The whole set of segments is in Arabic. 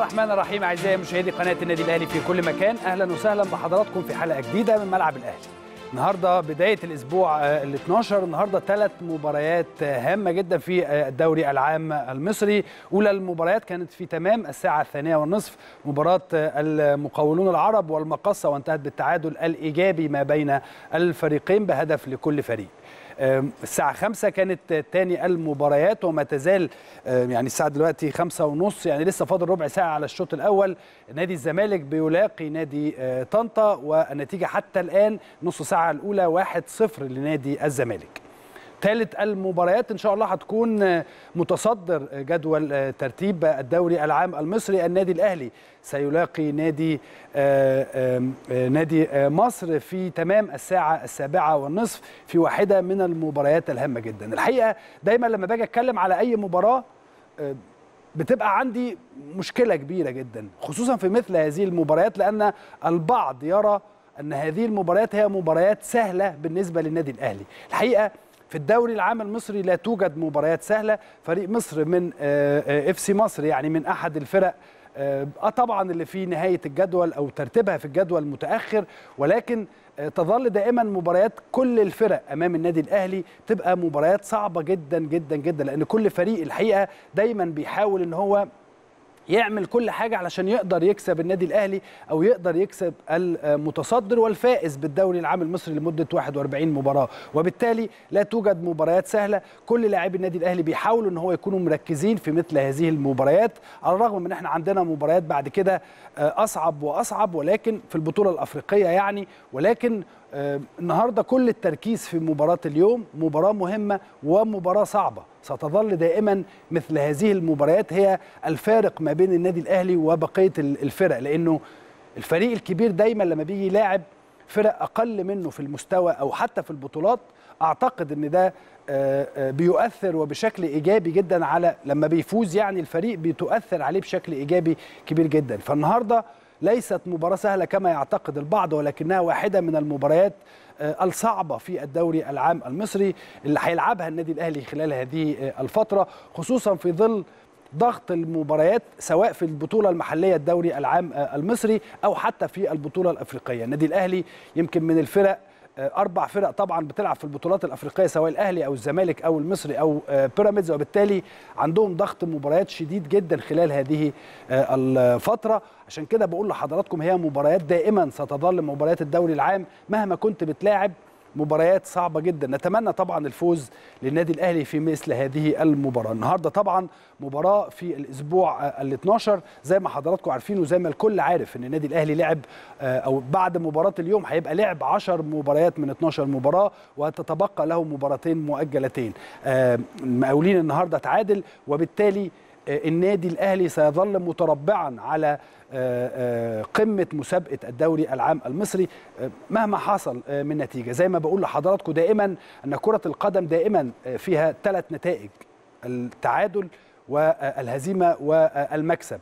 الرحمن الرحيم. أعزائي مشاهدي قناة النادي الأهلي في كل مكان، أهلا وسهلا بحضراتكم في حلقة جديدة من ملعب الأهلي. النهارده بداية الأسبوع ال 12، النهارده 3 مباريات هامة جدا في الدوري العام المصري. أولى المباريات كانت في تمام الساعة 2:30 مباراة المقاولون العرب والمقصة، وانتهت بالتعادل الإيجابي ما بين الفريقين بهدف لكل فريق. الساعة 5 كانت تاني المباريات، وما تزال يعني الساعة دلوقتي 5:30، يعني لسه فاضل ربع ساعة على الشوط الأول. نادي الزمالك بيلاقي نادي طنطا، والنتيجة حتى الآن نص ساعة الأولى 1-0 لنادي الزمالك. ثالث المباريات إن شاء الله هتكون متصدر جدول ترتيب الدوري العام المصري. النادي الأهلي سيلاقي نادي مصر في تمام الساعة 7:30 في واحدة من المباريات الهامة جدا. الحقيقة دايما لما باجي أتكلم على أي مباراة بتبقى عندي مشكلة كبيرة جدا، خصوصا في مثل هذه المباريات، لأن البعض يرى أن هذه المباريات هي مباريات سهلة بالنسبة للنادي الأهلي. الحقيقة في الدوري العام المصري لا توجد مباريات سهلة. فريق مصر من FC مصر، يعني من أحد الفرق طبعا اللي في نهاية الجدول أو ترتيبها في الجدول متأخر، ولكن تظل دائما مباريات كل الفرق أمام النادي الأهلي تبقى مباريات صعبة جدا جدا جدا، لأن كل فريق الحقيقة دايما بيحاول إن هو يعمل كل حاجة علشان يقدر يكسب النادي الأهلي أو يقدر يكسب المتصدر والفائز بالدوري العام المصري لمدة 41 مباراة. وبالتالي لا توجد مباريات سهلة، كل لاعبي النادي الأهلي بيحاولوا ان هو يكونوا مركزين في مثل هذه المباريات، على الرغم من احنا عندنا مباريات بعد كده أصعب وأصعب، ولكن في البطولة الأفريقية يعني. ولكن النهاردة كل التركيز في مباراة اليوم، مباراة مهمة ومباراة صعبة. ستظل دائما مثل هذه المباريات هي الفارق ما بين النادي الأهلي وبقية الفرق، لأنه الفريق الكبير دايما لما بيجي يلاعب فرق أقل منه في المستوى أو حتى في البطولات، أعتقد أن ده بيؤثر وبشكل إيجابي جدا على لما بيفوز، يعني الفريق بتؤثر عليه بشكل إيجابي كبير جدا. فالنهاردة ليست مباراة سهلة كما يعتقد البعض، ولكنها واحدة من المباريات الصعبة في الدوري العام المصري اللي هيلعبها النادي الأهلي خلال هذه الفترة، خصوصا في ظل ضغط المباريات سواء في البطولة المحلية الدوري العام المصري أو حتى في البطولة الأفريقية. النادي الأهلي يمكن من الفرق 4 فرق طبعا بتلعب في البطولات الأفريقية، سواء الأهلي أو الزمالك أو المصري أو بيراميدز، وبالتالي عندهم ضغط مباريات شديد جدا خلال هذه الفترة. عشان كده بقول لحضراتكم هي مباريات دائما ستظل مباريات الدوري العام مهما كنت بتلاعب مباريات صعبة جدا. نتمنى طبعا الفوز للنادي الأهلي في مثل هذه المباراة. النهاردة طبعا مباراة في الأسبوع ال 12، زي ما حضراتكم عارفين وزي ما الكل عارف أن النادي الأهلي لعب أو بعد مباراة اليوم هيبقى لعب 10 مباريات من 12 مباراة، وتتبقى له مباراتين مؤجلتين. المقاولين النهاردة تعادل، وبالتالي النادي الأهلي سيظل متربعا على قمة مسابقة الدوري العام المصري مهما حصل من نتيجة. زي ما بقول لحضراتكم دائما أن كرة القدم دائما فيها 3 نتائج، التعادل والهزيمة والمكسب.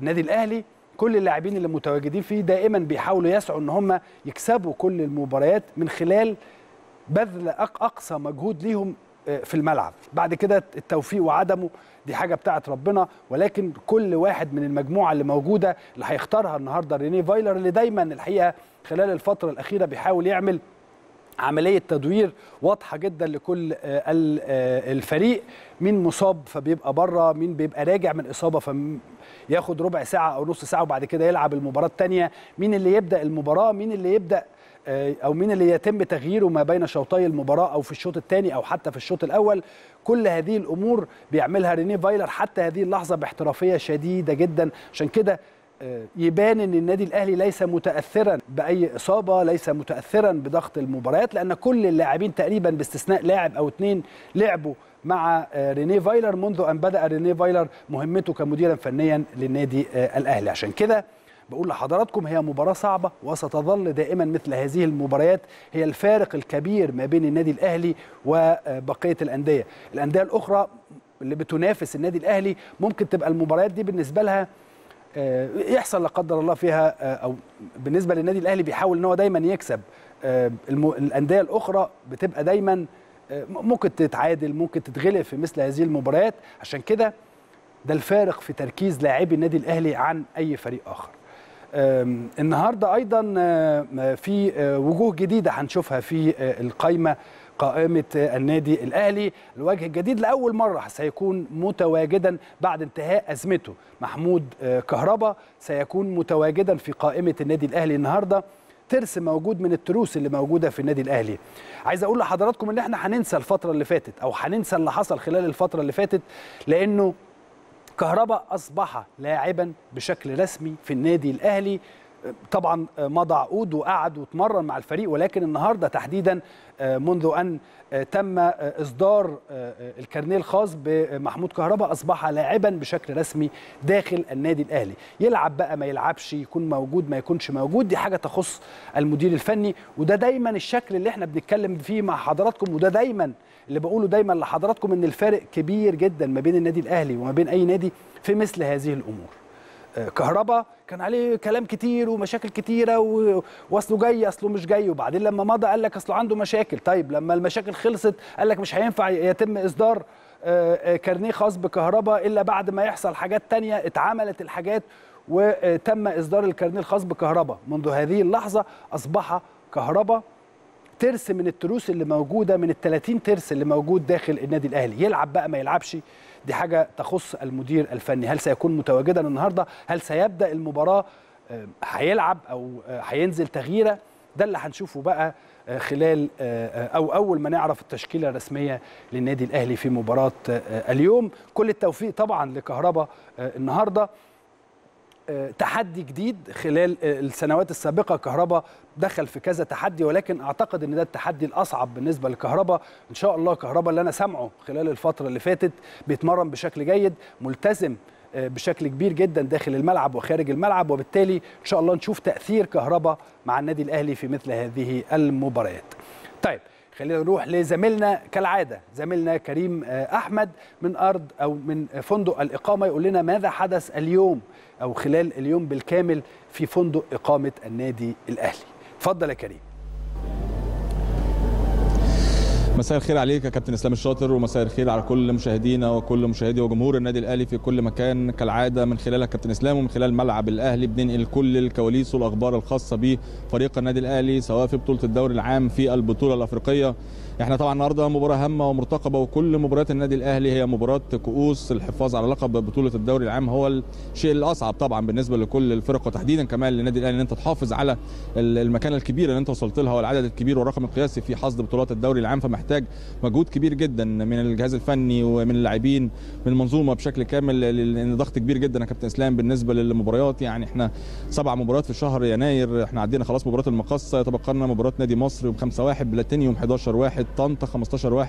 النادي الأهلي كل اللاعبين اللي متواجدين فيه دائما بيحاولوا يسعوا أن هم يكسبوا كل المباريات من خلال بذل أقصى مجهود ليهم في الملعب. بعد كده التوفيق وعدمه دي حاجة بتاعت ربنا، ولكن كل واحد من المجموعة اللي موجودة اللي هيختارها النهاردة ريني فايلر، اللي دايما الحقيقة خلال الفترة الأخيرة بيحاول يعمل عملية تدوير واضحة جدا لكل الفريق. مين مصاب فبيبقى بره، مين بيبقى راجع من إصابة فياخد ربع ساعة أو نص ساعة وبعد كده يلعب المباراة التانية، مين اللي يبدأ المباراة، مين اللي يبدأ أو مين اللي يتم تغييره ما بين شوطي المباراة أو في الشوط الثاني أو حتى في الشوط الأول. كل هذه الأمور بيعملها ريني فايلر حتى هذه اللحظة باحترافية شديدة جدا. عشان كده يبان أن النادي الأهلي ليس متأثرا بأي إصابة، ليس متأثرا بضغط المباريات، لأن كل اللاعبين تقريبا باستثناء لاعب أو 2 لعبوا مع ريني فايلر منذ أن بدأ ريني فايلر مهمته كمديرا فنيا للنادي الأهلي. عشان كده بقول لحضراتكم هي مباراة صعبة، وستظل دائما مثل هذه المباريات هي الفارق الكبير ما بين النادي الأهلي وبقية الأندية. الأندية الأخرى اللي بتنافس النادي الأهلي ممكن تبقى المباريات دي بالنسبة لها يحصل لا قدر الله فيها، أو بالنسبة للنادي الأهلي بيحاول أنه دايما يكسب. الأندية الأخرى بتبقى دايما ممكن تتعادل، ممكن تتغلب في مثل هذه المباريات. عشان كده ده الفارق في تركيز لاعبي النادي الاهلي عن اي فريق اخر. النهارده ايضا في وجوه جديده هنشوفها في القائمه، قائمة النادي الأهلي. الوجه الجديد لأول مرة سيكون متواجدا بعد انتهاء أزمته، محمود كهربا سيكون متواجدا في قائمة النادي الأهلي النهاردة، ترس موجود من التروس اللي موجودة في النادي الأهلي. عايز أقول لحضراتكم إن احنا هننسى الفترة اللي فاتت أو هننسى اللي حصل خلال الفترة اللي فاتت، لأنه كهربا أصبح لاعبا بشكل رسمي في النادي الأهلي. طبعا مضى عقود وقعد واتمرن مع الفريق، ولكن النهارده تحديدا منذ ان تم اصدار الكارنيه الخاص بمحمود كهربا اصبح لاعبا بشكل رسمي داخل النادي الاهلي. يلعب بقى ما يلعبش، يكون موجود ما يكونش موجود، دي حاجه تخص المدير الفني، وده دايما الشكل اللي احنا بنتكلم فيه مع حضراتكم، وده دايما اللي بقوله دايما لحضراتكم ان الفارق كبير جدا ما بين النادي الاهلي وما بين اي نادي في مثل هذه الامور. كهربا كان عليه كلام كتير ومشاكل كتيرة، واصله جاي اصله مش جاي، وبعدين لما مضى قال لك اصله عنده مشاكل. طيب لما المشاكل خلصت قال لك مش هينفع يتم اصدار كارنيه خاص بكهربا الا بعد ما يحصل حاجات تانية. اتعملت الحاجات وتم اصدار الكارنيه الخاص بكهربا. منذ هذه اللحظة اصبح كهربا ترس من التروس اللي موجودة، من ال30 ترس اللي موجود داخل النادي الاهلي. يلعب بقى ما يلعبش دي حاجة تخص المدير الفني. هل سيكون متواجدا النهاردة؟ هل سيبدأ المباراة؟ هيلعب أو هينزل تغييرة؟ ده اللي هنشوفه بقى خلال أو أول ما نعرف التشكيلة الرسمية للنادي الأهلي في مباراة اليوم. كل التوفيق طبعا لكهربا النهاردة. تحدي جديد، خلال السنوات السابقة كهربا دخل في كذا تحدي، ولكن أعتقد أن ده التحدي الأصعب بالنسبة لكهربا. إن شاء الله كهربا اللي أنا سامعه خلال الفترة اللي فاتت بيتمرن بشكل جيد، ملتزم بشكل كبير جدا داخل الملعب وخارج الملعب، وبالتالي إن شاء الله نشوف تأثير كهربا مع النادي الأهلي في مثل هذه المباريات. طيب خلينا نروح لزميلنا كالعادة، زميلنا كريم أحمد من أرض أو من فندق الإقامة، يقول لنا ماذا حدث اليوم أو خلال اليوم بالكامل في فندق إقامة النادي الأهلي. اتفضل يا كريم. مساء الخير عليك يا كابتن اسلام الشاطر، ومساء الخير على كل مشاهدينا وكل مشاهدي وجمهور النادي الاهلي في كل مكان. كالعاده من خلالك كابتن اسلام ومن خلال ملعب الاهلي بننقل كل الكواليس والاخبار الخاصه بفريق النادي الاهلي سواء في بطوله الدوري العام في البطوله الافريقيه. احنا طبعا النهارده مباراه هامه ومرتقبه، وكل مباريات النادي الاهلي هي مباراه كؤوس. الحفاظ على لقب بطوله الدوري العام هو الشيء الاصعب طبعا بالنسبه لكل الفرق، وتحديدا كمان للنادي الاهلي ان انت تحافظ على المكانه الكبيره اللي انت وصلت لها والعدد الكبير والرقم القياسي في حصد بطولات الدوري العام، فمحتاج مجهود كبير جدا من الجهاز الفني ومن اللاعبين من المنظومه بشكل كامل، لان ضغط كبير جدا يا كابتن اسلام بالنسبه للمباريات. يعني احنا 7 مباريات في شهر يناير، احنا عدينا خلاص مباراه المقصه، يتبقى لنا مباراه نادي مصر يوم 5/1، بلاتيني يوم 11/1، طنطا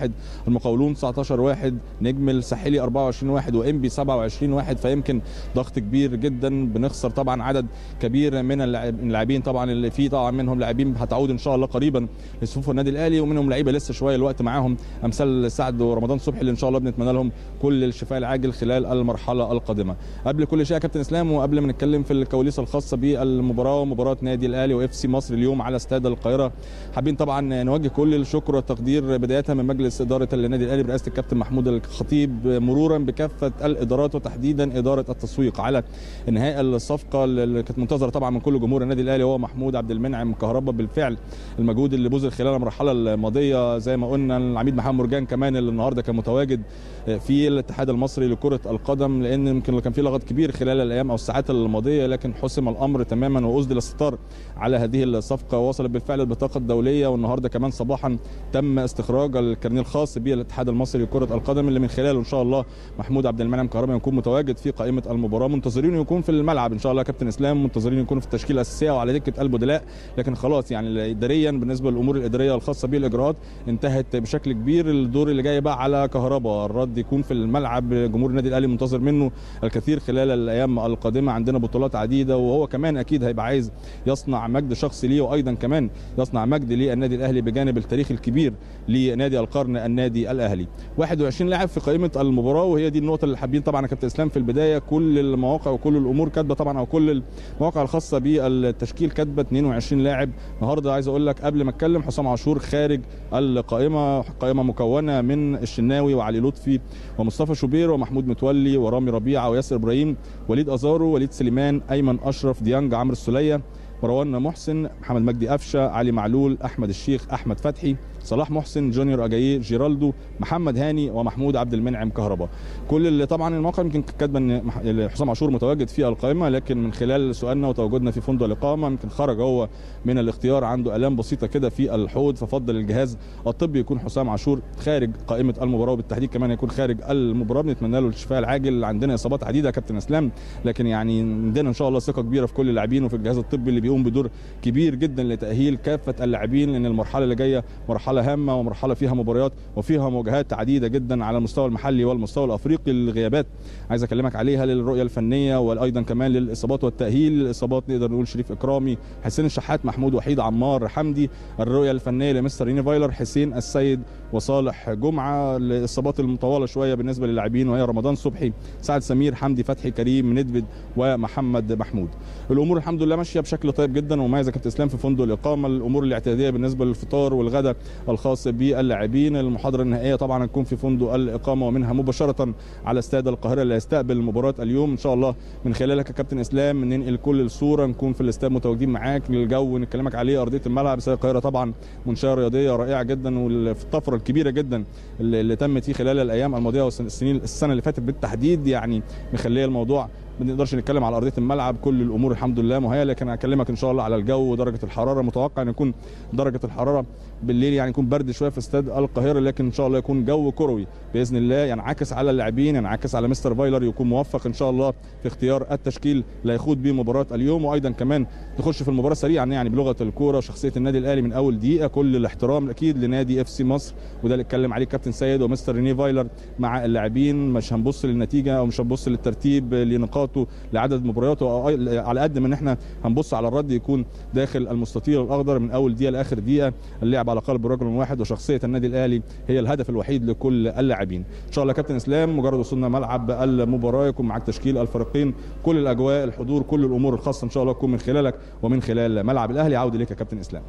15/1، المقاولون 19/1، نجم الساحلي 24/1، وانبي 27/1. فيمكن ضغط كبير جدا، بنخسر طبعا عدد كبير من اللاعبين، طبعا اللي فيه طبعا منهم لاعبين هتعود ان شاء الله قريبا لصفوف النادي الاهلي، ومنهم لعيبه لسه شويه الوقت معاهم امثال سعد ورمضان صبحي اللي ان شاء الله بنتمنى لهم كل الشفاء العاجل خلال المرحله القادمه. قبل كل شيء يا كابتن اسلام وقبل ما نتكلم في الكواليس الخاصه بالمباراه ومباراه نادي الاهلي واف سي مصر اليوم على استاد القاهره، حابين طبعا نوجه كل الشكر والتقدير بدايه من مجلس اداره النادي الاهلي برئاسه الكابتن محمود الخطيب، مرورا بكافه الادارات وتحديدا اداره التسويق، على انهاء الصفقه اللي كانت منتظره طبعا من كل جمهور النادي الاهلي هو محمود عبد المنعم كهربا. بالفعل المجهود اللي بذل خلال المرحله الماضيه زي ما قلنا العميد محمد مرجان كمان اللي النهارده كان متواجد في الاتحاد المصري لكره القدم، لان يمكن كان في لغط كبير خلال الايام او الساعات الماضيه، لكن حسم الامر تماما واسدل الستار على هذه الصفقه، ووصلت بالفعل البطاقه الدوليه، والنهارده كمان صباحا تم استخراج الكارنيه الخاص بالاتحاد المصري لكره القدم اللي من خلاله ان شاء الله محمود عبد المنعم كهربا يكون متواجد في قائمه المباراه. منتظرين يكون في الملعب ان شاء الله كابتن اسلام، منتظرين يكون في التشكيله الاساسيه وعلى دكه البدلاء، لكن خلاص يعني اداريا بالنسبه للامور الاداريه الخاصه بالاجراءات انتهت بشكل كبير. الدور اللي جاي بقى على كهربا، الرد يكون في الملعب، جمهور النادي الاهلي منتظر منه الكثير خلال الايام القادمه، عندنا بطولات عديده، وهو كمان اكيد هيبقى عايز يصنع مجد شخصي ليه، وايضا كمان يصنع مجد للنادي الاهلي بجانب التاريخ الكبير لنادي القرن النادي الاهلي. 21 لاعب في قائمه المباراه، وهي دي النقطه اللي حابين طبعا يا كابتن اسلام في البدايه كل المواقع وكل الامور كاتبه طبعا او كل المواقع الخاصه بالتشكيل كاتبه 22 لاعب النهارده. عايز اقول لك قبل ما اتكلم حسام عاشور خارج القائمه، قائمه مكونه من الشناوي وعلي لطفي ومصطفى شوبير ومحمود متولي ورامي ربيعه وياسر ابراهيم وليد ازارو وليد سليمان ايمن اشرف ديانج عمرو السليه مروان محسن محمد مجدي قفشه علي معلول احمد الشيخ احمد فتحي صلاح محسن جونيور اجاييه جيرالدو محمد هاني ومحمود عبد المنعم كهربا. كل اللي طبعا الموقع يمكن كاتبه ان حسام عاشور متواجد في القائمه، لكن من خلال سؤالنا وتواجدنا في فندق الاقامه يمكن خرج هو من الاختيار، عنده الام بسيطه كده في الحوض، ففضل الجهاز الطبي يكون حسام عاشور خارج قائمه المباراه، وبالتحديد كمان يكون خارج المباراه. بنتمنى له الشفاء العاجل، عندنا اصابات عديده يا كابتن اسلام، لكن يعني عندنا ان شاء الله ثقه كبيره في كل اللاعبين وفي الجهاز الطبي اللي بيقوم بدور كبير جدا لتاهيل كافه اللاعبين، لان المرحله اللي جايه مرحله هامه ومرحله فيها مباريات وفيها مواجهات عديده جدا على المستوى المحلي والمستوى الافريقي. الغيابات عايز اكلمك عليها للرؤيه الفنيه وايضا كمان للاصابات والتاهيل. الاصابات نقدر نقول شريف اكرامي، حسين الشحات، محمود وحيد، عمار حمدي. الرؤيه الفنيه لمستر ريني فايلر، حسين السيد وصالح جمعه. الاصابات المطوله شويه بالنسبه للاعبين وهي رمضان صبحي، سعد سمير، حمدي فتحي، كريم ندفد ومحمد محمود. الامور الحمد لله ماشيه بشكل طيب جدا ومميز يا كابتن اسلام في فندق الاقامه. الامور الاعتياديه بالنسبه للفطار والغداء الخاص باللاعبين. المحاضره النهائيه طبعا هتكون في فندق الاقامه ومنها مباشره على استاد القاهره اللي هيستقبل مباراه اليوم. ان شاء الله من خلالك يا كابتن اسلام ننقل كل الصوره، نكون في الاستاد متواجدين معاك، الجو نكلمك عليه، ارضيه الملعب. استاد القاهره طبعا منشاه رياضيه رائعه جدا، وفي الطفره الكبيره جدا اللي تمت خلال الايام الماضيه والسنين السنه اللي فاتت بالتحديد، يعني مخليه الموضوع ما نقدرش نتكلم على ارضيه الملعب. كل الامور الحمد لله مهيئه، لكن هكلمك ان شاء الله على الجو ودرجه الحراره. متوقع ان يكون درجه الحراره بالليل يعني يكون برد شويه في استاد القاهره، لكن ان شاء الله يكون جو كروي باذن الله ينعكس على اللاعبين، ينعكس على مستر فايلر، يكون موفق ان شاء الله في اختيار التشكيل اللي هيخوض بيه مباراه اليوم. وايضا كمان نخش في المباراه سريعا يعني بلغه الكوره وشخصيه النادي الاهلي من اول دقيقه. كل الاحترام اكيد لنادي اف سي مصر، وده اللي اتكلم عليه كابتن سيد ومستر ريني فايلر مع اللاعبين. مش هنبص للنتيجه او مش هنبص للترتيب لنقاط لعدد مبارياته، على قد ما ان احنا هنبص على الرد يكون داخل المستطيل الاخضر من اول دقيقه لاخر دقيقه. اللعب على قلب رجل واحد، وشخصيه النادي الاهلي هي الهدف الوحيد لكل اللاعبين. ان شاء الله كابتن اسلام مجرد وصلنا ملعب المباراه يكون معاك تشكيل الفريقين، كل الاجواء، الحضور، كل الامور الخاصه ان شاء الله تكون من خلالك ومن خلال ملعب الاهلي. عود اليك يا كابتن اسلام.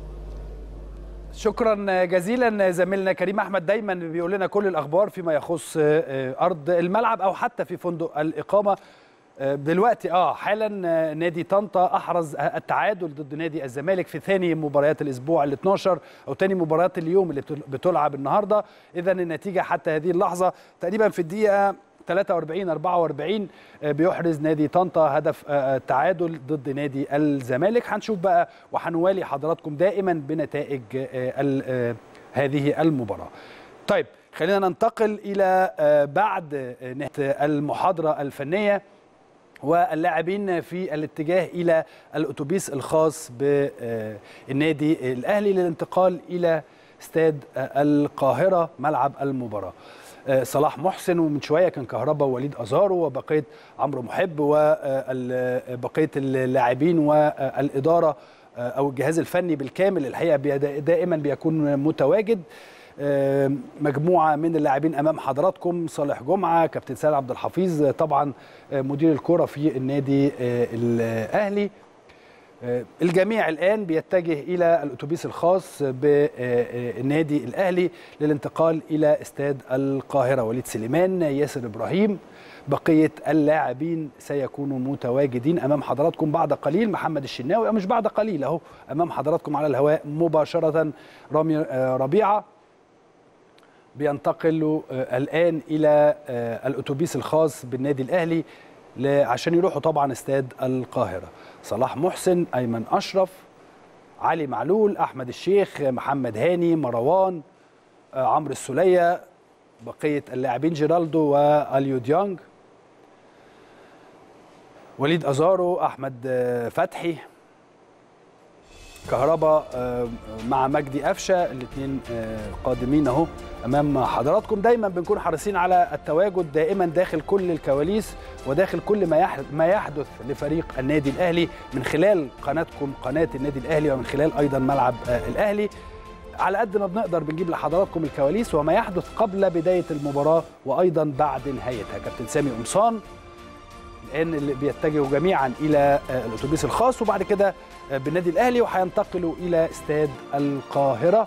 شكرا جزيلا زميلنا كريم احمد، دايما بيقول لنا كل الاخبار فيما يخص ارض الملعب او حتى في فندق الاقامه. دلوقتي حالا نادي طنطا احرز التعادل ضد نادي الزمالك في ثاني مباريات الاسبوع ال12 او ثاني مباريات اليوم اللي بتلعب النهارده. اذا النتيجه حتى هذه اللحظه تقريبا في الدقيقه 43 44 بيحرز نادي طنطا هدف التعادل ضد نادي الزمالك. هنشوف بقى وهنوالي حضراتكم دائما بنتائج هذه المباراه. طيب خلينا ننتقل الى بعد نهايه المحاضره الفنيه واللاعبين في الاتجاه إلى الأتوبيس الخاص بالنادي الأهلي للانتقال إلى استاد القاهرة ملعب المباراة. صلاح محسن، ومن شوية كان كهربا ووليد أزارو وبقية عمرو محب وبقية اللاعبين والإدارة أو الجهاز الفني بالكامل. الحقيقة دائما بيكون متواجد مجموعة من اللاعبين أمام حضراتكم. صالح جمعة، كابتن سيد عبد الحفيظ، طبعا مدير الكرة في النادي الأهلي. الجميع الآن بيتجه إلى الأتوبيس الخاص بالنادي الأهلي للانتقال إلى استاد القاهرة. وليد سليمان، ياسر إبراهيم، بقية اللاعبين سيكونوا متواجدين أمام حضراتكم بعد قليل. محمد الشناوي، مش بعد قليل أهو أمام حضراتكم على الهواء مباشرة. رامي ربيعة بينتقلوا الآن إلى الأتوبيس الخاص بالنادي الأهلي عشان يروحوا طبعا استاد القاهرة. صلاح محسن، أيمن أشرف، علي معلول، أحمد الشيخ، محمد هاني، مروان، عمرو السلية، بقية اللاعبين جيرالدو واليو ديانج، وليد أزارو، أحمد فتحي، كهربا مع مجدي قفشه. الاثنين قادمين اهو امام حضراتكم. دايما بنكون حريصين على التواجد دائما داخل كل الكواليس وداخل كل ما يحدث لفريق النادي الاهلي من خلال قناتكم، قناه النادي الاهلي، ومن خلال ايضا ملعب الاهلي. على قد ما بنقدر بنجيب لحضراتكم الكواليس وما يحدث قبل بدايه المباراه وايضا بعد نهايتها. كابتن سامي قمصان الآن اللي بيتجهوا جميعا إلى الأتوبيس الخاص وبعد كده بالنادي الأهلي وهينتقلوا إلى استاد القاهرة.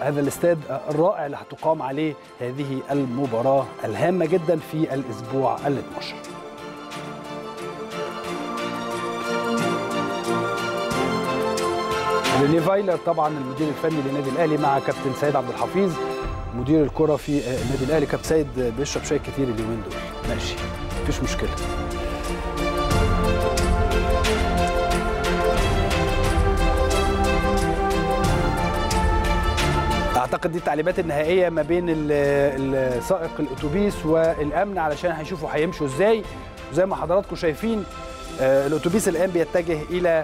هذا الاستاد الرائع اللي هتقام عليه هذه المباراة الهامة جدا في الأسبوع ال12. ريني فايلر طبعا المدير الفني للنادي الأهلي مع كابتن سيد عبد الحفيظ مدير الكرة في النادي الأهلي. كابتن سيد بيشرب شاي كتير اليومين دول، ماشي مفيش مشكلة. اعتقد دي التعليمات النهائيه ما بين سائق الاتوبيس والامن علشان هيشوفوا هيمشوا ازاي. وزي ما حضراتكم شايفين الاتوبيس الان بيتجه الى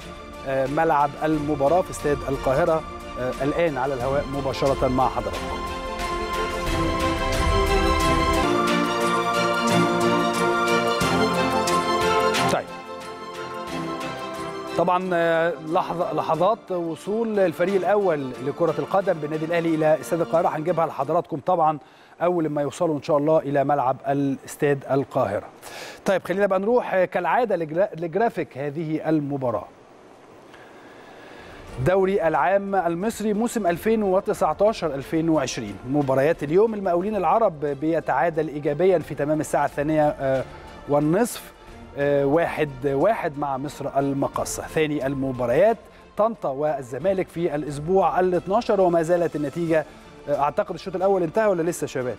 ملعب المباراه في استاد القاهره الان على الهواء مباشره مع حضراتكم. طيب طبعا لحظات وصول الفريق الاول لكره القدم بالنادي الاهلي الى استاد القاهره هنجيبها لحضراتكم طبعا اول ما يوصلوا ان شاء الله الى ملعب الاستاد القاهره. طيب خلينا بقى نروح كالعاده لجرافيك هذه المباراه. دوري العام المصري موسم 2019-2020 مباريات اليوم. المقاولين العرب بيتعادل ايجابيا في تمام الساعه 2:30 1-1 مع مصر المقاصة. ثاني المباريات طنطا والزمالك في الأسبوع ال12 وما زالت النتيجة. أعتقد الشوط الأول انتهى ولا لسه شباب؟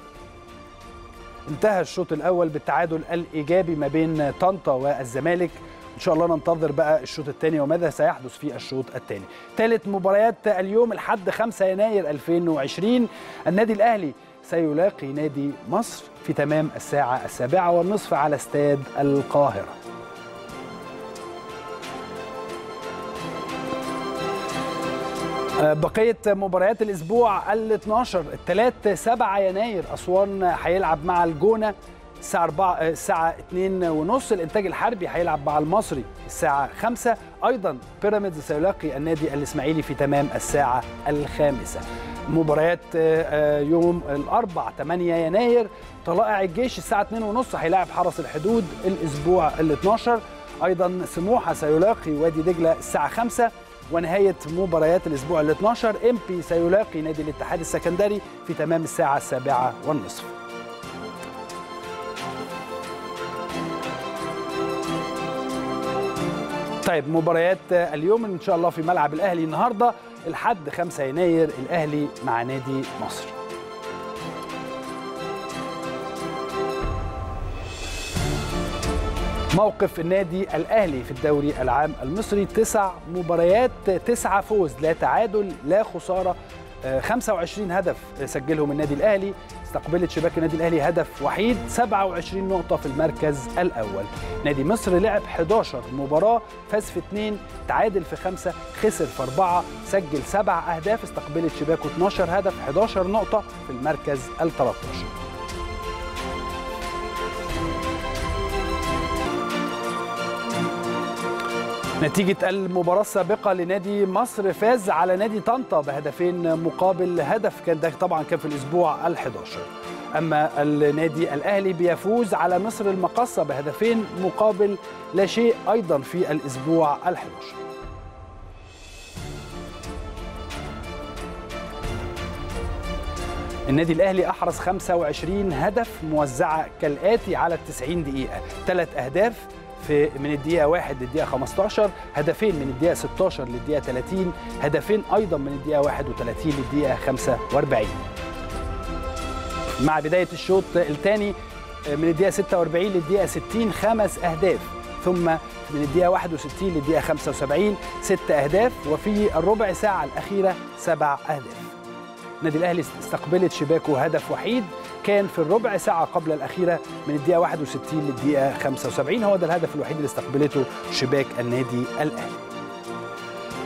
انتهى الشوط الأول بالتعادل الإيجابي ما بين طنطا والزمالك. إن شاء الله ننتظر بقى الشوط الثاني وماذا سيحدث في الشوط الثاني. ثالث مباريات اليوم الحد 5 يناير 2020 النادي الأهلي سيلاقي نادي مصر في تمام الساعة 7:30 على استاد القاهرة. بقية مباريات الأسبوع ال12 الثلاث 7 يناير أسوان هيلعب مع الجونة الساعة 2:30. الإنتاج الحربي هيلعب مع المصري الساعة 5. أيضا بيراميدز سيلاقي النادي الإسماعيلي في تمام الساعة 5. مباريات يوم الأربع 8 يناير طلائع الجيش الساعة 2:30 هيلاعب حرس الحدود. الأسبوع ال12 أيضا سموحة سيلاقي وادي دجلة الساعة 5. ونهاية مباريات الأسبوع ال12 إمبي سيلاقي نادي الاتحاد السكندري في تمام الساعة 7:30. طيب مباريات اليوم إن شاء الله في ملعب الأهلي النهاردة الحد 5 يناير الأهلي مع نادي مصر. موقف النادي الأهلي في الدوري العام المصري 9 مباريات 9 فوز 2 تعادل 1 خسارة. 25 هدف سجلهم النادي الأهلي. استقبلت شباك النادي الأهلي هدف وحيد. 27 نقطة في المركز الأول. نادي مصر لعب 11 مباراة فاز في 2 تعادل في 5 خسر في 4 سجل 7 أهداف. استقبلت شباكه 12 هدف 11 نقطة في المركز ال13. نتيجة المباراة السابقة لنادي مصر فاز على نادي طنطا ب2 مقابل هدف كان ده طبعا كان في الأسبوع ال11. أما النادي الأهلي بيفوز على مصر المقاصة ب2 مقابل لا شيء أيضا في الأسبوع ال11. النادي الأهلي أحرز 25 هدف موزعة كالآتي على 90 دقيقة 3 أهداف من الدقيقة 1 للدقيقة 15، هدفين من الدقيقة 16 للدقيقة 30، هدفين أيضا من الدقيقة 31 للدقيقة 45. مع بداية الشوط الثاني من الدقيقة 46 للدقيقة 60 5 أهداف، ثم من الدقيقة 61 للدقيقة 75 6 أهداف، وفي الربع ساعة الأخيرة 7 أهداف. النادي الأهلي استقبلت شباكه هدف وحيد كان في الربع ساعة قبل الأخيرة من الدقيقة 61 للدقيقة 75 هو ده الهدف الوحيد اللي استقبلته شباك النادي الأهلي.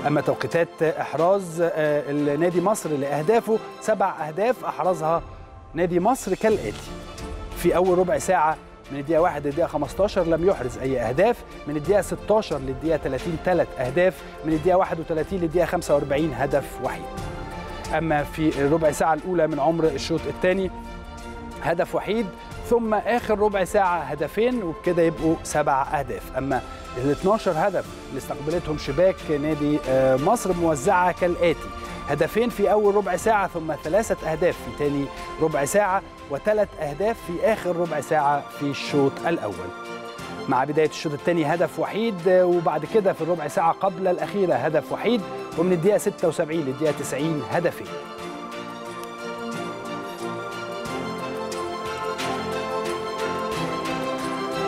أما توقيتات إحراز نادي مصر لأهدافه 7 أهداف أحرزها نادي مصر كالآتي. في أول ربع ساعة من الدقيقة 1 للدقيقة 15 لم يحرز أي أهداف، من الدقيقة 16 للدقيقة 30 3 أهداف، من الدقيقة 31 للدقيقة 45 هدف وحيد. أما في الربع ساعة الأولى من عمر الشوط الثاني هدف وحيد ثم آخر ربع ساعة هدفين وبكده يبقوا 7 أهداف. أما ال12 هدف اللي استقبلتهم شباك نادي مصر موزعة كالآتي: هدفين في أول ربع ساعة، ثم 3 أهداف في تاني ربع ساعة، و3 أهداف في آخر ربع ساعة في الشوط الأول. مع بداية الشوط الثاني هدف وحيد، وبعد كده في الربع ساعة قبل الأخيرة هدف وحيد، ومن الدقيقة 76 للدقيقة 90 هدفين.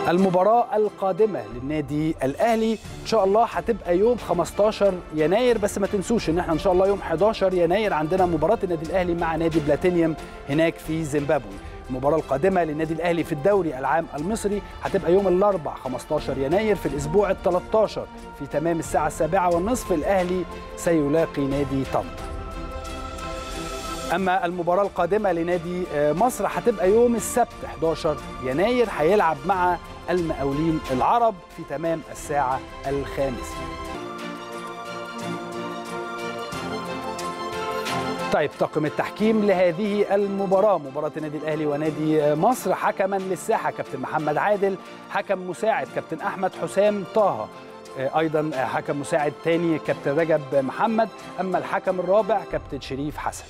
المباراة القادمة للنادي الأهلي إن شاء الله هتبقى يوم 15 يناير، بس ما تنسوش إن احنا إن شاء الله يوم 11 يناير عندنا مباراة النادي الأهلي مع نادي بلاتينيوم هناك في زيمبابوي. المباراة القادمة للنادي الأهلي في الدوري العام المصري هتبقى يوم الأربعاء 15 يناير في الأسبوع ال13 في تمام الساعة 7:30 الأهلي سيلاقي نادي طنطا. أما المباراة القادمة لنادي مصر هتبقى يوم السبت 11 يناير، هيلعب مع المقاولين العرب في تمام الساعة 5. طيب طاقم التحكيم لهذه المباراة، مباراة النادي الأهلي ونادي مصر، حكما للساحة كابتن محمد عادل، حكم مساعد كابتن أحمد حسام طه، أيضا حكم مساعد تاني كابتن رجب محمد، أما الحكم الرابع كابتن شريف حسن.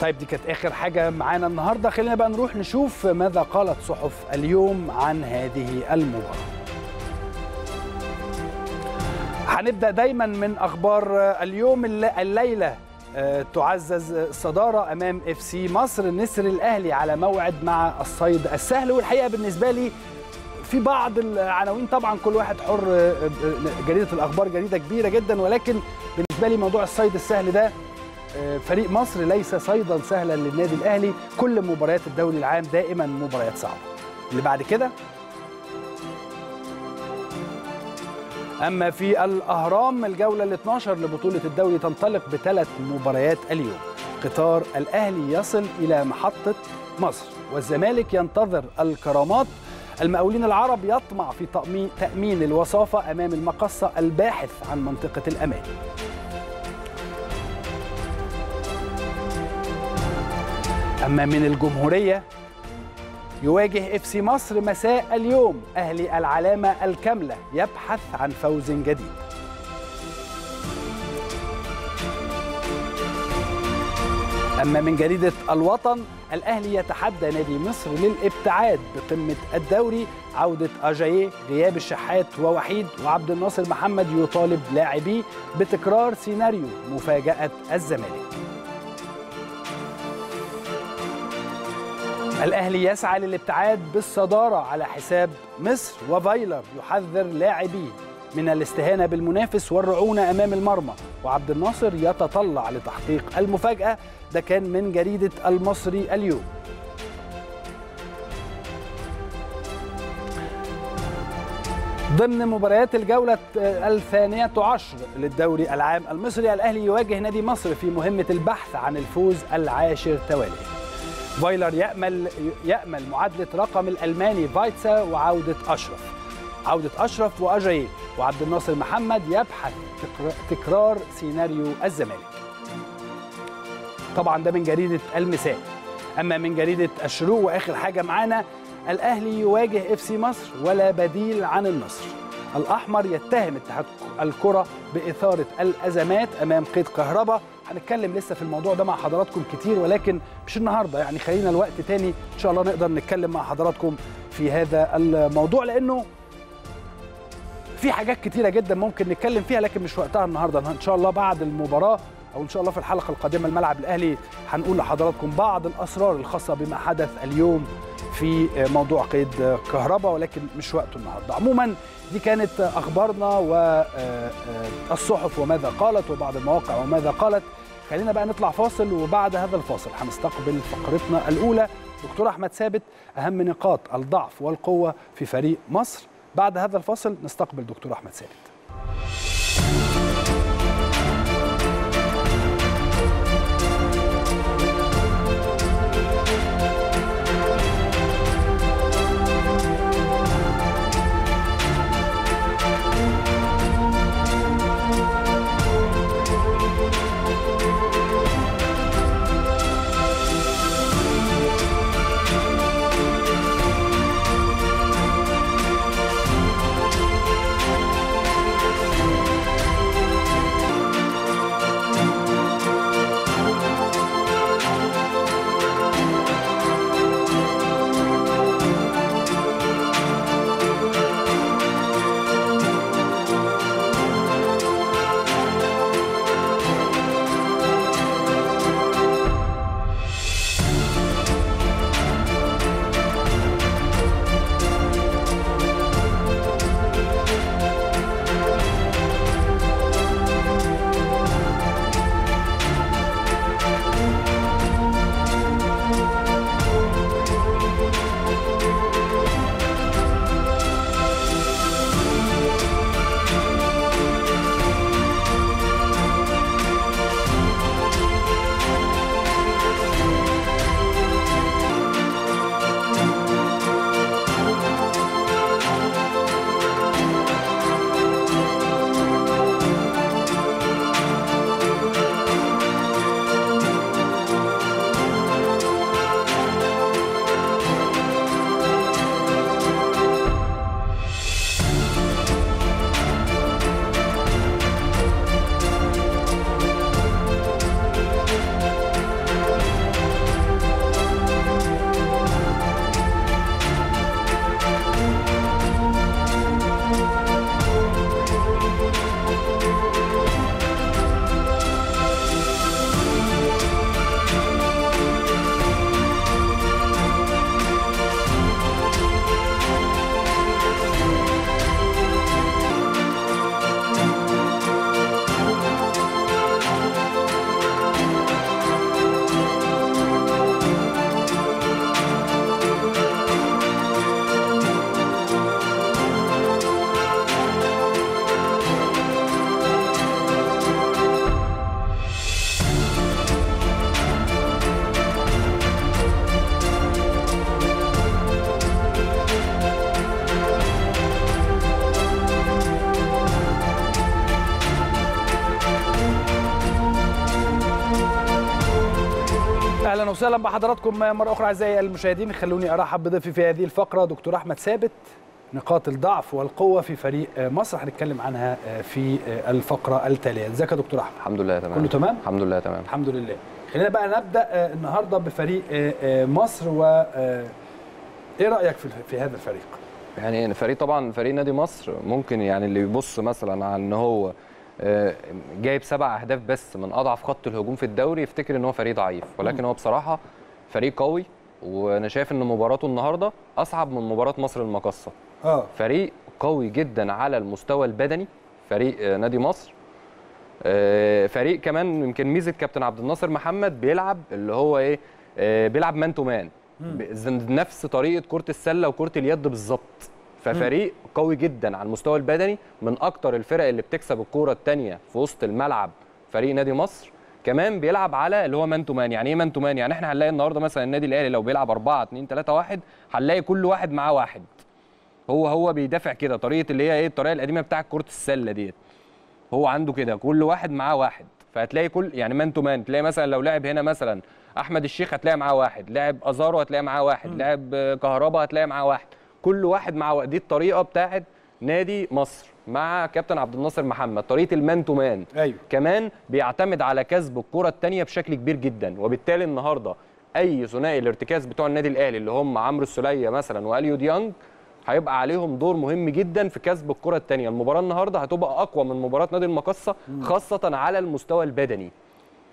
طيب دي كانت آخر حاجة معانا النهاردة، خلينا بقى نروح نشوف ماذا قالت صحف اليوم عن هذه المباراة. هنبدأ دايما من أخبار اليوم. الليلة تعزز الصدارة أمام FC مصر، النسر الأهلي على موعد مع الصيد السهل. والحقيقة بالنسبة لي في بعض العناوين، طبعا كل واحد حر، جريدة الأخبار جريدة كبيرة جدا، ولكن بالنسبة لي موضوع الصيد السهل ده، فريق مصر ليس صيدا سهلا للنادي الأهلي، كل مباريات الدوري العام دائما مباريات صعبة. اللي بعد كده، أما في الأهرام الجولة ال12 لبطولة الدوري تنطلق ب3 مباريات اليوم، قطار الأهلي يصل إلى محطة مصر، والزمالك ينتظر الكرامات، المقاولين العرب يطمع في تأمين الوصافة أمام المقصة الباحث عن منطقة الأمان. أما من الجمهورية، يواجه FC مصر مساء اليوم أهلي العلامة الكاملة يبحث عن فوز جديد. أما من جريدة الوطن، الأهلي يتحدى نادي مصر للابتعاد بقمة الدوري، عودة أجاييه، غياب الشحات ووحيد وعبد الناصر محمد يطالب لاعبيه بتكرار سيناريو مفاجأة الزمالك. الأهلي يسعى للابتعاد بالصدارة على حساب مصر، وفايلر يحذر لاعبيه من الاستهانة بالمنافس والرعونة أمام المرمى، وعبد الناصر يتطلع لتحقيق المفاجأة. ده كان من جريدة المصري اليوم. ضمن مباريات الجولة 12 للدوري العام المصري، الأهلي يواجه نادي مصر في مهمة البحث عن الفوز العاشر توالي، فايلر يأمل معادلة رقم الألماني فايتسا وعودة أشرف، وأجاييه، وعبد الناصر محمد يبحث تكرار سيناريو الزمالك. طبعا ده من جريدة المساء. أما من جريدة الشروق وآخر حاجة معانا، الأهلي يواجه FC مصر ولا بديل عن النصر، الأحمر يتهم اتحاد الكرة بإثارة الأزمات أمام قيد كهربا. هنتكلم لسه في الموضوع ده مع حضراتكم كتير، ولكن مش النهارده، يعني خلينا الوقت تاني إن شاء الله نقدر نتكلم مع حضراتكم في هذا الموضوع، لأنه في حاجات كتيرة جدا ممكن نتكلم فيها، لكن مش وقتها النهارده. إن شاء الله بعد المباراة، أو إن شاء الله في الحلقة القادمة الملعب الأهلي، هنقول لحضراتكم بعض الأسرار الخاصة بما حدث اليوم في موضوع قيد كهرباء، ولكن مش وقته النهارده. عموما دي كانت أخبارنا والصحف وماذا قالت، وبعض المواقع وماذا قالت. خلينا بقى نطلع فاصل، وبعد هذا الفاصل هنستقبل فقرتنا الأولى، دكتور أحمد ثابت، أهم نقاط الضعف والقوة في فريق مصر. بعد هذا الفاصل نستقبل دكتور أحمد ثابت. اهلا وسهلا بحضراتكم مره اخرى اعزائي المشاهدين. خلوني ارحب بضيفي في هذه الفقره دكتور احمد ثابت، نقاط الضعف والقوه في فريق مصر، هنتكلم عنها في الفقره التاليه. ازيك يا دكتور احمد؟ الحمد لله تمام. كله تمام؟ الحمد لله تمام. الحمد لله. خلينا بقى نبدا النهارده بفريق مصر، و ايه رايك في هذا الفريق؟ يعني فريق طبعا فريق نادي مصر ممكن يعني اللي يبص مثلا على ان هو جايب 7 أهداف بس من اضعف خط الهجوم في الدوري يفتكر ان هو فريق ضعيف، ولكن هو بصراحه فريق قوي، وانا شايف ان مباراته النهارده اصعب من مباراه مصر المقاصه. فريق قوي جدا على المستوى البدني، فريق نادي مصر. فريق كمان يمكن ميزه كابتن عبد الناصر محمد بيلعب اللي هو ايه، بيلعب مان تو مان، نفس طريقه كره السله وكره اليد بالظبط. ففريق قوي جدا على المستوى البدني، من اكتر الفرق اللي بتكسب الكوره الثانيه في وسط الملعب فريق نادي مصر. كمان بيلعب على اللي هو مان تو مان. يعني ايه مان تو مان؟ يعني احنا هنلاقي النهارده مثلا النادي الاهلي لو بيلعب 4-2-3-1 هنلاقي كل واحد معاه واحد، هو بيدافع كده، طريقه اللي هي ايه، الطريقه القديمه بتاعه كره السله ديت، هو عنده كده كل واحد معاه واحد. فهتلاقي كل يعني مان تو مان، تلاقي مثلا لو لعب هنا مثلا احمد الشيخ هتلاقي معاه واحد، لاعب ازارو هتلاقي معاه واحد، لاعب كهربا هتلاقي معاه واحد، كل واحد مع دي الطريقه بتاعت نادي مصر مع كابتن عبد الناصر محمد، طريقه المان تو مان. أيوه. كمان بيعتمد على كسب الكره الثانيه بشكل كبير جدا، وبالتالي النهارده اي ثنائي الارتكاز بتوع النادي الاهلي اللي هم عمرو السوليه مثلا واليو ديانج هيبقى عليهم دور مهم جدا في كسب الكره الثانيه. المباراه النهارده هتبقى اقوى من مباراه نادي المقاصه، خاصه على المستوى البدني.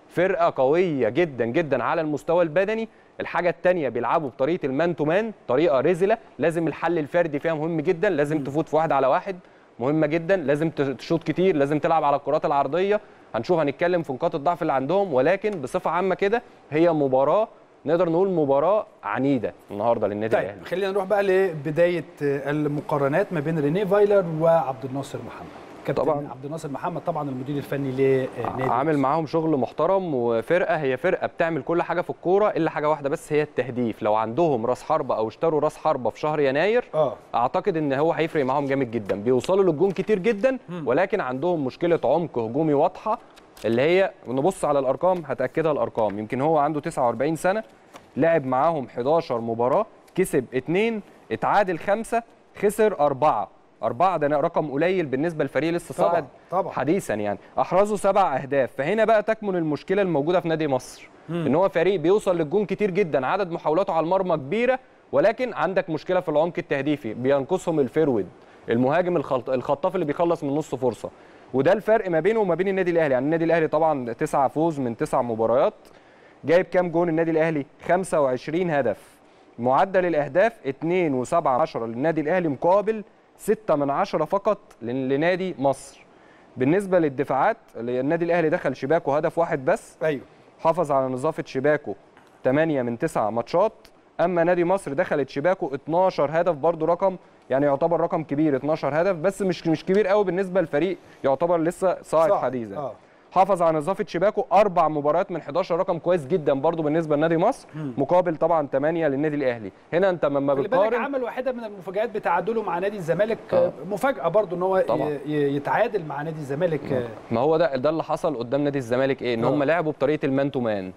فرقه قويه جدا جدا على المستوى البدني. الحاجه الثانيه بيلعبوا بطريقه المان تو مان، طريقه رزله، لازم الحل الفردي فيها مهم جدا، لازم تفوت في 1 على 1 مهمه جدا، لازم تشوط كتير، لازم تلعب على الكرات العرضيه. هنشوف هنتكلم في نقاط الضعف اللي عندهم، ولكن بصفه عامه كده هي مباراه نقدر نقول مباراه عنيده النهارده للنادي الاهلي. طيب خلينا نروح بقى لبدايه المقارنات ما بين ريني فايلر وعبد الناصر محمد. طبعا عبد الناصر محمد طبعا المدير الفني لنادي عامل معاهم شغل محترم، وفرقه هي فرقه بتعمل كل حاجه في الكوره الا حاجه واحده بس، هي التهديف. لو عندهم راس حربه او اشتروا راس حربه في شهر يناير اعتقد ان هو هيفرق معاهم جامد جدا. بيوصلوا للجون كتير جدا، ولكن عندهم مشكله عمق هجومي واضحه، اللي هي نبص على الارقام هتاكدها الارقام. يمكن هو عنده 49 سنه، لعب معاهم 11 مباراه، كسب 2، اتعادل 5، خسر 4. ده رقم قليل بالنسبه للفريق لسه صاعد حديثا، يعني احرزوا 7 أهداف. فهنا بقى تكمن المشكله الموجوده في نادي مصر، ان هو فريق بيوصل للجون كتير جدا، عدد محاولاته على المرمى كبيره، ولكن عندك مشكله في العمق التهديفي، بينقصهم الفيرود، المهاجم الخطاف اللي بيخلص من نص فرصه. وده الفرق ما بينه وما بين النادي الاهلي. يعني النادي الاهلي طبعا 9 فوز من 9 مباريات، جايب كام جون النادي الاهلي؟ 25 هدف. معدل الاهداف 2.7 للنادي الاهلي مقابل 6 فقط لنادي مصر. بالنسبة للدفاعات، النادي الأهلي دخل شباكه هدف واحد بس. أيوه. حافظ على نظافة شباكه 8 من 9 ماتشات، أما نادي مصر دخلت شباكه 12 هدف، برضو رقم يعني يعتبر رقم كبير، 12 هدف بس مش كبير قوي بالنسبة للفريق يعتبر لسه صاعد حديثا. حافظ على نظافة شباكه 4 مباريات من 11، رقم كويس جدا برضو بالنسبة لنادي مصر، مقابل طبعا 8 للنادي الأهلي. هنا أنت لما بتقارن عمل واحدة من المفاجآت بتعادله مع نادي الزمالك. مفاجأة برضو إن هو يتعادل مع نادي الزمالك. ما هو ده اللي حصل قدام نادي الزمالك، إيه إن هم لعبوا بطريقة المان تو مان.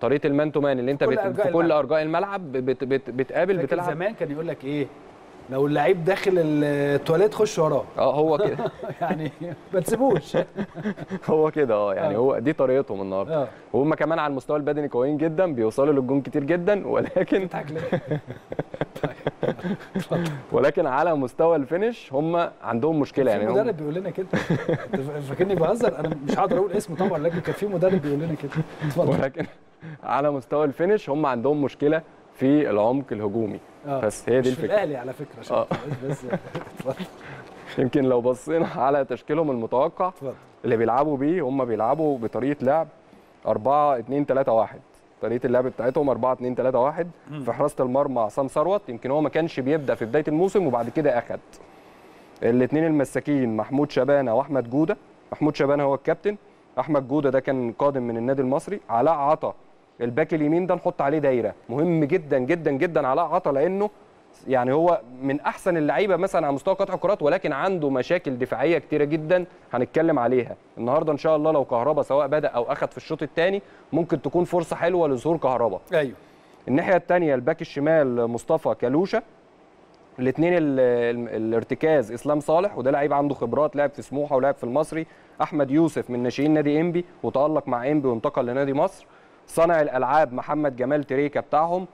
طريقة المان تو مان اللي أنت في كل أرجاء الملعب بتقابل بتلعب. زمان كان يقول لك إيه، لو اللعيب داخل التواليت خش وراه. هو كده يعني ما تسيبوش. هو كده يعني هو دي طريقتهم النهارده. وهم كمان على المستوى البدني قويين جدا، بيوصلوا للجون كتير جدا، ولكن ولكن على مستوى الفينش هم عندهم مشكله. يعني المدرب بيقول لنا كده، فاكرني بهزر، انا مش هقدر اقول اسمه طبعا، لكن كان في مدرب بيقول لنا كده. اتفضل. ولكن على مستوى الفينش هم عندهم مشكله في العمق الهجومي. بس هي دي الفكره. الاهلي على فكره عشان بس يمكن لو بصينا على تشكيلهم المتوقع اللي بيلعبوا بيه، هم بيلعبوا بطريقه لعب 4-2-3-1. طريقه اللعب بتاعتهم 4-2-3-1. في حراسه المرمى عصام ثروت، يمكن هو ما كانش بيبدا في بدايه الموسم وبعد كده اخد. الاثنين المساكين محمود شبانه واحمد جوده. محمود شبانه هو الكابتن، احمد جوده ده كان قادم من النادي المصري. علاء عطا الباك اليمين ده نحط عليه دايره، مهم جدا جدا جدا علاء عطا، لانه يعني هو من احسن اللعيبه مثلا على مستوى قطع الكرات، ولكن عنده مشاكل دفاعيه كتيره جدا هنتكلم عليها النهارده ان شاء الله. لو كهربا سواء بدا او اخذ في الشوط الثاني ممكن تكون فرصه حلوه لظهور كهربا. ايوه. الناحيه الثانيه الباك الشمال مصطفى كلوشه، الاثنين الارتكاز اسلام صالح، وده لعيب عنده خبرات، لعب في سموحه ولعب في المصري. احمد يوسف من ناشئين نادي انبي وتالق مع انبي وانتقل لنادي مصر. صانع الالعاب محمد جمال تريكه بتاعهم.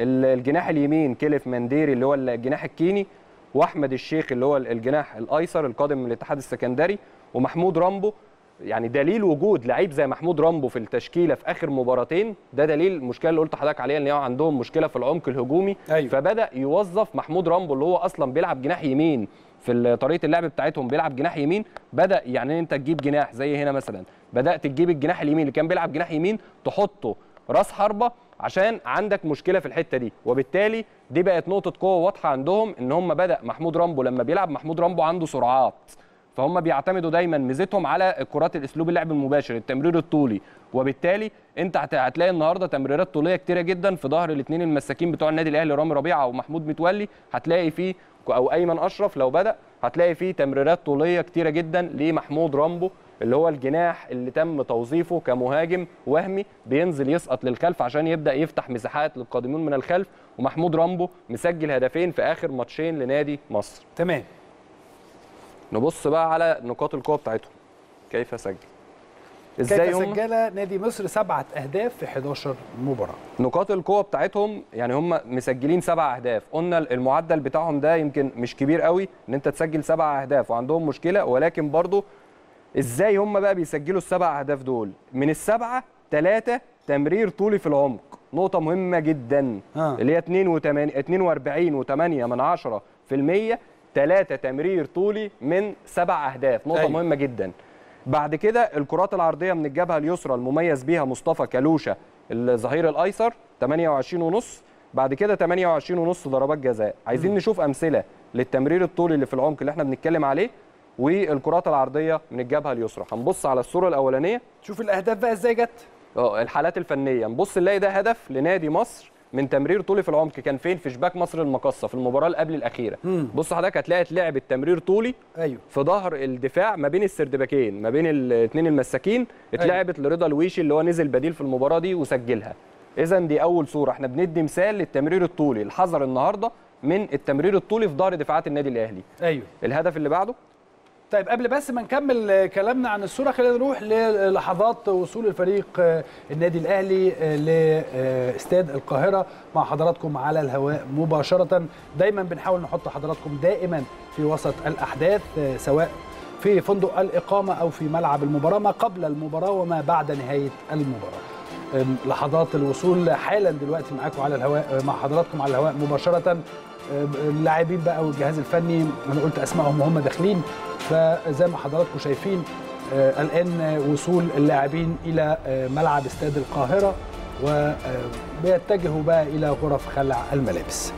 الجناح اليمين كليف مانديري اللي هو الجناح الكيني، واحمد الشيخ اللي هو الجناح الايسر القادم من الاتحاد السكندري، ومحمود رامبو. يعني دليل وجود لعيب زي محمود رامبو في التشكيله في اخر مباراتين ده دليل المشكله اللي قلت لحضرتك عليها، ان هو عندهم مشكله في العمق الهجومي. أيوة. فبدا يوظف محمود رامبو اللي هو اصلا بيلعب جناح يمين في طريقه اللعب بتاعتهم، بيلعب جناح يمين. بدا يعني انت تجيب جناح زي هنا مثلا، بدات تجيب الجناح اليمين اللي كان بيلعب جناح يمين تحطه راس حربه عشان عندك مشكله في الحته دي، وبالتالي دي بقت نقطه قوه واضحه عندهم. ان هم بدا محمود رامبو لما بيلعب محمود رامبو عنده سرعات، فهم بيعتمدوا دايما ميزتهم على الكرات الاسلوب اللعب المباشر التمرير الطولي، وبالتالي انت هتلاقي النهارده تمريرات طوليه كتيره جدا في ظهر الاثنين المساكين بتوع النادي الاهلي رامي ربيعه ومحمود متولي. هتلاقي فيه او ايمن اشرف لو بدا هتلاقي فيه تمريرات طوليه كتيره جدا لمحمود رامبو اللي هو الجناح اللي تم توظيفه كمهاجم وهمي بينزل يسقط للخلف عشان يبدا يفتح مساحات للقادمون من الخلف. ومحمود رامبو مسجل هدفين في اخر ماتشين لنادي مصر. تمام. نبص بقى على نقاط القوه بتاعتهم. كيف سجل؟ ازاي سجل نادي مصر 7 أهداف في 11 مباراه؟ نقاط القوه بتاعتهم يعني هم مسجلين 7 أهداف، قلنا المعدل بتاعهم ده يمكن مش كبير قوي ان انت تسجل 7 أهداف وعندهم مشكله، ولكن برضو ازاي هم بقى بيسجلوا ال7 أهداف دول؟ من ال7 3 تمرير طولي في العمق، نقطه مهمه جدا اللي هي 42.8% 3 تمرير طولي من 7 أهداف، نقطة أيوة. مهمة جدا. بعد كده الكرات العرضية من الجبهة اليسرى المميز بيها مصطفى كلوشة الظهير الأيسر 28.5، بعد كده 28.5 ضربات جزاء. عايزين نشوف أمثلة للتمرير الطولي اللي في العمق اللي احنا بنتكلم عليه والكرات العرضية من الجبهة اليسرى. هنبص على الصورة الأولانية شوف الأهداف بقى ازاي جت؟ الحالات الفنية نبص نلاقي ده هدف لنادي مصر من تمرير طولي في العمق، كان فين؟ في شباك مصر المقصه في المباراه اللي قبل الاخيره. بص حضرتك هتلاقي اتلعب التمرير طولي أيوه. في ظهر الدفاع ما بين السردباكين ما بين الاثنين المساكين اتلعبت أيوه. لرضا الويشي اللي هو نزل بديل في المباراه دي وسجلها. اذا دي اول صوره احنا بندي مثال للتمرير الطولي، الحذر النهارده من التمرير الطولي في ظهر دفاعات النادي الاهلي. ايوه. الهدف اللي بعده. طيب قبل بس ما نكمل كلامنا عن الصوره خلينا نروح للحظات وصول الفريق النادي الاهلي لاستاد القاهره مع حضراتكم على الهواء مباشره. دايما بنحاول نحط حضراتكم دائما في وسط الاحداث سواء في فندق الاقامه او في ملعب المباراه، ما قبل المباراه وما بعد نهايه المباراه. لحظات الوصول حالا دلوقتي معاكم على الهواء مع حضراتكم على الهواء مباشره. اللاعبين بقى والجهاز الفني انا قلت اسمائهم وهم داخلين، فزي ما حضراتكم شايفين الان وصول اللاعبين الى ملعب استاد القاهره وبيتجهوا بقى الى غرف خلع الملابس.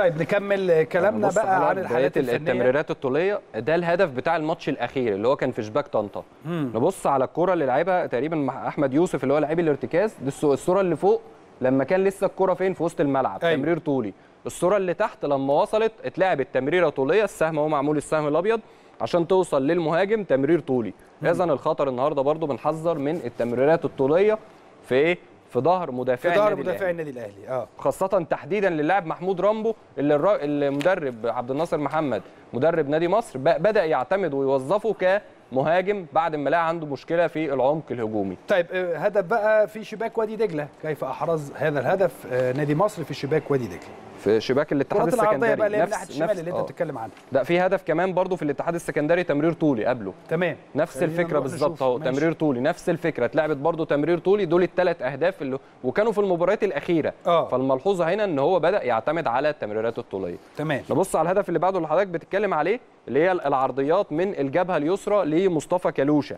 طيب نكمل كلامنا بقى عن الحالات الفنيه التمريرات الطوليه. ده الهدف بتاع الماتش الاخير اللي هو كان في شباك طنطا. نبص على الكره اللي لعبها تقريبا مع احمد يوسف اللي هو لاعب الارتكاز، دي الصوره اللي فوق لما كان لسه الكره فين؟ في وسط الملعب. أيوة. تمرير طولي. الصوره اللي تحت لما وصلت اتلعبت تمريره طوليه، السهم هو معمول السهم الابيض عشان توصل للمهاجم تمرير طولي. اذا الخطر النهارده برده بنحذر من التمريرات الطوليه في ايه؟ في ظهر مدافع النادي الاهلي خاصه تحديدا للاعب محمود رامبو اللي المدرب عبد الناصر محمد مدرب نادي مصر بدا يعتمد ويوظفه كمهاجم بعد ما لقى عنده مشكله في العمق الهجومي. طيب هدف بقى في شباك وادي دجله، كيف احرز هذا الهدف نادي مصر في شباك وادي دجله؟ في شباك الاتحاد السكندري بقى نفس اللي انت بتتكلم عنه ده. في هدف كمان برضو في الاتحاد السكندري تمرير طولي قبله. تمام. نفس الفكره بالظبط اهو تمرير طولي، نفس الفكره اتلعبت برضو تمرير طولي. دول ال3 أهداف اللي وكانوا في المباريات الاخيره. فالملحوظه هنا ان هو بدا يعتمد على التمريرات الطوليه. تمام. نبص على الهدف اللي بعده اللي حضرتك بتتكلم عليه اللي هي العرضيات من الجبهه اليسرى لمصطفى كلوشه.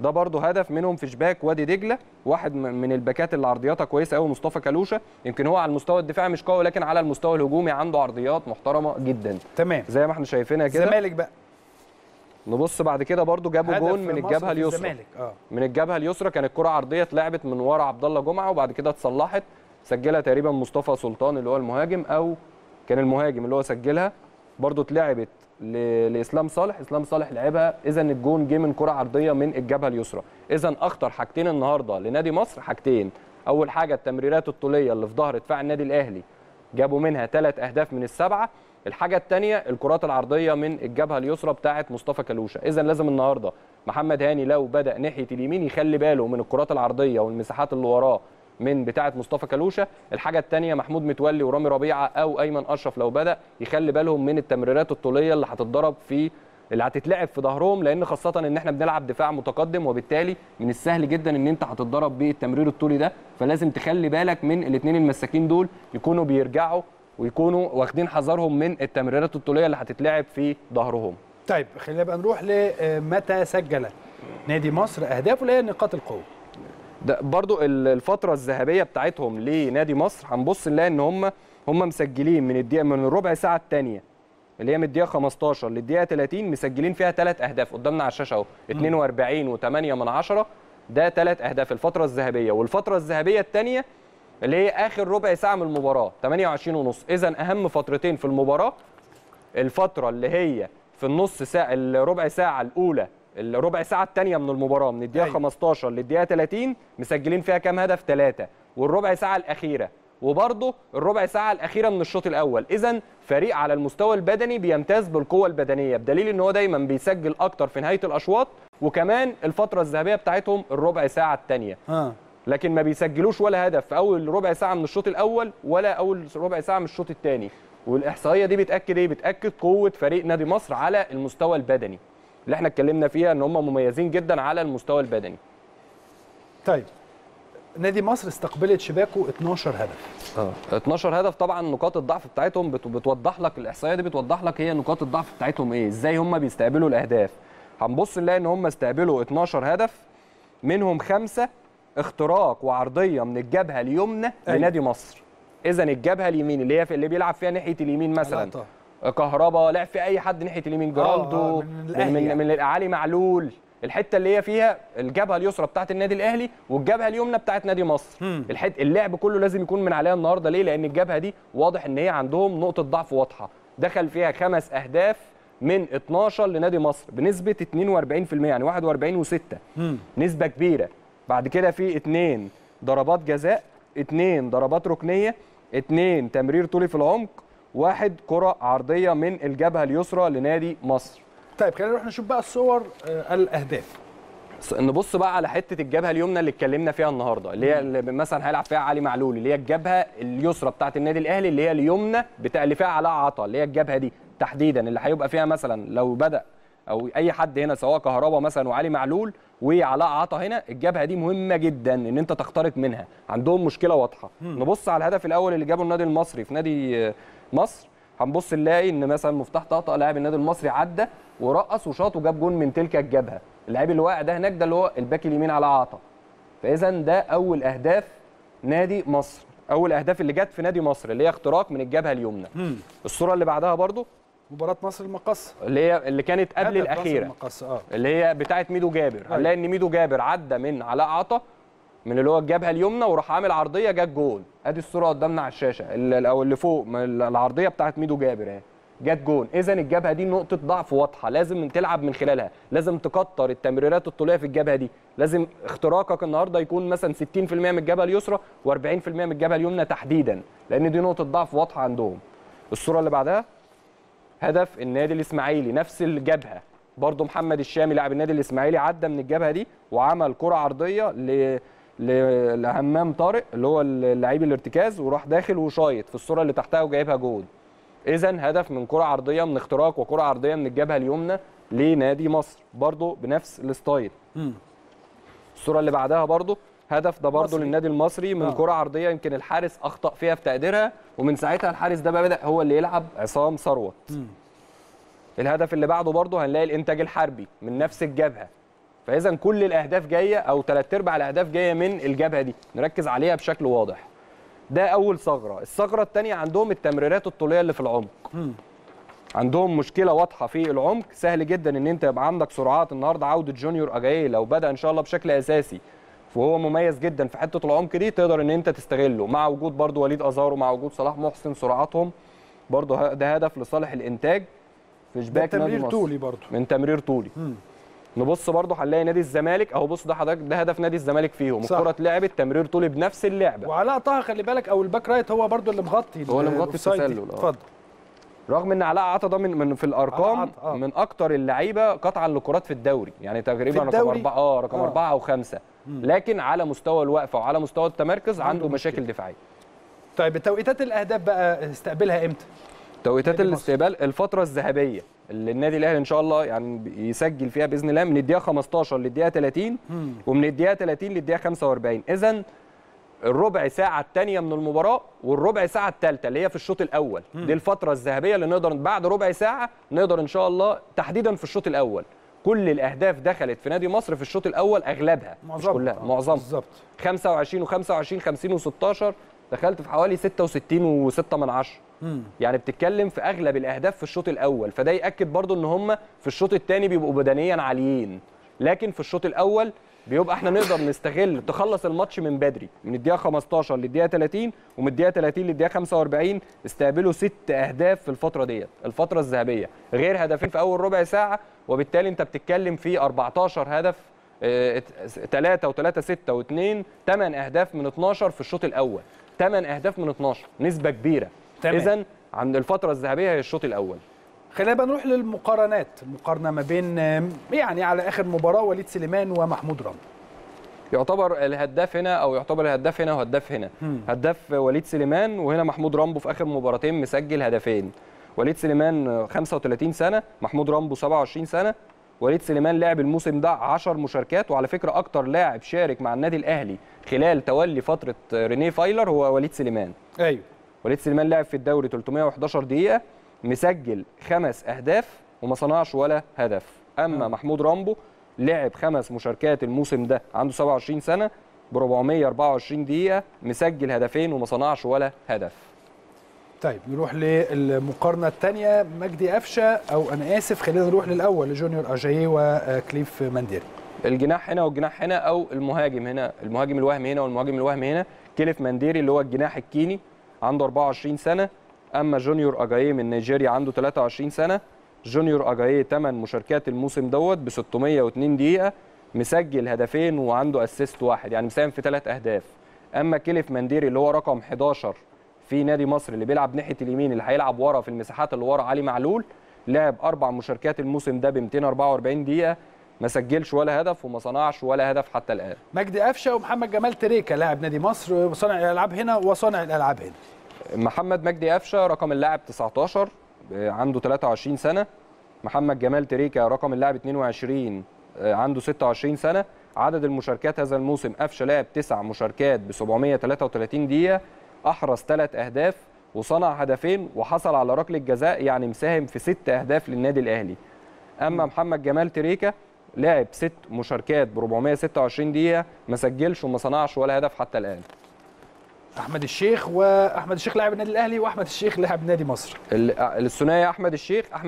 ده برضه هدف منهم في شباك وادي دجله، واحد من الباكات اللي عرضياتها كويسه قوي مصطفى كلوشه، يمكن هو على المستوى الدفاعي مش قوي لكن على المستوى الهجومي عنده عرضيات محترمه جدا. تمام زي ما احنا شايفينها كده. الزمالك بقى نبص بعد كده برضه جابوا جون من الجبهه اليسرى. من الجبهه اليسرى كانت كره عرضيه اتلعبت من ورا عبد الله جمعه وبعد كده اتصلحت، سجلها تقريبا مصطفى سلطان اللي هو المهاجم، او كان المهاجم اللي هو سجلها، برضه اتلعبت لاسلام صالح، اسلام صالح لعبها، اذا الجون جه من كره عرضيه من الجبهه اليسرى. اذا اخطر حاجتين النهارده لنادي مصر حاجتين، اول حاجه التمريرات الطوليه اللي في ظهر دفاع النادي الاهلي جابوا منها 3 اهداف من 7، الحاجه الثانيه الكرات العرضيه من الجبهه اليسرى بتاعه مصطفى كلوشه. اذا لازم النهارده محمد هاني لو بدا ناحيه اليمين يخلي باله من الكرات العرضيه والمساحات اللي وراه من بتاعه مصطفى كلوشه، الحاجه الثانيه محمود متولي ورامي ربيعه او ايمن اشرف لو بدا يخلي بالهم من التمريرات الطوليه اللي هتتضرب في اللي هتتلعب في ظهرهم، لان خاصه ان احنا بنلعب دفاع متقدم وبالتالي من السهل جدا ان انت هتتضرب بالتمرير الطولي ده، فلازم تخلي بالك من الاثنين المساكين دول يكونوا بيرجعوا ويكونوا واخدين حذرهم من التمريرات الطوليه اللي هتتلعب في ظهرهم. طيب خلينا بقى نروح لمتى سجل نادي مصر اهدافه، اللي هي نقاط القوه. ده برضو الفترة الذهبية بتاعتهم لنادي مصر هنبص نلاقي ان هم مسجلين من الدقيقة من الربع ساعة الثانية اللي هي من الدقيقة 15 للدقيقة 30 مسجلين فيها 3 اهداف قدامنا على الشاشة اهو، 42.8 ده 3 اهداف الفترة الذهبية، والفترة الذهبية الثانية اللي هي آخر ربع ساعة من المباراة 28.5، إذا أهم فترتين في المباراة الفترة اللي هي في النص ساعة الربع ساعة الأولى الربع ساعة الثانية من المباراة من الدقيقة 15 للدقيقة 30 مسجلين فيها كام هدف؟ 3، والربع ساعة الأخيرة وبرضه الربع ساعة الأخيرة من الشوط الأول، إذا فريق على المستوى البدني بيمتاز بالقوة البدنية بدليل إن هو دايما بيسجل أكتر في نهاية الأشواط، وكمان الفترة الذهبية بتاعتهم الربع ساعة الثانية. لكن ما بيسجلوش ولا هدف في أول ربع ساعة من الشوط الأول ولا أول ربع ساعة من الشوط الثاني، والإحصائية دي بتأكد إيه؟ بتأكد قوة فريق نادي مصر على المستوى البدني. اللي احنا اتكلمنا فيها ان هم مميزين جدا على المستوى البدني. طيب نادي مصر استقبلت شباكه 12 هدف. 12 هدف، طبعا نقاط الضعف بتاعتهم بتوضح لك الاحصائيه دي، بتوضح لك هي نقاط الضعف بتاعتهم ايه، ازاي هم بيستقبلوا الاهداف. هنبص نلاقي ان هم استقبلوا 12 هدف منهم 5 اختراق وعرضيه من الجبهه اليمنى لنادي مصر. اذا الجبهه اليمين اللي هي اللي بيلعب فيها ناحيه اليمين مثلا كهربا، لعب في اي حد ناحيه اليمين، جرالدو من علي معلول، الحته اللي هي فيها الجبهه اليسرى بتاعه النادي الاهلي والجبهه اليمنى بتاعه نادي مصر، اللعب كله لازم يكون من عليها النهارده. ليه؟ لان الجبهه دي واضح ان هي عندهم نقطه ضعف واضحه، دخل فيها 5 اهداف من 12 لنادي مصر بنسبه 42%، يعني 41.6 نسبه كبيره. بعد كده في 2 ضربات جزاء، 2 ضربات ركنيه، 2 تمرير طولي في العمق، 1 كرة عرضية من الجبهة اليسرى لنادي مصر. طيب خلينا نروح نشوف بقى الصور الأهداف. نبص بقى على حتة الجبهة اليمنى اللي اتكلمنا فيها النهاردة، اللي هي مثلا هيلعب فيها علي معلول، اللي هي الجبهة اليسرى بتاعة النادي الأهلي، اللي هي اليمنى بتاع اللي فيها علاء عطا، اللي هي الجبهة دي تحديدا اللي هيبقى فيها مثلا لو بدأ أو أي حد هنا سواء كهربا مثلا وعلي معلول وعلاء عطا، هنا الجبهة دي مهمة جدا إن أنت تخترق منها، عندهم مشكلة واضحة. نبص على الهدف الأول اللي جابه النادي المصري في نادي مصر، هنبص نلاقي ان مثلا مفتاح طاطا لاعب النادي المصري عدى ورقص وشاط وجاب جون من تلك الجبهه، اللاعب اللي واقع ده هناك ده اللي هو الباك اليمين على عطا. فاذا ده اول اهداف نادي مصر، اول اهداف اللي جت في نادي مصر اللي هي اختراق من الجبهه اليمنى. الصوره اللي بعدها برضو مباراه مصر المقصه اللي هي اللي كانت قبل الاخيره اللي هي بتاعه ميدو جابر، هنلاقي ان ميدو جابر عدى من علاء عطا من اللي هو الجبهه اليمنى وراح عامل عرضيه جت جون. ادي الصوره قدامنا على الشاشه او اللي فوق العرضيه بتاعت ميدو جابر اهي جت جون. اذا الجبهه دي نقطه ضعف واضحه لازم تلعب من خلالها، لازم تكتر التمريرات الطوليه في الجبهه دي، لازم اختراقك النهارده يكون مثلا 60% من الجبهه اليسرى و40% من الجبهه اليمنى تحديدا، لان دي نقطه ضعف واضحه عندهم. الصوره اللي بعدها هدف النادي الاسماعيلي، نفس الجبهه برضه محمد الشامي لاعب النادي الاسماعيلي عدى من الجبهه دي وعمل كره عرضيه لهمام طارق اللي هو لعيب الارتكاز وراح داخل وشايط في الصوره اللي تحتها وجايبها جول. اذا هدف من كره عرضيه من اختراق وكره عرضيه من الجبهه اليمنى لنادي مصر برضه بنفس الستايل. الصوره اللي بعدها برضه هدف ده برضه للنادي المصري من كره عرضيه يمكن الحارس اخطا فيها في تقديرها، ومن ساعتها الحارس ده بقى بدا هو اللي يلعب عصام ثروت. الهدف اللي بعده برضه هنلاقي الانتاج الحربي من نفس الجبهه، فاذا كل الاهداف جايه او ثلاث ارباع الاهداف جايه من الجبهه دي، نركز عليها بشكل واضح. ده اول ثغره. الثغره الثانيه عندهم التمريرات الطوليه اللي في العمق. عندهم مشكله واضحه في العمق، سهل جدا ان انت يبقى عندك سرعات. النهارده عوده جونيور اجاي لو بدا ان شاء الله بشكل اساسي، وهو مميز جدا في حته العمق دي، تقدر ان انت تستغله مع وجود برضو وليد ازارو، مع وجود صلاح محسن، سرعاتهم برضو ده هدف لصالح الانتاج في شباك نادي مصر. من تمرير طولي برضو، من تمرير طولي. نبص برضو هنلاقي نادي الزمالك اهو، بص ده حضرتك ده هدف نادي الزمالك فيهم، الكره اتلعبت تمرير طولي بنفس اللعبه، وعلاء طه خلي بالك او الباك رايت هو برضو اللي مغطي، هو اللي مغطي التسلل. اتفضل. رغم ان علاء عطا ده من في الارقام من اكتر اللعيبه قطعا لكرات في الدوري، يعني تقريبا رقم 4 رقم 4 أو 5، لكن على مستوى الوقفه وعلى مستوى التمركز عنده مشاكل دفاعيه. طيب توقيتات الاهداف بقى استقبلها امتى؟ توقيتات الاستقبال الفتره الذهبيه اللي النادي الاهلي ان شاء الله يعني يسجل فيها باذن الله، من الدقيقه 15 للدقيقه 30 ومن الدقيقه 30 للدقيقه 45. اذا الربع ساعه الثانيه من المباراه والربع ساعه الثالثه اللي هي في الشوط الاول، دي الفتره الذهبيه اللي نقدر بعد ربع ساعه نقدر ان شاء الله تحديدا في الشوط الاول. كل الاهداف دخلت في نادي مصر في الشوط الاول، اغلبها مش كلها، معظمها بالظبط 25 و25 50 و16، دخلت في حوالي 66.6. يعني بتتكلم في اغلب الاهداف في الشوط الاول، فده ياكد برضو ان هم في الشوط الثاني بيبقوا بدنيا عاليين، لكن في الشوط الاول بيبقى احنا نقدر نستغل تخلص الماتش من بدري، من الدقيقه 15 للدقيقه 30 ومن الدقيقه 30 للدقيقه 45. استقبلوا 6 أهداف في الفتره ديت، الفتره الذهبيه، غير هدفين في اول ربع ساعه، وبالتالي انت بتتكلم في 14 هدف، 3 و3 6 و2، 8 أهداف من 12 في الشوط الاول، 8 أهداف من 12 نسبه كبيره. اذا عند الفتره الذهبيه هي الشوط الاول. خلينا بقى نروح للمقارنات، المقارنه ما بين يعني على اخر مباراه وليد سليمان ومحمود رمضان. يعتبر الهداف هنا او يعتبر الهداف هنا وهداف هنا، هداف وليد سليمان وهنا محمود رامبو في اخر مباراتين مسجل هدفين. وليد سليمان 35 سنه، محمود رامبو 27 سنه. وليد سليمان لعب الموسم ده 10 مشاركات، وعلى فكره اكتر لاعب شارك مع النادي الاهلي خلال تولي فتره ريني فايلر هو وليد سليمان. ايوه، وليد سليمان لعب في الدوري 311 دقيقه، مسجل 5 أهداف وما صنعش ولا هدف. اما محمود رامبو لعب 5 مشاركات الموسم ده، عنده 27 سنه ب 424 دقيقه، مسجل 2 هدف وما صنعش ولا هدف. طيب نروح للمقارنه الثانيه، مجدي قفشه او انا اسف خلينا نروح للاول لجونيور اجاييه وكليف مانديري. الجناح هنا والجناح هنا او المهاجم هنا، المهاجم الوهم هنا والمهاجم الوهم هنا. كليف مانديري اللي هو الجناح الكيني عنده 24 سنه، اما جونيور اجاييه من نيجيريا عنده 23 سنه، جونيور اجاييه 8 مشاركات الموسم دوت ب 602 دقيقه، مسجل 2 هدف وعنده اسيست 1، يعني مساهم في 3 أهداف. اما كليف مانديري اللي هو رقم 11 في نادي مصر اللي بيلعب ناحيه اليمين، اللي هيلعب ورا في المساحات اللي ورا علي معلول، لعب 4 مشاركات الموسم ده ب 244 دقيقه، ما سجلش ولا هدف وما صنعش ولا هدف حتى الان. مجدي قفشه ومحمد جمال تريكه لاعب نادي مصر وصانع الالعاب هنا وصانع الالعاب هنا. محمد مجدي قفشه رقم اللاعب 19 عنده 23 سنه، محمد جمال تريكه رقم اللاعب 22 عنده 26 سنه، عدد المشاركات هذا الموسم قفشه لعب 9 مشاركات ب 733 دقيقه، احرز 3 أهداف وصنع 2 وحصل على ركله جزاء، يعني مساهم في 6 أهداف للنادي الاهلي. اما محمد جمال تريكه لعب 6 مشاركات ب 426 دقيقه، ما سجلش وما صنعش ولا هدف حتى الان. احمد الشيخ لاعب النادي الاهلي واحمد الشيخ لاعب نادي مصر. الثنائي احمد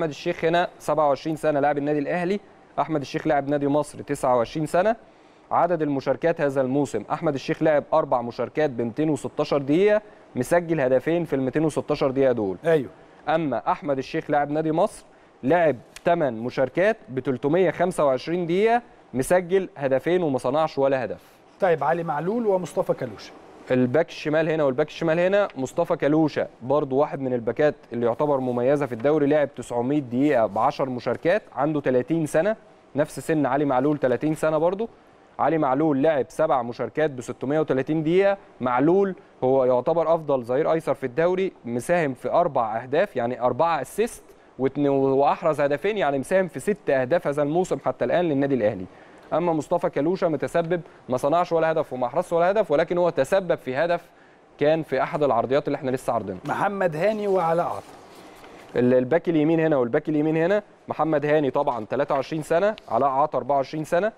الشيخ هنا 27 سنه لاعب النادي الاهلي، احمد الشيخ لاعب نادي مصر 29 سنه. عدد المشاركات هذا الموسم احمد الشيخ لعب 4 مشاركات ب 216 دقيقه، مسجل 2 هدف في ال 216 دقيقه دول. ايوه، اما احمد الشيخ لاعب نادي مصر لعب 8 مشاركات ب 325 دقيقه، مسجل 2 هدف وما صنعش ولا هدف. طيب علي معلول ومصطفى كلوشة. الباك الشمال هنا والباك الشمال هنا، مصطفى كلوشة برضو واحد من الباكات اللي يعتبر مميزة في الدوري، لعب 900 دقيقة ب10 مشاركات، عنده 30 سنة نفس سن علي معلول، 30 سنة برضو. علي معلول لعب 7 مشاركات ب 630 دقيقة، معلول هو يعتبر أفضل ظهير أيسر في الدوري، مساهم في 4 أهداف يعني 4 أسيست وأحرز 2، يعني مساهم في 6 أهداف هذا الموسم حتى الآن للنادي الأهلي. اما مصطفى كلوشة متسبب، ما صنعش ولا هدف وما احرزش ولا هدف، ولكن هو تسبب في هدف كان في احد العرضيات اللي احنا لسه عارضينها. محمد هاني وعلاء عطا. الباك اليمين هنا والباك اليمين هنا، محمد هاني طبعا 23 سنه، علاء عطا 24 سنه،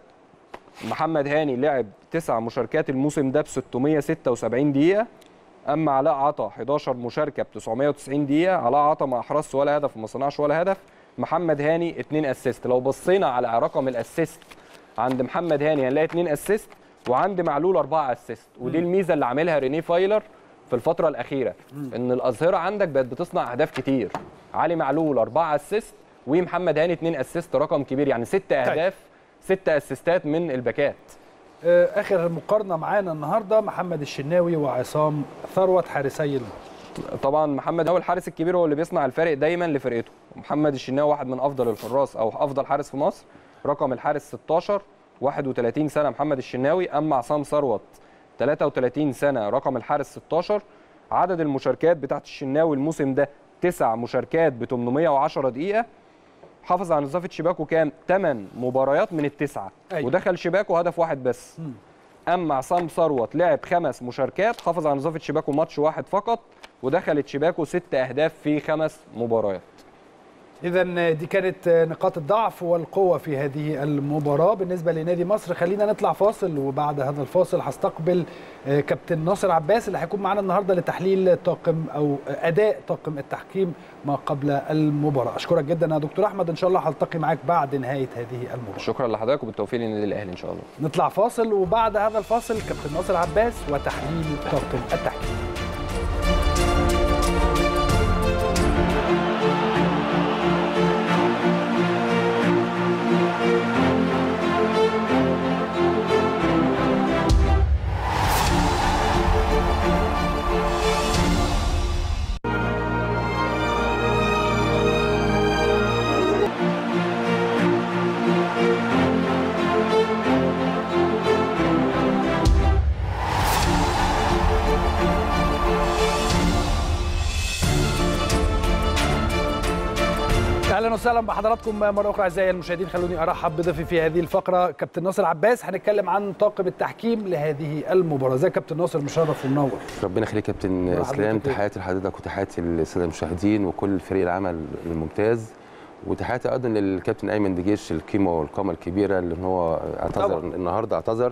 محمد هاني لعب 9 مشاركات الموسم ده ب 676 دقيقة، أما علاء عطا 11 مشاركة ب 990 دقيقة، علاء عطا ما أحرزش ولا هدف وما صنعش ولا هدف، محمد هاني 2 اسيست. لو بصينا على رقم الاسيست عند محمد هاني هنلاقي 2 اسيست وعند معلول 4 اسيست، ودي الميزة اللي عاملها ريني فايلر في الفترة الأخيرة، إن الأظهرة عندك بقت بتصنع أهداف كتير. علي معلول 4 اسيست ومحمد هاني 2 اسيست، رقم كبير يعني 6 أهداف 6 اسيستات من الباكات. اخر مقارنه معانا النهارده محمد الشناوي وعصام ثروت حارسي المرمى. طبعا محمد هو الحارس الكبير، هو اللي بيصنع الفرق دايما لفرقته. محمد الشناوي واحد من افضل الحراس او افضل حارس في مصر، رقم الحارس 16، 31 سنه محمد الشناوي. اما عصام ثروت 33 سنه، رقم الحارس 16. عدد المشاركات بتاعت الشناوي الموسم ده 9 مشاركات ب 810 دقيقه. حافظ على نظافه شباكه كام؟ 8 مباريات من ال9 أيوة. ودخل شباكه هدف واحد بس. اما عصام ثروت لعب 5 مشاركات، حافظ على نظافه شباكه ماتش واحد فقط، ودخلت شباكه 6 اهداف في 5 مباريات. اذا دي كانت نقاط الضعف والقوه في هذه المباراه بالنسبه لنادي مصر. خلينا نطلع فاصل، وبعد هذا الفاصل هستقبل كابتن ناصر عباس اللي هيكون معانا النهارده لتحليل طاقم او اداء طاقم التحكيم ما قبل المباراه. اشكرك جدا يا دكتور احمد، ان شاء الله هلتقي معاك بعد نهايه هذه المباراه. شكرا لحضرتك وبالتوفيق للنادي الاهلي ان شاء الله. نطلع فاصل وبعد هذا الفاصل كابتن ناصر عباس وتحليل طاقم التحكيم. اهلا بحضراتكم مره اخرى اعزائي المشاهدين. خلوني ارحب بضيفي في هذه الفقره كابتن ناصر عباس، هنتكلم عن طاقم التحكيم لهذه المباراه. ازيك كابتن ناصر؟ مشرف ومنور. ربنا يخليك كابتن اسلام. تحياتي لحضرتك وتحياتي للساده المشاهدين وكل فريق العمل الممتاز، وتحياتي ايضا للكابتن ايمن دجيش القيمه والقامه الكبيره اللي هو اعتذر النهارده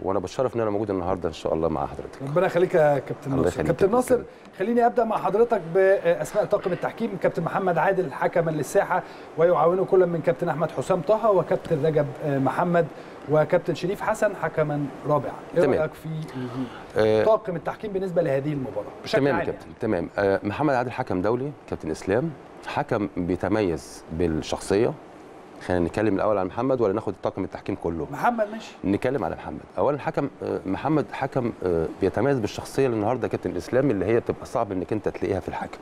وانا بتشرف ان انا موجود النهارده ان شاء الله مع حضرتك. ربنا يخليك يا كابتن ناصر. كابتن ناصر، خليني ابدا مع حضرتك باسماء طاقم التحكيم. كابتن محمد عادل حكما للساحه ويعاونه كل من كابتن احمد حسام طه وكابتن رجب محمد وكابتن شريف حسن حكما رابعا. ايه رايك في طاقم التحكيم بالنسبه لهذه المباراه بشكل عام؟ تمام يا كابتن. تمام. محمد عادل حكم دولي كابتن اسلام، حكم بيتميز بالشخصيه. خلينا نتكلم الاول عن محمد ولا ناخد طاقم التحكيم كله؟ محمد ماشي. نتكلم على محمد اولا. حكم محمد حكم بيتميز بالشخصيه النهارده كابتن اسلام اللي هي بتبقى صعب انك انت تلاقيها في الحكم.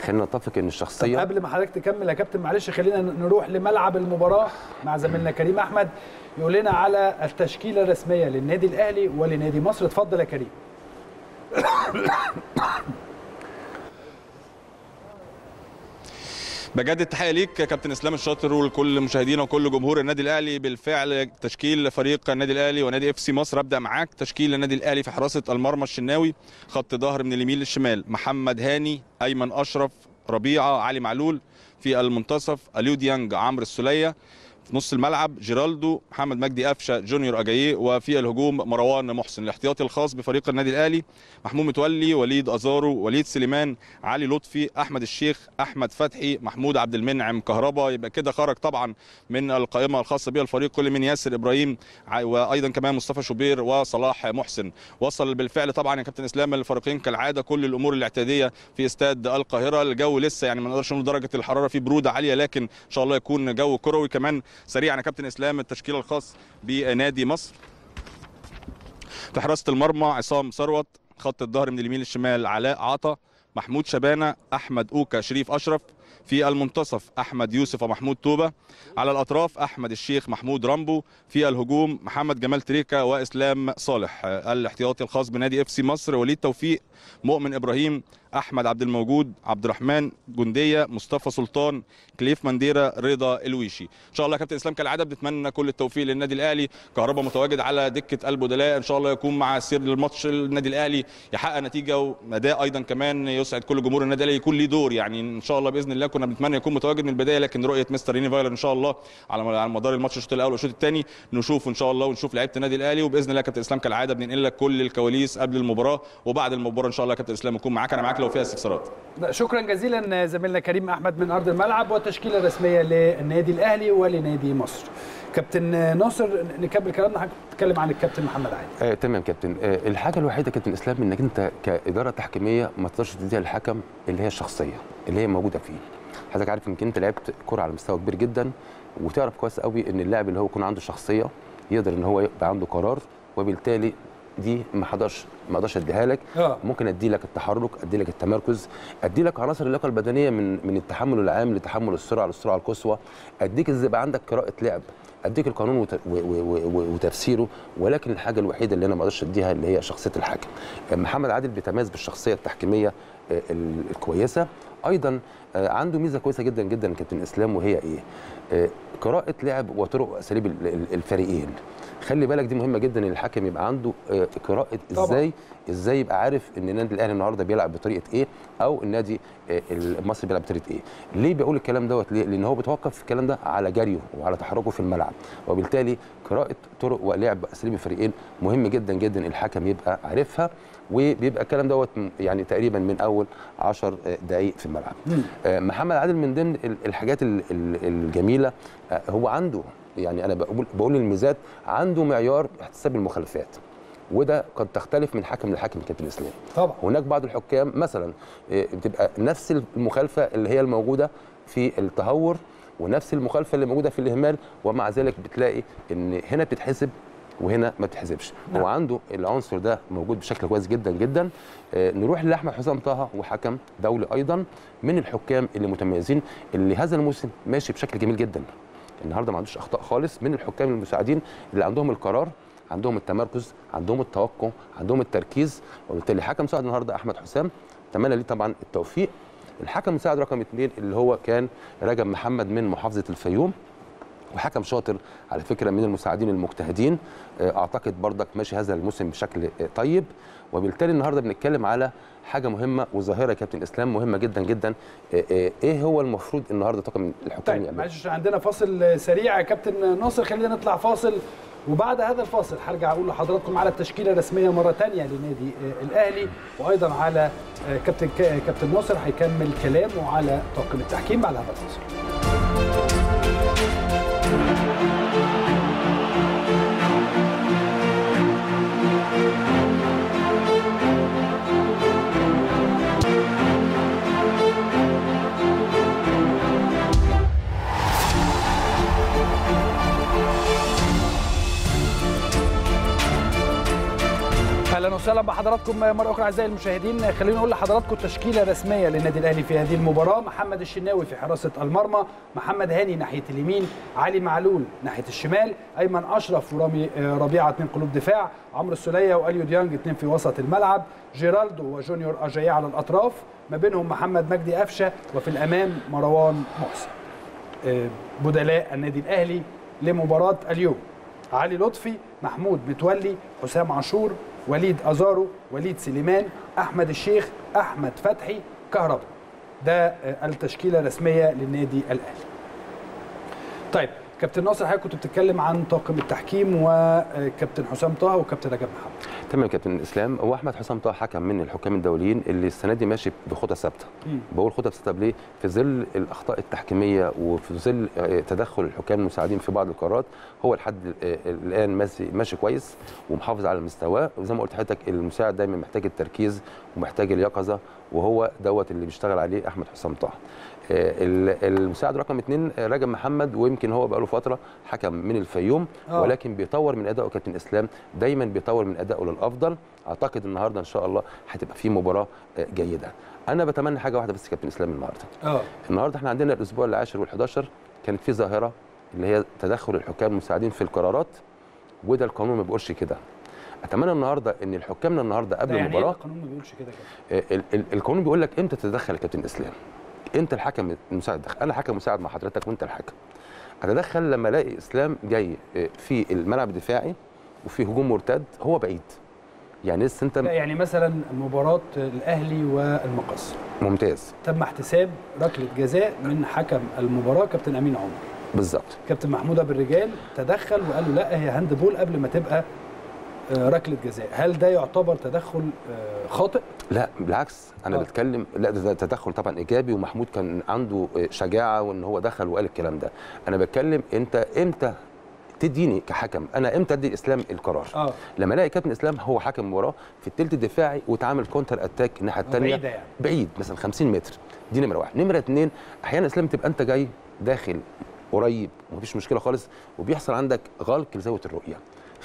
خلينا نتفق ان الشخصيه. قبل ما حضرتك تكمل يا كابتن معلش، خلينا نروح لملعب المباراه مع زميلنا كريم احمد يقول لنا على التشكيله الرسميه للنادي الاهلي ولنادي مصر. اتفضل يا كريم. بجد التحيه ليك كابتن اسلام الشاطر ولكل مشاهدينا وكل جمهور النادي الاهلي. بالفعل تشكيل فريق النادي الاهلي ونادي اف سي مصر. ابدا معاك تشكيل النادي الاهلي في حراسه المرمى الشناوي، خط ظهر من اليمين للشمال محمد هاني، ايمن اشرف، ربيعه، علي معلول. في المنتصف اليو ديانج، عمرو السوليه. في نص الملعب جيرالدو، محمد مجدي قفشه، جونيور اجاييه. وفي الهجوم مروان محسن. الاحتياطي الخاص بفريق النادي الاهلي محمود متولي، وليد ازارو، وليد سليمان، علي لطفي، احمد الشيخ، احمد فتحي، محمود عبد المنعم كهربا. يبقى كده خرج طبعا من القائمه الخاصه بها الفريق كل من ياسر ابراهيم وايضا كمان مصطفى شوبير وصلاح محسن. وصل بالفعل طبعا يا كابتن اسلام الفريقين كالعاده كل الامور الاعتياديه في استاد القاهره. الجو لسه يعني ما نقدرش نقول درجه الحراره فيه بروده عاليه، لكن ان شاء الله يكون جو كروي. كمان سريعا يا كابتن اسلام التشكيل الخاص بنادي مصر. في حراسه المرمى عصام ثروت، خط الظهر من اليمين للشمال علاء عطا، محمود شبانه، احمد اوكا، شريف اشرف. في المنتصف احمد يوسف ومحمود توبه. على الاطراف احمد الشيخ، محمود رامبو. في الهجوم محمد جمال تريكا واسلام صالح. الاحتياطي الخاص بنادي اف سي مصر وليد توفيق، مؤمن ابراهيم، احمد عبد الموجود، عبد الرحمن جنديه، مصطفى سلطان، كليف منديرة، رضا الويشي. ان شاء الله يا كابتن اسلام كالعاده بنتمنى كل التوفيق للنادي الاهلي. كهربا متواجد على دكه البدلاء، ان شاء الله يكون مع سير الماتش النادي الاهلي يحقق نتيجه واداء ايضا كمان يسعد كل جمهور النادي الاهلي، يكون ليه دور يعني ان شاء الله باذن الله. كنا بنتمنى يكون متواجد من البدايه، لكن رؤيه مستر ريني فايلر ان شاء الله على مدار الماتش الشوط الاول والشوط الثاني نشوف ان شاء الله ونشوف لعيبه النادي الاهلي. وباذن الله كابتن اسلام كالعاده بننقل لك كل الكواليس قبل المباراه وبعد المباراه ان شاء الله. كابتن اسلام نكون معاك، انا معاك لو فيها استفسارات. شكرا جزيلا زميلنا كريم احمد من ارض الملعب والتشكيله الرسميه للنادي الاهلي ولنادي مصر. كابتن ناصر نكمل كلامنا، حضرتك بتتكلم عن الكابتن محمد عادل. تمام كابتن. الحاجه الوحيده كابتن اسلام انك انت كاداره تحكيميه ما تقدرش تديها للحكم اللي هي الشخصيه اللي هي موجوده فيه. حضرتك عارف انك انت لعبت كره على مستوى كبير جدا وتعرف كويس قوي ان اللاعب اللي هو يكون عنده شخصيه يقدر ان هو يبقى عنده قرار، وبالتالي دي ما اقدرش اديها لك. ممكن ادي لك التحرك، ادي لك التمركز، ادي لك عناصر اللياقه البدنيه من التحمل العام لتحمل السرعه للسرعه القصوى، اديك ازاي يبقى عندك قراءه لعب، اديك القانون وتفسيره. ولكن الحاجه الوحيده اللي انا ما اقدرش اديها اللي هي شخصيه الحكم. محمد عادل بيتميز بالشخصيه التحكيميه الكويسه، ايضا عنده ميزه كويسه جدا جدا كابتن اسلام، وهي ايه؟ قراءه لعب وطرق واساليب الفريقين. خلي بالك دي مهمه جدا ان الحكم يبقى عنده قراءه ازاي يبقى عارف ان النادي الاهلي النهارده بيلعب بطريقه ايه او النادي المصري بيلعب بطريقه ايه. ليه بقول الكلام دوت؟ ليه؟ لان هو بيتوقف الكلام ده على جريه وعلى تحركه في الملعب، وبالتالي قراءه طرق ولعب اساليب الفريقين مهم جدا جدا الحكم يبقى عارفها، وبيبقى الكلام دوت يعني تقريبا من اول 10 دقائق في الملعب. محمد عادل من ضمن الحاجات الجميله هو عنده، يعني انا بقول الميزات، عنده معيار احتساب المخالفات، وده قد تختلف من حكم لحكم كابتن اسلام. طبعا هناك بعض الحكام مثلا بتبقى نفس المخالفه اللي هي الموجوده في التهور ونفس المخالفه اللي موجوده في الاهمال، ومع ذلك بتلاقي ان هنا بتتحسب وهنا ما بتحسبش. نعم. هو عنده العنصر ده موجود بشكل كويس جدا جدا. نروح لاحمد حسام طه، وحكم دولي ايضا من الحكام اللي متميزين، اللي هذا الموسم ماشي بشكل جميل جدا. النهارده ما عندوش اخطاء خالص، من الحكام المساعدين اللي عندهم القرار، عندهم التمركز، عندهم التوقع، عندهم التركيز. وبالتالي حكم مساعد النهارده احمد حسام، اتمنى ليه طبعا التوفيق. الحكم المساعد رقم 2 اللي هو كان رجب محمد من محافظه الفيوم، وحكم شاطر على فكره من المساعدين المجتهدين. اعتقد بردك ماشي هذا الموسم بشكل طيب، وبالتالي النهارده بنتكلم على حاجه مهمه وظاهره كابتن اسلام مهمه جدا جدا. ايه هو المفروض النهارده طاقم الحكام يعمل؟ طيب معلش عندنا فاصل سريع يا كابتن ناصر، خلينا نطلع فاصل، وبعد هذا الفاصل هرجع اقول لحضراتكم على التشكيله الرسميه مره ثانيه لنادي الاهلي، وايضا على كابتن ناصر هيكمل كلامه على طاقم التحكيم بعد هذا الفاصل. اهلا وسهلا بحضراتكم مره اخرى اعزائي المشاهدين. خلينا نقول لحضراتكم التشكيله الرسميه للنادي الاهلي في هذه المباراه: محمد الشناوي في حراسه المرمى، محمد هاني ناحيه اليمين، علي معلول ناحيه الشمال، ايمن اشرف ورامي ربيعه اثنين قلوب دفاع، عمرو السوليه واليو ديانج اثنين في وسط الملعب، جيرالدو وجونيور اجايا على الاطراف، ما بينهم محمد مجدي قفشه، وفي الامام مروان محسن. بدلاء النادي الاهلي لمباراه اليوم: علي لطفي، محمود متولي، حسام عاشور، وليد أزارو، وليد سليمان، أحمد الشيخ، أحمد فتحي، كهربا. ده التشكيلة الرسمية للنادي الأهلي. طيب كابتن ناصر حضرتك كنت بتتكلم عن طاقم التحكيم وكابتن حسام طه وكابتن رجب محمد. تمام كابتن اسلام. هو احمد حسام طه حكم من الحكام الدوليين اللي السنه دي ماشي بخطه ثابته. بقول خطه ثابته ليه؟ في ظل الاخطاء التحكيميه وفي ظل تدخل الحكام المساعدين في بعض القرارات، هو لحد الان ماشي كويس ومحافظ على مستواه. وزي ما قلت لحضرتك المساعد دايما محتاج التركيز ومحتاج اليقظه، وهو دوت اللي بيشتغل عليه احمد حسام طه. المساعد رقم 2 رجب محمد، ويمكن هو بقاله فتره حكم من الفيوم ولكن بيطور من ادائه كابتن اسلام، دايما بيطور من ادائه للافضل. اعتقد النهارده ان شاء الله هتبقى في مباراه جيده. انا بتمنى حاجه واحده بس كابتن اسلام النهارده. النهارده احنا عندنا الاسبوع العاشر وال11 كانت في ظاهره اللي هي تدخل الحكام المساعدين في القرارات، وده القانون ما بيقولش كده. اتمنى النهارده ان حكامنا النهارده قبل يعني المباراه. القانون ما بيقولش كده القانون بيقول لك امتى تتدخل كابتن اسلام، امتى الحكم المساعد دخل. انا حكم مساعد مع حضرتك وانت الحكم، اتدخل لما الاقي اسلام جاي في الملعب الدفاعي وفي هجوم مرتد هو بعيد. يعني لسه انت يعني مثلا مباراه الاهلي والمقص ممتاز تم احتساب ركله جزاء من حكم المباراه كابتن امين عمر بالظبط. كابتن محمود ابو الرجال تدخل وقال له لا هي هاند بول قبل ما تبقى ركله جزاء، هل ده يعتبر تدخل خاطئ؟ لا بالعكس انا بتكلم، لا ده تدخل طبعا ايجابي، ومحمود كان عنده شجاعه وان هو دخل وقال الكلام ده. انا بتكلم انت امتى تديني كحكم، انا امتى ادي الاسلام القرار؟ لما الاقي كابتن اسلام هو حكم مباراه في الثلث الدفاعي واتعامل كونتر اتاك الناحيه الثانيه بعيد، يعني بعيد مثلا 50 متر، دي نمره واحد. نمره اثنين، احيانا اسلام تبقى انت جاي داخل قريب ومفيش مشكله خالص وبيحصل عندك غلق لزاويه الرؤيه.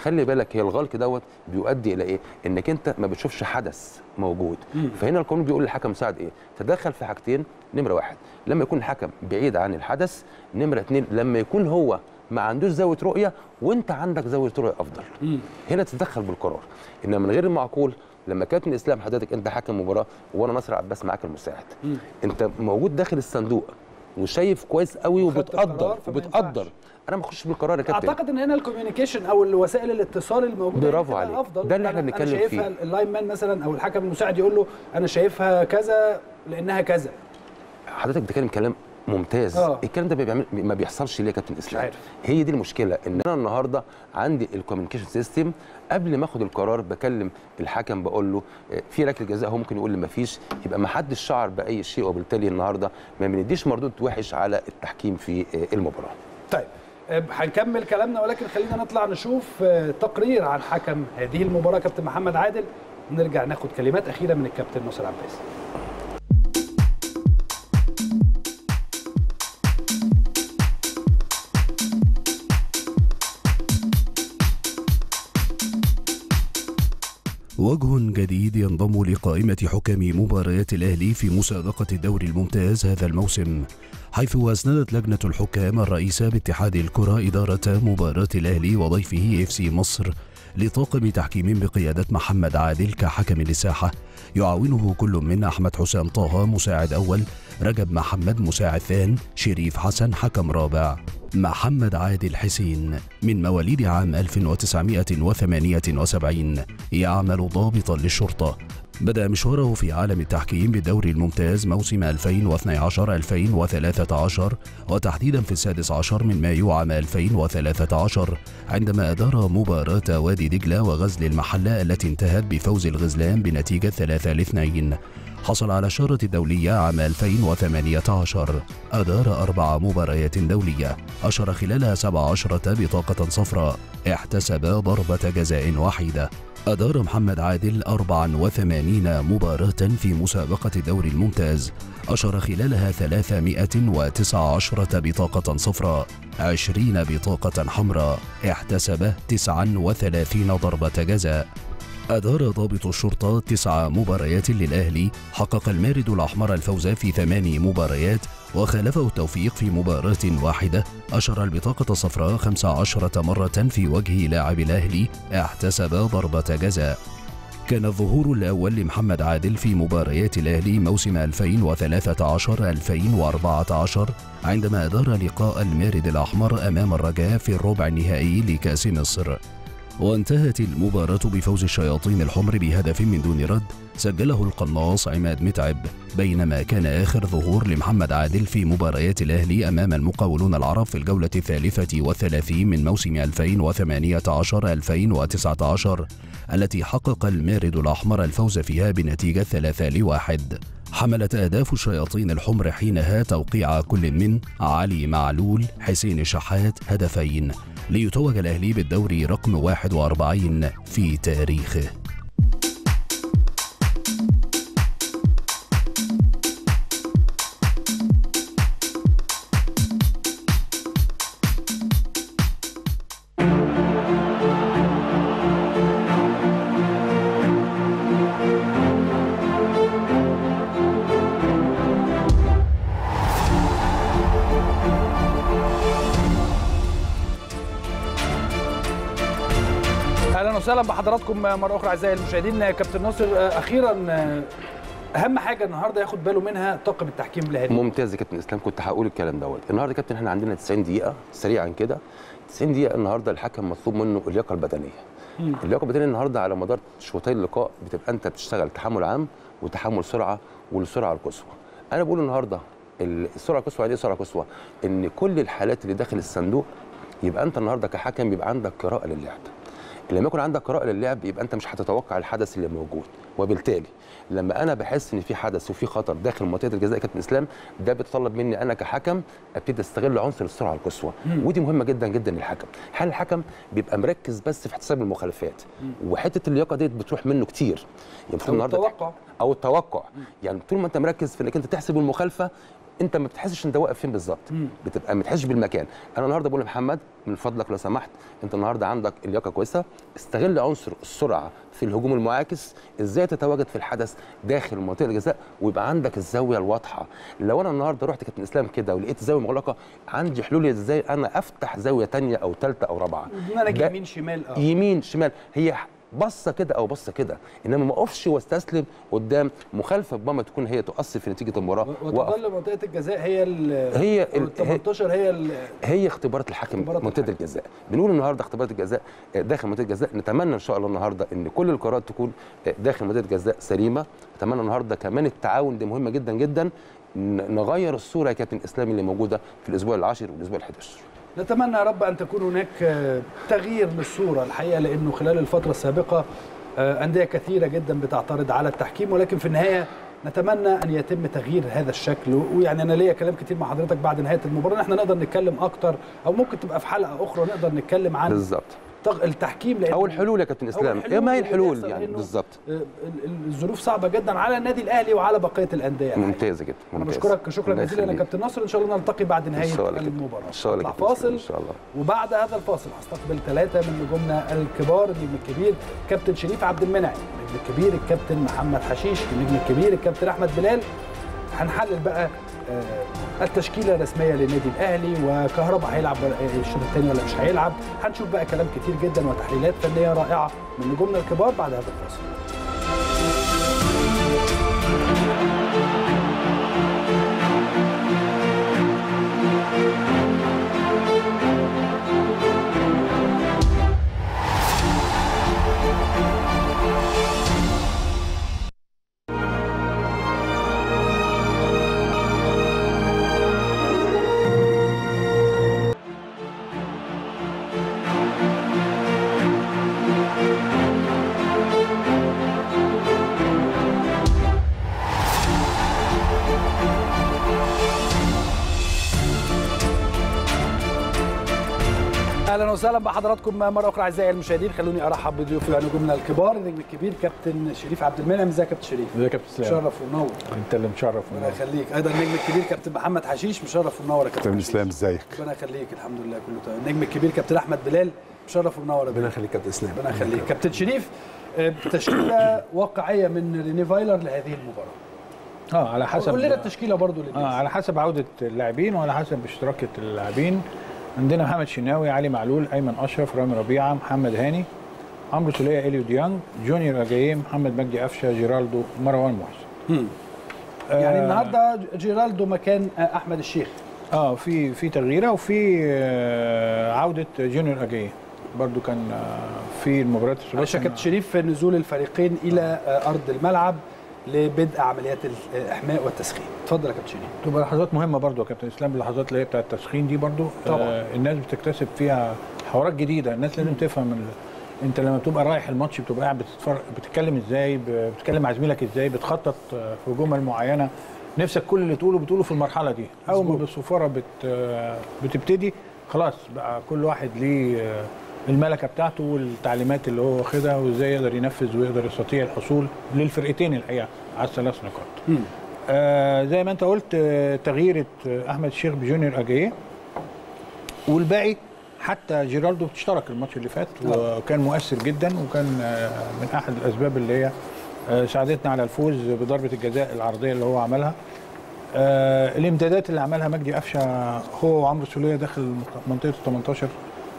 خلي بالك هي الغلق دوت بيؤدي الى ايه؟ انك انت ما بتشوفش حدث موجود. فهنا القانون بيقول للحكم مساعد ايه؟ تدخل في حاجتين، نمره واحد لما يكون الحكم بعيد عن الحدث، نمره اثنين لما يكون هو ما عندوش زاويه رؤيه وانت عندك زاويه رؤيه افضل. هنا تتدخل بالقرار. انما من غير المعقول لما كابتن اسلام حضرتك انت حاكم مباراه وانا ناصر عباس معاك المساعد. انت موجود داخل الصندوق وشايف كويس قوي وبتقدر انا ما اخش بالقرار يا كابتن. اعتقد ان هنا الكوميونيكيشن او الوسائل الاتصال الموجوده برافو عليك افضل. ده اللي احنا بنتكلم فيه. انا شايفها اللاين مان مثلا او الحكم المساعد يقول له انا شايفها كذا لانها كذا. حضرتك بتتكلم كلام ممتاز. الكلام ده ما بيحصلش ليه يا كابتن اسلام؟ هي دي المشكله، ان انا النهارده عندي الكوميونيكيشن سيستم قبل ما اخد القرار بكلم الحكم بقول له في ركله جزاء، هو ممكن يقول لي ما فيش، يبقى ما حدش شعر باي شيء، وبالتالي النهارده ما بنديش مردود وحش على التحكيم في المباراه. طيب هنكمل كلامنا ولكن خلينا نطلع نشوف تقرير عن حكم هذه المباراه كابتن محمد عادل، ونرجع ناخد كلمات اخيره من الكابتن ناصر عباس. وجه جديد ينضم لقائمة حكام مباريات الأهلي في مسابقة الدوري الممتاز هذا الموسم، حيث أسندت لجنة الحكام الرئيسة باتحاد الكرة إدارة مباراة الأهلي وضيفه اف سي مصر لطاقم تحكيم بقيادة محمد عادل كحكم للساحة، يعاونه كل من أحمد حسام طه مساعد أول، رجب محمد مساعد ثان، شريف حسن حكم رابع. محمد عادل حسين من مواليد عام 1978 يعمل ضابطا للشرطة، بدأ مشواره في عالم التحكيم بالدوري الممتاز موسم 2012-2013 وتحديدا في 16 من مايو عام 2013 عندما أدار مباراة وادي دجلة وغزل المحلة التي انتهت بفوز الغزلان بنتيجة 3-2. حصل على الشارة الدولية عام 2018، أدار 4 مباريات دولية أشر خلالها 17 بطاقة صفراء، احتسب ضربة جزاء واحدة. أدار محمد عادل 84 مباراة في مسابقة الدوري الممتاز، أشر خلالها 319 بطاقة صفراء، 20 بطاقة حمراء، احتسب 39 ضربة جزاء. أدار ضابط الشرطة 9 مباريات للأهلي، حقق المارد الأحمر الفوز في 8 مباريات وخالفه التوفيق في مباراة واحدة، أشر البطاقة الصفراء 15 مرة في وجه لاعب الأهلي، احتسب ضربة جزاء. كان الظهور الأول لمحمد عادل في مباريات الأهلي موسم 2013-2014 عندما أدار لقاء المارد الأحمر أمام الرجاء في الربع النهائي لكأس مصر، وانتهت المباراة بفوز الشياطين الحمر بهدف من دون رد سجله القناص عماد متعب، بينما كان آخر ظهور لمحمد عادل في مباريات الأهلي أمام المقاولون العرب في الجولة 33 من موسم 2018-2019 التي حقق المارد الأحمر الفوز فيها بنتيجة 3-1. حملت أهداف الشياطين الحمر حينها توقيع كل من علي معلول، حسين شحات هدفين، ليتوج الأهلي بالدوري رقم 41 في تاريخه. اهلا وسهلا بحضراتكم مره اخرى اعزائي المشاهدين. كابتن ناصر، اخيرا اهم حاجه النهارده ياخد باله منها طاقم التحكيم الاهلي. ممتاز يا كابتن اسلام، كنت هقول الكلام دوت. النهارده كابتن احنا عندنا 90 دقيقه سريعا كده، 90 دقيقه النهارده الحكم مطلوب منه اللياقه البدنيه. اللياقه البدنيه النهارده على مدار شوطي اللقاء بتبقى انت بتشتغل تحمل عام وتحمل سرعه والسرعه القصوى. انا بقول النهارده السرعه القصوى يعني ايه؟ سرعه قصوى ان كل الحالات اللي داخل الصندوق يبقى انت النهارده كحكم يبقى عندك قراءه للعب. لما يكون عندك قراءة للعب يبقى انت مش هتتوقع الحدث اللي موجود، وبالتالي لما انا بحس ان في حدث وفي خطر داخل منطقه الجزاء يا كابتن اسلام، ده بيتطلب مني انا كحكم ابتدي استغل عنصر السرعه القصوى، ودي مهمه جدا جدا للحكم. هل الحكم بيبقى مركز بس في احتساب المخالفات وحته اللياقه ديت بتروح منه كتير، يعني النهارده التوقع يعني طول ما انت مركز في انك انت تحسب المخالفه انت ما بتحسش انت واقف فين بالظبط، بتبقى ما بتحسش بالمكان. انا النهارده بقول لمحمد من فضلك لو سمحت انت النهارده عندك اللياقه كويسه، استغل عنصر السرعه في الهجوم المعاكس، ازاي تتواجد في الحدث داخل منطقه الجزاء ويبقى عندك الزاويه الواضحه. لو انا النهارده رحت كابتن اسلام كده ولقيت زاويه مغلقه، عندي حلول ازاي انا افتح زاويه ثانيه او ثالثه او رابعه، ان انا يمين شمال يمين شمال، هي بصه كده او بصه كده، انما ما اقفش واستسلم قدام مخالفه ربما تكون هي تؤثر في نتيجه المباراه. وتظل منطقه الجزاء هي ال 18 هي اختبارات الحكم منطقه الجزاء. بنقول النهارده اختبارات الجزاء داخل منطقه الجزاء، نتمنى ان شاء الله النهارده ان كل القرارات تكون داخل منطقه الجزاء سليمه. نتمنى النهارده كمان التعاون، دي مهمه جدا جدا، نغير الصوره يا كابتن اسلام اللي موجوده في الاسبوع العاشر والاسبوع ال11. نتمنى يا رب أن تكون هناك تغيير للصورة الحقيقة، لأنه خلال الفترة السابقة أندية كثيرة جدا بتعترض على التحكيم، ولكن في النهاية نتمنى أن يتم تغيير هذا الشكل. ويعني أنا ليا كلام كتير مع حضرتك بعد نهاية المباراة، إحنا نقدر نتكلم أكتر، أو ممكن تبقى في حلقة أخرى نقدر نتكلم عن بالظبط التحكيم او الحلول يا كابتن اسلام. ايه ما هي الحلول يعني بالظبط؟ الظروف صعبه جدا على النادي الاهلي وعلى بقيه الانديه. ممتازه جدا، ممتاز. انا بشكرك شكرا جزيلا يا كابتن ناصر، ان شاء الله نلتقي بعد نهايه المباراه ان شاء الله. فاصل ان شاء الله، وبعد هذا الفاصل هستقبل ثلاثه من نجومنا الكبار. النجم الكبير كابتن شريف عبد المنعم، النجم الكبير الكابتن محمد حشيش، النجم الكبير الكابتن احمد بلال. هنحلل بقى التشكيله الرسميه للنادي الاهلي، وكهربا هيلعب الشوط الثاني ولا مش هيلعب. هنشوف بقى كلام كتير جدا وتحليلات فنيه رائعه من نجومنا الكبار بعد هذا الفاصل. اهلا وسهلا بحضراتكم مره اخرى اعزائي المشاهدين. خلوني ارحب بضيوفي ونجومنا الكبار. النجم الكبير كابتن شريف عبد المنعم، ازيك يا كابتن شريف؟ ازيك يا كابتن اسلام؟ مشرف ومنور. انت اللي مشرف ومنور. ربنا يخليك. ايضا النجم الكبير كابتن محمد حشيش، مشرف ومنور يا كابتن اسلام. ازيك؟ ربنا يخليك، الحمد لله كله تمام. النجم الكبير كابتن احمد بلال، مشرف ومنور. ربنا يخليك كابتن اسلام. ربنا يخليك كابتن شريف. تشكيله واقعيه من ريني فايلر لهذه المباراه. على حسب، قول لنا التشكيله برضه للناس. على حسب عوده اللاعبين وعلى حسب اشتراك اللاعبين. عندنا محمد شناوي، علي معلول، ايمن اشرف، رامي ربيعه، محمد هاني، عمرو سوليه، اليو ديانج، جونيور اجاييه، محمد مجدي قفشه، جيرالدو، مروان محسن. يعني النهارده جيرالدو مكان احمد الشيخ. في تغييره، وفي عوده جونيور اجاييه برضو كان في المباريات السابقه. ماشي يا كابتن شريف، نزول الفريقين الى ارض الملعب لبدء عمليات الاحماء والتسخين. اتفضل يا كابتن شيرين. تبقى لحظات مهمه برضو يا كابتن اسلام، اللحظات اللي هي بتاعه التسخين دي برضو طبعا. الناس بتكتسب فيها حوارات جديده، الناس لازم تفهم انت لما بتبقى رايح الماتش بتبقى قاعد بتتكلم ازاي، بتتكلم مع زميلك ازاي، بتخطط في جمل معينه، نفسك كل اللي بتقوله في المرحله دي. اول ما بالصفاره بتبتدي خلاص بقى كل واحد ليه الملكه بتاعته والتعليمات اللي هو واخدها، وازاي يقدر ينفذ ويقدر يستطيع الحصول للفرقتين الحقيقه على الثلاث نقاط. زي ما انت قلت، تغييره احمد الشيخ بجونيور اجاييه، والباقي حتى جيرالدو اشترك الماتش اللي فات وكان مؤثر جدا، وكان من احد الاسباب اللي هي ساعدتنا على الفوز بضربه الجزاء العرضيه اللي هو عملها. الامدادات اللي عملها مجدي قفشه هو وعمرو سوليه داخل منطقه ال 18،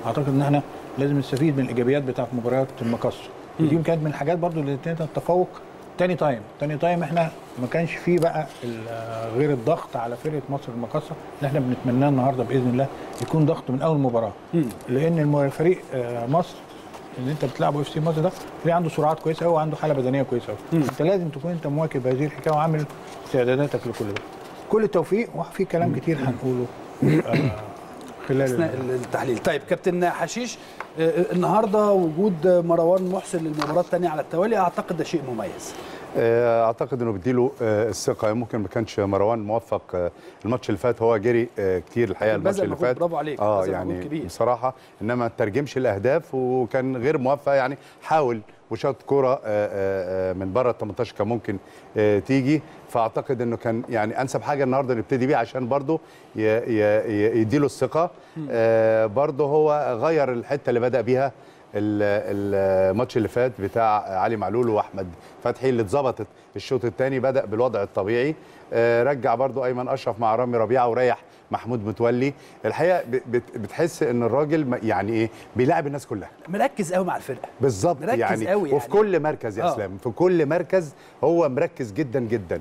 اعتقد ان احنا لازم نستفيد من الايجابيات بتاعه مباريات المقصه. دي كانت من الحاجات برضو اللي ادتنا التفوق. تاني تايم احنا ما كانش فيه بقى غير الضغط على فرقه مصر المقاصه اللي احنا بنتمناه النهارده باذن الله يكون ضغط من اول مباراه. لان فريق مصر اللي انت بتلعبه FC مصر ده اللي عنده سرعات كويسه قوي وعنده حاله بدنيه كويسه قوي. انت لازم تكون انت مواكب هذه الحكايه وعامل استعداداتك لكل ده. كل التوفيق وفي كلام كتير هنقوله خلال التحليل. طيب كابتن حشيش، النهارده وجود مروان محسن للمباراه الثانيه على التوالي اعتقد ده شيء مميز. اعتقد انه بيديله الثقه. ممكن ما كانش مروان موفق الماتش اللي فات، هو جري كتير الحقيقه الماتش اللي فات. برافو عليك. يعني بصراحه انما ترجمش الاهداف وكان غير موفق، يعني حاول وشاط كرة من بره ال 18 كان ممكن تيجي. فاعتقد انه كان يعني انسب حاجه النهارده نبتدي بيه عشان برضه يديله الثقه. برضه هو غير الحته اللي بدا بيها الماتش اللي فات بتاع علي معلول واحمد فتحي اللي اتظبطت. الشوط الثاني بدا بالوضع الطبيعي، رجع برضه ايمن اشرف مع رامي ربيعه وريح محمود متولي. الحقيقه بتحس ان الراجل يعني ايه بيلاعب الناس كلها، مركز قوي مع الفرقه بالظبط يعني. وفي كل مركز يا اسلام، في كل مركز هو مركز جدا جدا.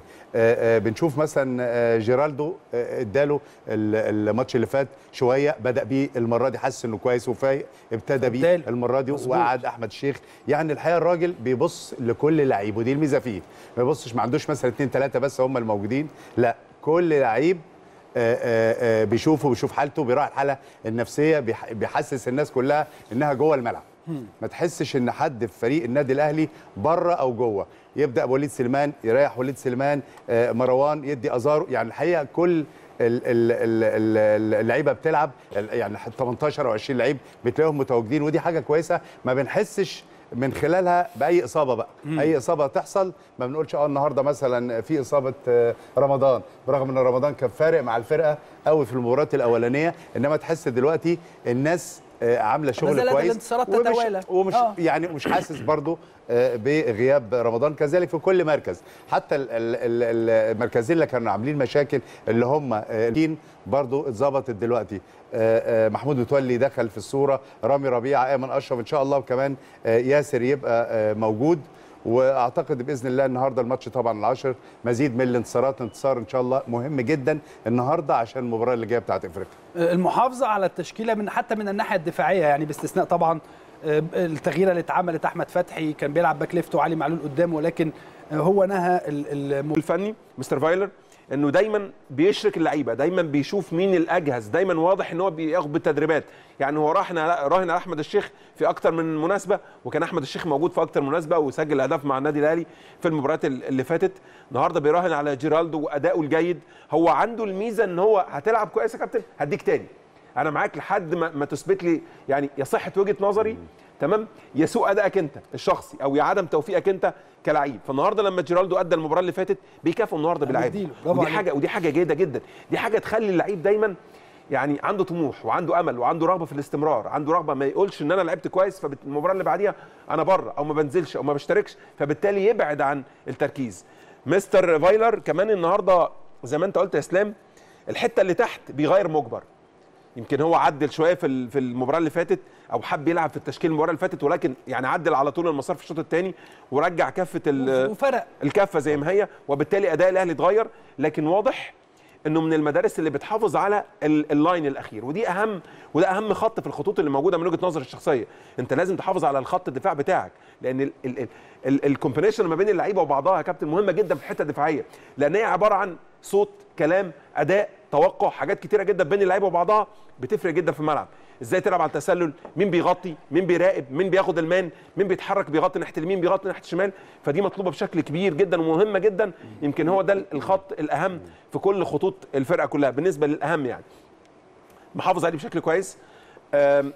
بنشوف مثلا جيرالدو اداله الماتش اللي فات شويه، بدا بيه المره دي حاسس انه كويس وفايق، ابتدى بيه المره دي وقعد احمد شيخ. يعني الحقيقه الراجل بيبص لكل لعيب ودي الميزه فيه، ما بيبصش ما عندوش مثلا 2 3 بس هم الموجودين، لا كل لعيب بيشوفه بيشوف حالته، بيراعي الحاله النفسيه، بيحسس الناس كلها انها جوه الملعب. ما تحسش ان حد في فريق النادي الاهلي بره او جوه. يبدا بوليد سليمان يريح وليد سليمان، مروان يدي ازاره. يعني الحقيقه كل اللعيبه بتلعب، يعني 18 او 20 لعيب بتلاقيهم متواجدين، ودي حاجه كويسه ما بنحسش من خلالها باي اصابه بقى. اي اصابه تحصل ما بنقولش النهارده مثلا في اصابه رمضان، برغم ان رمضان كان فارق مع الفرقه قوي في المباراه الاولانيه، انما تحس دلوقتي الناس عامله شغل كويس ومش يعني مش حاسس برضو بغياب رمضان. كذلك في كل مركز، حتى المركزين اللي كانوا عاملين مشاكل اللي هم الاثنين برضو اتظبطت دلوقتي. محمود متولي دخل في الصوره، رامي ربيعه، ايمن اشرف ان شاء الله، وكمان ياسر يبقى موجود. واعتقد باذن الله النهارده الماتش طبعا العاشر مزيد من الانتصارات، انتصار ان شاء الله مهم جدا النهارده عشان المباراه اللي جايه بتاعت افريقيا. المحافظه على التشكيله من حتى من الناحيه الدفاعيه، يعني باستثناء طبعا التغييره اللي اتعملت، احمد فتحي كان بيلعب باك ليفت وعلي معلول قدامه، ولكن هو نهى الفني مستر فايلر انه دايما بيشرك اللعيبه، دايما بيشوف مين الاجهز، دايما واضح ان هو بياخد بالتدريبات. يعني هو راهن على احمد الشيخ في اكتر من مناسبه، وكان احمد الشيخ موجود في اكتر مناسبه وسجل اهداف مع النادي الاهلي في المباريات اللي فاتت. النهارده بيراهن على جيرالدو وادائه الجيد. هو عنده الميزه ان هو هتلعب كويس يا كابتن هديك تاني، انا معاك لحد ما تثبت لي يعني يا صحه وجهه نظري تمام، يسوء ادائك انت الشخصي او عدم توفيقك انت كلاعب. فالنهارده لما جيرالدو ادى المباراه اللي فاتت بيكافئوا النهارده بالعادي، ودي حاجه جيده جدا. دي حاجه تخلي اللعيب دايما يعني عنده طموح وعنده امل وعنده رغبه في الاستمرار، عنده رغبه ما يقولش ان انا لعبت كويس فالمباراه اللي بعديها انا بره او ما بنزلش او ما بشتركش، فبالتالي يبعد عن التركيز. مستر فايلر كمان النهارده زي ما انت قلت يا اسلام، الحته اللي تحت بيغير مجبر. يمكن هو عدل شويه في المباراه اللي فاتت او حب يلعب في التشكيل المباراه اللي فاتت، ولكن يعني عدل على طول المسار في الشوط الثاني ورجع كفه الكفه زي ما هي، وبالتالي اداء الاهلي اتغير. لكن واضح انه من المدارس اللي بتحافظ على اللاين الاخير، ودي اهم وده اهم خط في الخطوط اللي موجوده من وجهه نظري الشخصيه. انت لازم تحافظ على الخط الدفاع بتاعك، لان الكومبينيشن ما بين اللعيبه وبعضها يا كابتن مهمه جدا في الحته الدفاعيه، لان هي عباره عن صوت، كلام، اداء، توقع، حاجات كتيره جدا بين اللعيبه وبعضها بتفرق جدا في الملعب. ازاي تلعب على التسلل، مين بيغطي، مين بيراقب، مين بياخد المان، مين بيتحرك بيغطي ناحيه اليمين، بيغطي ناحيه الشمال. فدي مطلوبه بشكل كبير جدا ومهمه جدا. يمكن هو ده الخط الاهم في كل خطوط الفرقه كلها بالنسبه للاهم، يعني محافظ عليه بشكل كويس.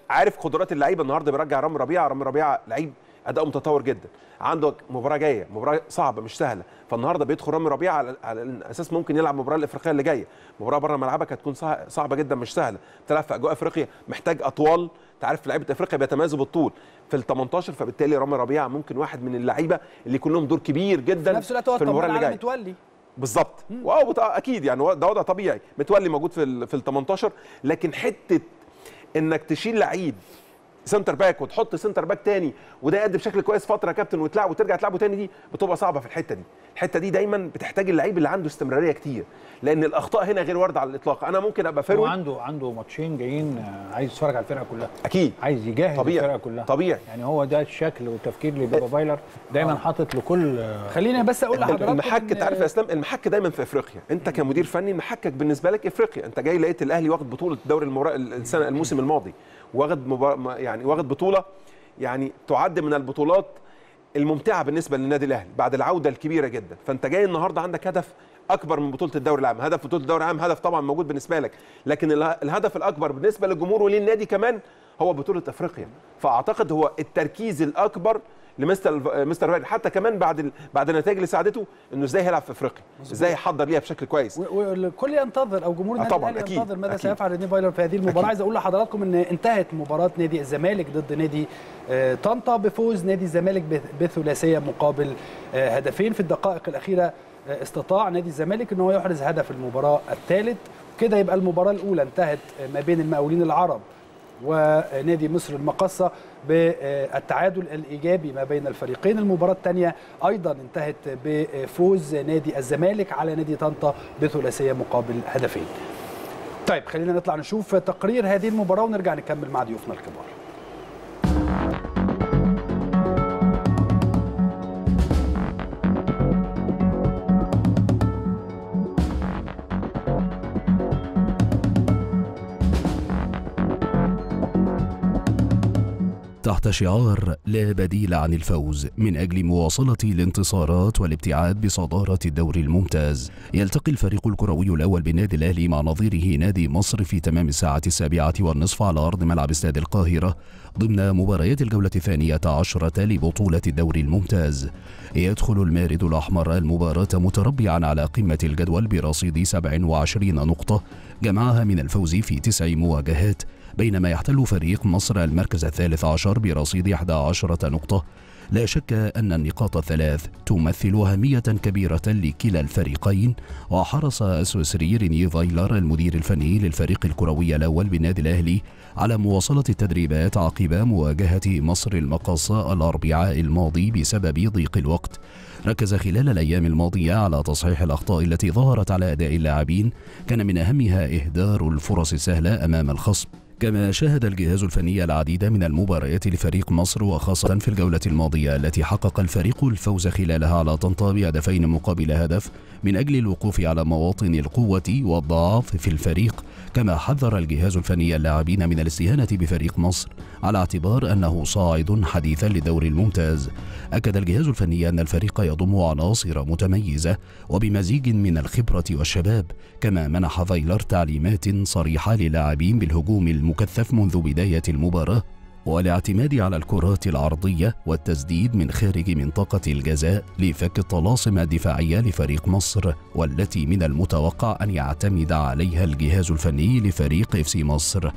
عارف قدرات اللعيبه. النهارده بيرجع رامي ربيعه لعيب اداؤه متطور جدا، عنده مباراه جايه، مباراه صعبه مش سهله، فالنهارده بيدخل رامي ربيعه على الاساس ممكن يلعب المباراه الافريقيه اللي جايه، مباراه بره ملعبك هتكون صعبه جدا مش سهله، بتلعب في اجواء افريقيا محتاج اطوال، انت عارف لعيبه افريقيا بيتميزوا بالطول في ال18، فبالتالي رامي ربيعه ممكن واحد من اللعيبه اللي يكون لهم دور كبير جدا في المباراه اللي جايه. متولي بالظبط، اكيد يعني ده وضع طبيعي، متولي موجود في ال18، لكن حته انك تشيل لعيب سنتر باك وتحط سنتر باك تاني وده يقدم بشكل كويس فتره يا كابتن وتلعب وترجع تلعبه تاني، دي بتبقى صعبه في الحته دي. الحته دي دايما بتحتاج اللعيب اللي عنده استمراريه كتير، لان الاخطاء هنا غير وارده على الاطلاق. انا ممكن ابقى فروت، عنده ماتشين جايين عايز يتفرج على الفرقه كلها، اكيد عايز يجهز الفرقه كلها طبيعي. يعني هو ده الشكل والتفكير اللي بابا فايلر دايما حاطط لكل. خلينا بس اقول لحضرتك المحك، تعرف يا اسلام المحك دايما في افريقيا، انت كمدير فني محكك بالنسبه لك افريقيا. انت جاي لقيت الاهلي واخد بطوله الدوري السنه الموسم الماضي، واخد يعني واخد بطوله يعني تعد من البطولات الممتعه بالنسبه للنادي الاهلي بعد العوده الكبيره جدا. فانت جاي النهارده عندك هدف اكبر من بطوله الدوري العام، هدف بطوله الدوري العام هدف طبعا موجود بالنسبه لك، لكن الهدف الاكبر بالنسبه للجمهور وللنادي كمان هو بطوله افريقيا. فاعتقد هو التركيز الاكبر لمستر فايلر حتى كمان بعد النتائج اللي ساعدته، انه ازاي هيلعب في افريقيا، ازاي يحضر ليها بشكل كويس. والكل ينتظر او جمهور النادي الاهلي ينتظر ماذا سيفعل ريني فايلر في هذه المباراه. عايز اقول لحضراتكم ان انتهت مباراه نادي الزمالك ضد نادي طنطا بفوز نادي الزمالك بثلاثيه مقابل هدفين. في الدقائق الاخيره استطاع نادي الزمالك ان هو يحرز هدف المباراه الثالث، كده يبقى المباراه الاولى انتهت ما بين المقاولين العرب ونادي مصر المقاصة بالتعادل الإيجابي ما بين الفريقين. المباراة الثانية أيضا انتهت بفوز نادي الزمالك على نادي طنطا بثلاثية مقابل هدفين. طيب خلينا نطلع نشوف تقرير هذه المباراة ونرجع نكمل مع ضيوفنا الكبار. تحت شعار لا بديل عن الفوز من أجل مواصلة الانتصارات والابتعاد بصدارة الدوري الممتاز، يلتقي الفريق الكروي الأول بنادي الأهلي مع نظيره نادي مصر في تمام الساعة 19:15 على أرض ملعب استاد القاهرة ضمن مباريات الجولة 12 لبطولة الدوري الممتاز. يدخل المارد الأحمر المباراة متربعا على قمة الجدول برصيد 27 نقطة جمعها من الفوز في 9 مواجهات، بينما يحتل فريق مصر المركز 13 برصيد 11 نقطة. لا شك أن النقاط الثلاث تمثل أهمية كبيرة لكلا الفريقين، وحرص السويسري ريني فايلر المدير الفني للفريق الكروي الأول بالنادي الأهلي على مواصلة التدريبات عقب مواجهة مصر المقاصة الأربعاء الماضي بسبب ضيق الوقت. ركز خلال الأيام الماضية على تصحيح الأخطاء التي ظهرت على أداء اللاعبين، كان من أهمها إهدار الفرص السهلة أمام الخصم. كما شاهد الجهاز الفني العديد من المباريات لفريق مصر، وخاصة في الجولة الماضية التي حقق الفريق الفوز خلالها على طنطا بهدفين مقابل هدف من أجل الوقوف على مواطن القوة والضعف في الفريق. كما حذر الجهاز الفني اللاعبين من الاستهانة بفريق مصر على اعتبار أنه صاعد حديثا للدوري الممتاز. أكد الجهاز الفني أن الفريق يضم عناصر متميزة وبمزيج من الخبرة والشباب، كما منح فايلر تعليمات صريحة للاعبين بالهجوم المكثف منذ بداية المباراة والاعتماد على الكرات العرضية والتسديد من خارج منطقة الجزاء لفك الطلاسم الدفاعية لفريق مصر، والتي من المتوقع أن يعتمد عليها الجهاز الفني لفريق اف سي مصر.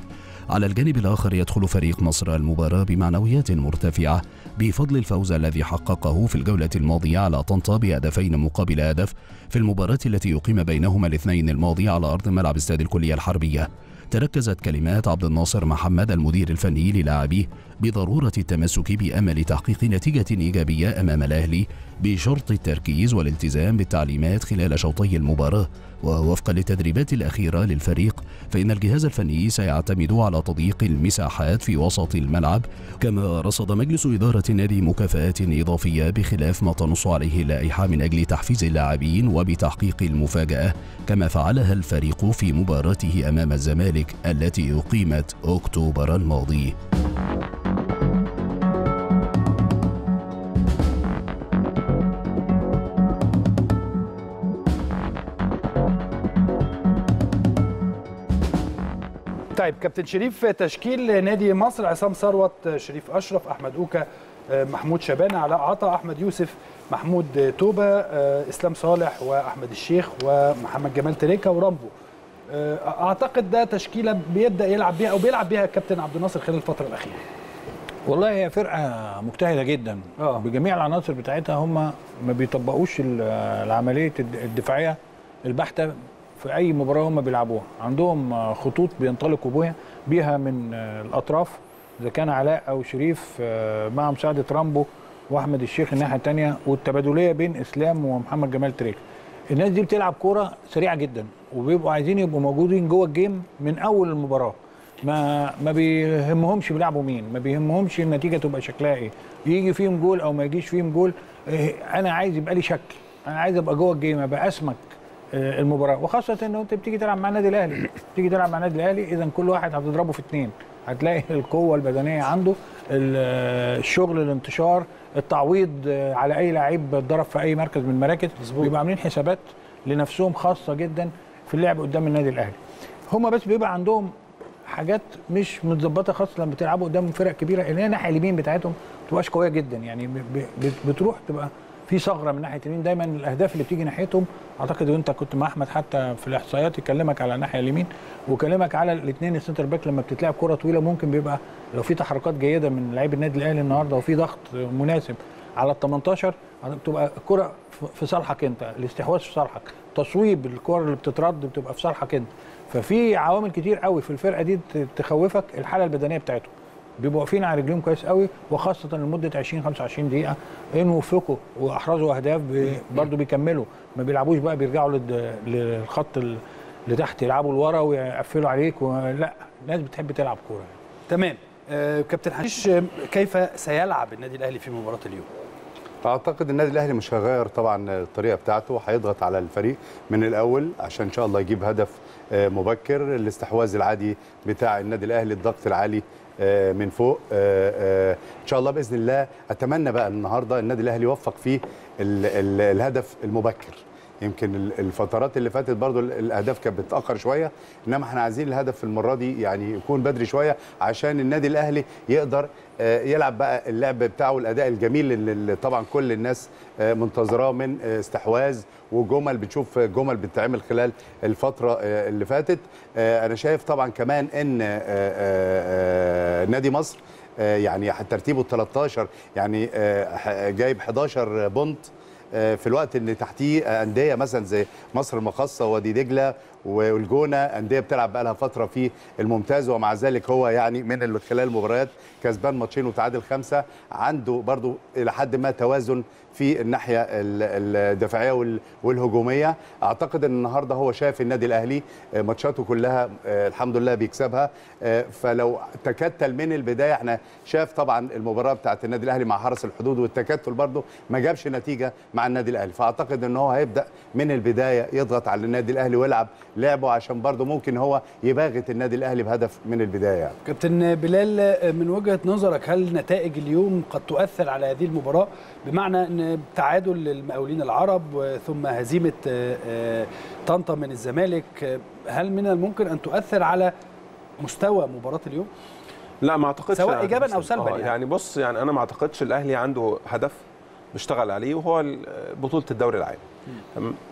على الجانب الآخر يدخل فريق مصر المباراة بمعنويات مرتفعة بفضل الفوز الذي حققه في الجولة الماضية على طنطا بهدفين مقابل هدف في المباراة التي يقيم بينهما الاثنين الماضي على أرض ملعب استاد الكلية الحربية. تركزت كلمات عبد الناصر محمد المدير الفني للاعبيه بضرورة التمسك بأمل تحقيق نتيجة إيجابية أمام الأهلي بشرط التركيز والالتزام بالتعليمات خلال شوطي المباراة. ووفقا للتدريبات الأخيرة للفريق، فإن الجهاز الفني سيعتمد على تضييق المساحات في وسط الملعب، كما رصد مجلس إدارة النادي مكافآت إضافية بخلاف ما تنص عليه اللائحة من أجل تحفيز اللاعبين وبتحقيق المفاجأة، كما فعلها الفريق في مباراته أمام الزمالك التي أقيمت أكتوبر الماضي. طيب كابتن شريف، تشكيل نادي مصر: عصام ثروت، شريف اشرف، احمد اوكا، محمود شبانه، علاء عطا، احمد يوسف، محمود توبه، اسلام صالح، واحمد الشيخ، ومحمد جمال تريكا، ورامبو. اعتقد ده تشكيله بيبدا يلعب بيها او بيلعب بيها كابتن عبد الناصر خلال الفتره الاخيره. والله هي فرقه مجتهده جدا بجميع العناصر بتاعتها. هم ما بيطبقوش العمليه الدفاعيه البحته في أي مباراة هم بيلعبوها، عندهم خطوط بينطلقوا بيها من الأطراف اذا كان علاء او شريف مع مساعده رامبو واحمد الشيخ الناحيه الثانيه، والتبادليه بين اسلام ومحمد جمال تريكه. الناس دي بتلعب كوره سريعه جدا وبيبقوا عايزين يبقوا موجودين جوه الجيم من اول المباراه، ما بيهمهمش بيلعبوا مين، ما بيهمهمش النتيجه تبقى شكلها ايه، يجي فيهم جول او ما يجيش فيهم جول. انا عايز يبقى لي شكل، انا عايز ابقى جوه الجيم، ابقى اسمك المباراه. وخاصه ان انت بتيجي تلعب مع النادي الاهلي، بتيجي تلعب مع النادي الاهلي، اذا كل واحد هتضربه في اثنين، هتلاقي القوه البدنيه عنده، الشغل، الانتشار، التعويض على اي لعيب اتضرب في اي مركز من المراكز، بيبقوا عاملين حسابات لنفسهم خاصه جدا في اللعب قدام النادي الاهلي. هما بس بيبقى عندهم حاجات مش متظبطه، خاصه لما بتلعبوا قدام فرق كبيره، اللي هي الناحيه اليمين بتاعتهم ما بتبقاش قويه جدا، يعني بتروح تبقى في ثغره من ناحيه اليمين دايما. الاهداف اللي بتيجي ناحيتهم، اعتقد وانت كنت مع احمد حتى في الاحصائيات يكلمك على الناحيه اليمين وكلمك على الاثنين السنتر باك، لما بتتلعب كره طويله ممكن بيبقى لو في تحركات جيده من لعيب النادي الاهلي النهارده وفي ضغط مناسب على ال 18 بتبقى الكره في صالحك انت، الاستحواذ في صالحك، تصويب الكره اللي بتترد بتبقى في صالحك انت. ففي عوامل كتير قوي في الفرقه دي تخوفك. الحاله البدنيه بتاعتهم بيبقوا واقفين على رجليهم كويس قوي، وخاصه لمده 20 25 دقيقه ان وفقوا واحرزوا اهداف برضه بيكملوا، ما بيلعبوش بقى بيرجعوا للخط اللي تحت يلعبوا لورا ويقفلوا عليك، لا، الناس بتحب تلعب كوره. تمام. كابتن حشيش، كيف سيلعب النادي الاهلي في مباراه اليوم؟ اعتقد النادي الاهلي مش هيغير طبعا الطريقه بتاعته، هيضغط على الفريق من الاول عشان ان شاء الله يجيب هدف مبكر. الاستحواذ العادي بتاع النادي الاهلي، الضغط العالي من فوق. ان شاء الله باذن الله اتمنى بقى النهارده النادي الاهلي يوفق فيه الهدف المبكر. يمكن الفترات اللي فاتت برضو الاهداف كانت بتتاخر شويه، انما احنا عايزين الهدف المره دي يعني يكون بدري شويه عشان النادي الاهلي يقدر يلعب بقى اللعب بتاعه والاداء الجميل اللي طبعا كل الناس منتظراه من استحواذ وجمل، بتشوف جمل بتتعمل خلال الفتره اللي فاتت. انا شايف طبعا كمان ان نادي مصر يعني ترتيبه 13 يعني جايب 11 بونت في الوقت اللي تحتيه انديه مثلا زي مصر المقاصه وادي دجله والجونه، انديه بتلعب بقى لها فتره في الممتاز، ومع ذلك هو يعني من خلال المباريات كسبان ماتشين وتعادل 5، عنده برضو الى حد ما توازن في الناحيه الدفاعيه والهجوميه. اعتقد ان النهارده هو شاف النادي الاهلي ماتشاته كلها الحمد لله بيكسبها، فلو تكتل من البدايه، احنا شاف طبعا المباراه بتاعت النادي الاهلي مع حرس الحدود والتكتل برضو ما جابش نتيجه مع النادي الاهلي، فاعتقد ان هو هيبدا من البدايه يضغط على النادي الاهلي ويلعب لعبه عشان برضو ممكن هو يباغت النادي الاهلي بهدف من البدايه. يعني كابتن بلال، من وجهه نظرك هل نتائج اليوم قد تؤثر على هذه المباراه، بمعنى ان تعادل المقاولين العرب ثم هزيمه طنطا من الزمالك، هل من الممكن ان تؤثر على مستوى مباراه اليوم؟ لا، ما اعتقدش، سواء ايجابا او سلبا. يعني بص، يعني انا ما اعتقدش الاهلي عنده هدف بيشتغل عليه، وهو بطولة الدوري العام.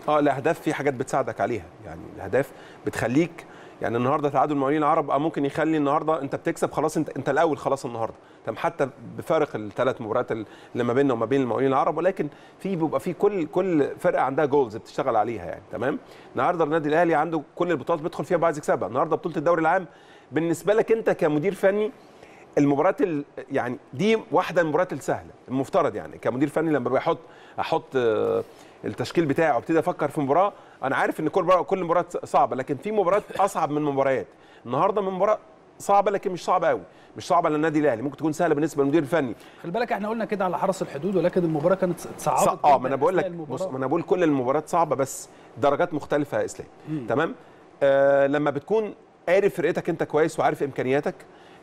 الاهداف في حاجات بتساعدك عليها، يعني الاهداف بتخليك، يعني النهارده تعادل المقاولين العرب ممكن يخلي النهارده انت بتكسب خلاص، انت الاول خلاص النهارده، تمام، حتى بفارق الثلاث مباريات اللي ما بيننا وما بين المقاولين العرب، ولكن في بيبقى في كل فرقه عندها جولز بتشتغل عليها، يعني تمام. النهارده النادي الاهلي عنده كل البطولات بيدخل فيها وعايز يكسبها، النهارده بطولة الدوري العام بالنسبه لك انت كمدير فني، المباريات يعني دي واحده من المباريات السهله المفترض، يعني كمدير فني لما احط التشكيل بتاعي وابتدي افكر في مباراه، انا عارف ان كل مباراه صعبه، لكن في مباريات اصعب من مباريات النهارده. من مباراه صعبه لكن مش صعبه قوي، مش صعبه للنادي الاهلي، ممكن تكون سهله بالنسبه للمدير الفني. خلي بالك احنا قلنا كده على حرس الحدود، ولكن المباراه كانت صعبه. ما انا بقول لك، ما انا بقول كل المباريات صعبه بس درجات مختلفه يا اسلام، تمام. لما بتكون عارف فرقتك انت كويس وعارف امكانياتك،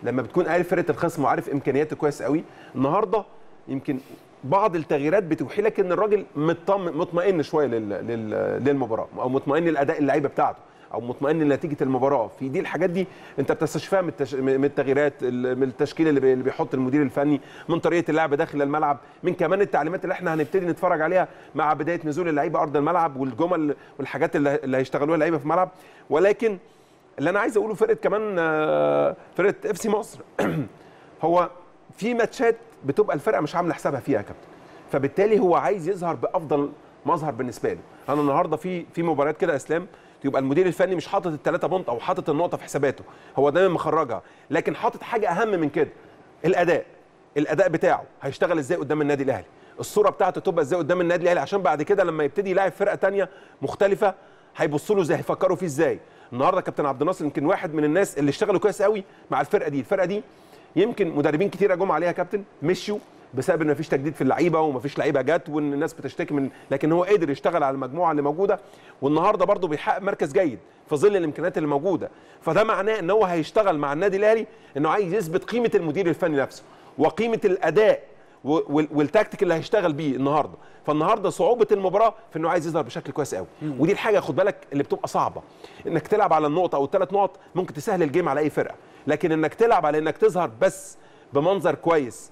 لما بتكون عارف فرقه الخصم وعارف امكانياته كويس قوي، النهارده يمكن بعض التغييرات بتوحي لك ان الراجل مطمئن شويه للمباراه، او مطمئن لاداء اللعيبه بتاعته، او مطمئن لنتيجه المباراه. في دي الحاجات دي انت بتستشفاها من التغييرات، من التشكيل اللي بيحط المدير الفني، من طريقه اللعب داخل الملعب، من كمان التعليمات اللي احنا هنبتدي نتفرج عليها مع بدايه نزول اللعيبه ارض الملعب، والجمل والحاجات اللي هيشتغلوها اللعيبه في الملعب. ولكن اللي انا عايز اقوله، فرقه اف سي مصر هو في ماتشات بتبقى الفرقه مش عامله حسابها فيها يا كابتن، فبالتالي هو عايز يظهر بافضل مظهر بالنسبه له. انا النهارده في مباريات كده يا اسلام يبقى المدير الفني مش حاطط الثلاثه بونت او حاطط النقطه في حساباته، هو دايما مخرجها، لكن حاطط حاجه اهم من كده، الاداء بتاعه هيشتغل ازاي قدام النادي الاهلي، الصوره بتاعته تبقى ازاي قدام النادي الاهلي، عشان بعد كده لما يبتدي يلاعب فرقه ثانيه مختلفه هيبصوا له ازاي، هيفكروا فيه ازاي. النهارده كابتن عبد الناصر يمكن واحد من الناس اللي اشتغلوا كويس قوي مع الفرقه دي، يمكن مدربين كتير جم عليها كابتن مشوا بسبب ان مفيش تجديد في اللعيبه ومفيش لعيبه جت وان الناس بتشتكي من، لكن هو قدر يشتغل على المجموعه اللي موجوده، والنهارده برضه بيحقق مركز جيد في ظل الامكانيات اللي موجوده، فده معناه ان هو هيشتغل مع النادي الاهلي انه عايز يثبت قيمه المدير الفني نفسه وقيمه الاداء والتكتيك اللي هيشتغل بيه النهارده، فالنهارده صعوبه المباراه في انه عايز يظهر بشكل كويس قوي، ودي الحاجه خد بالك اللي بتبقى صعبه، انك تلعب على النقطه او الثلاث نقط ممكن تسهل الجيم على اي فرقه، لكن انك تلعب على انك تظهر بس بمنظر كويس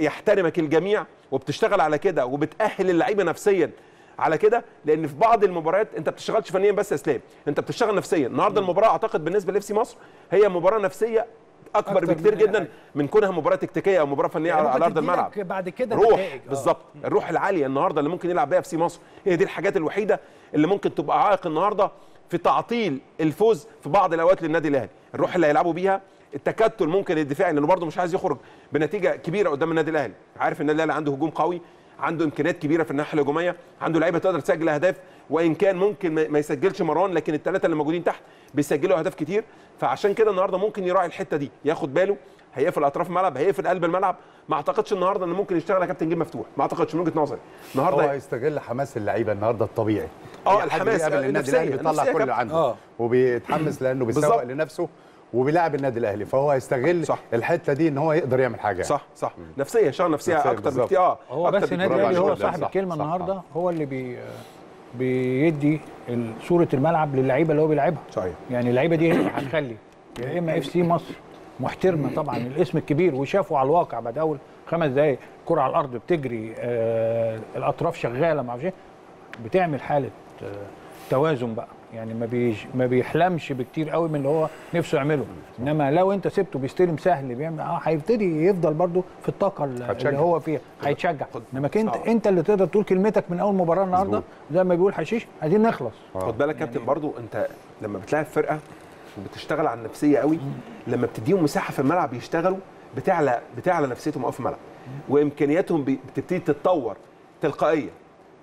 يحترمك الجميع وبتشتغل على كده وبتأهل اللعيبه نفسيا على كده، لان في بعض المباريات انت ما بتشتغلش فنيا بس يا اسلام، انت بتشتغل نفسيا. النهارده المباراه اعتقد بالنسبه لإف سي مصر هي مباراه نفسيه اكبر بكتير جدا من كونها مباراه تكتيكيه او مباراه فنيه على ارض الملعب. بعد كده روح، بالظبط الروح العاليه النهارده اللي ممكن يلعب بيها إف سي مصر، هي دي الحاجات الوحيده اللي ممكن تبقى عائق النهارده في تعطيل الفوز في بعض الاوقات للنادي الاهلي. الروح اللي هيلعبوا بيها، التكتل ممكن الدفاعي لانه برضه مش عايز يخرج بنتيجه كبيره قدام النادي الاهلي، عارف النادي الاهلي عنده هجوم قوي، عنده امكانيات كبيره في الناحيه الهجوميه، عنده لعيبه تقدر تسجل اهداف، وان كان ممكن ما يسجلش مران لكن الثلاثه اللي موجودين تحت بيسجلوا اهداف كتير، فعشان كده النهارده ممكن يراعي الحته دي، ياخد باله، هيقفل اطراف الملعب، هيقفل قلب الملعب. ما اعتقدش النهارده ان ممكن يشتغل يا كابتن جيم مفتوح، ما اعتقدش من وجهه نظري النهارده هو هيستغل حماس اللعيبه النهارده الطبيعي. الحماس قبل النادي الاهلي بيطلع كل اللي عنده وبيتحمس لانه بيسوق لنفسه وبيلاعب النادي الاهلي، فهو هيستغل الحته دي ان هو يقدر يعمل حاجه. صح نفسيه، شغل نفسيه اكتر بكتير. هو بس النادي الاهلي هو صاحب الكلمه النهارده، هو اللي بيدي صوره الملعب للعيبه اللي هو بيلعبها. صحيح، يعني اللعيبه دي هتخلي يا اما اف سي مصر محترمه طبعا الاسم الكبير، وشافوا على الواقع بعد اول 5 دقائق كره على الارض بتجري، الاطراف شغاله، ما اعرفش، بتعمل حاله توازن بقى، يعني ما بيحلمش بكتير قوي من اللي هو نفسه يعمله، انما لو انت سبته بيستلم سهل بيعمل هيبتدي يفضل برضه في الطاقه اللي هو فيها، هيتشجع. انما انت اللي تقدر تقول كلمتك من اول مباراه النهارده زي ما بيقول حشيش، عايزين نخلص. خد بالك كابتن يعني برضه انت لما بتلاعب فرقه بتشتغل على النفسيه قوي، لما بتديهم مساحه في الملعب يشتغلوا بتعلى نفسيتهم في الملعب، وامكانياتهم بتبتدي تتطور تلقائيه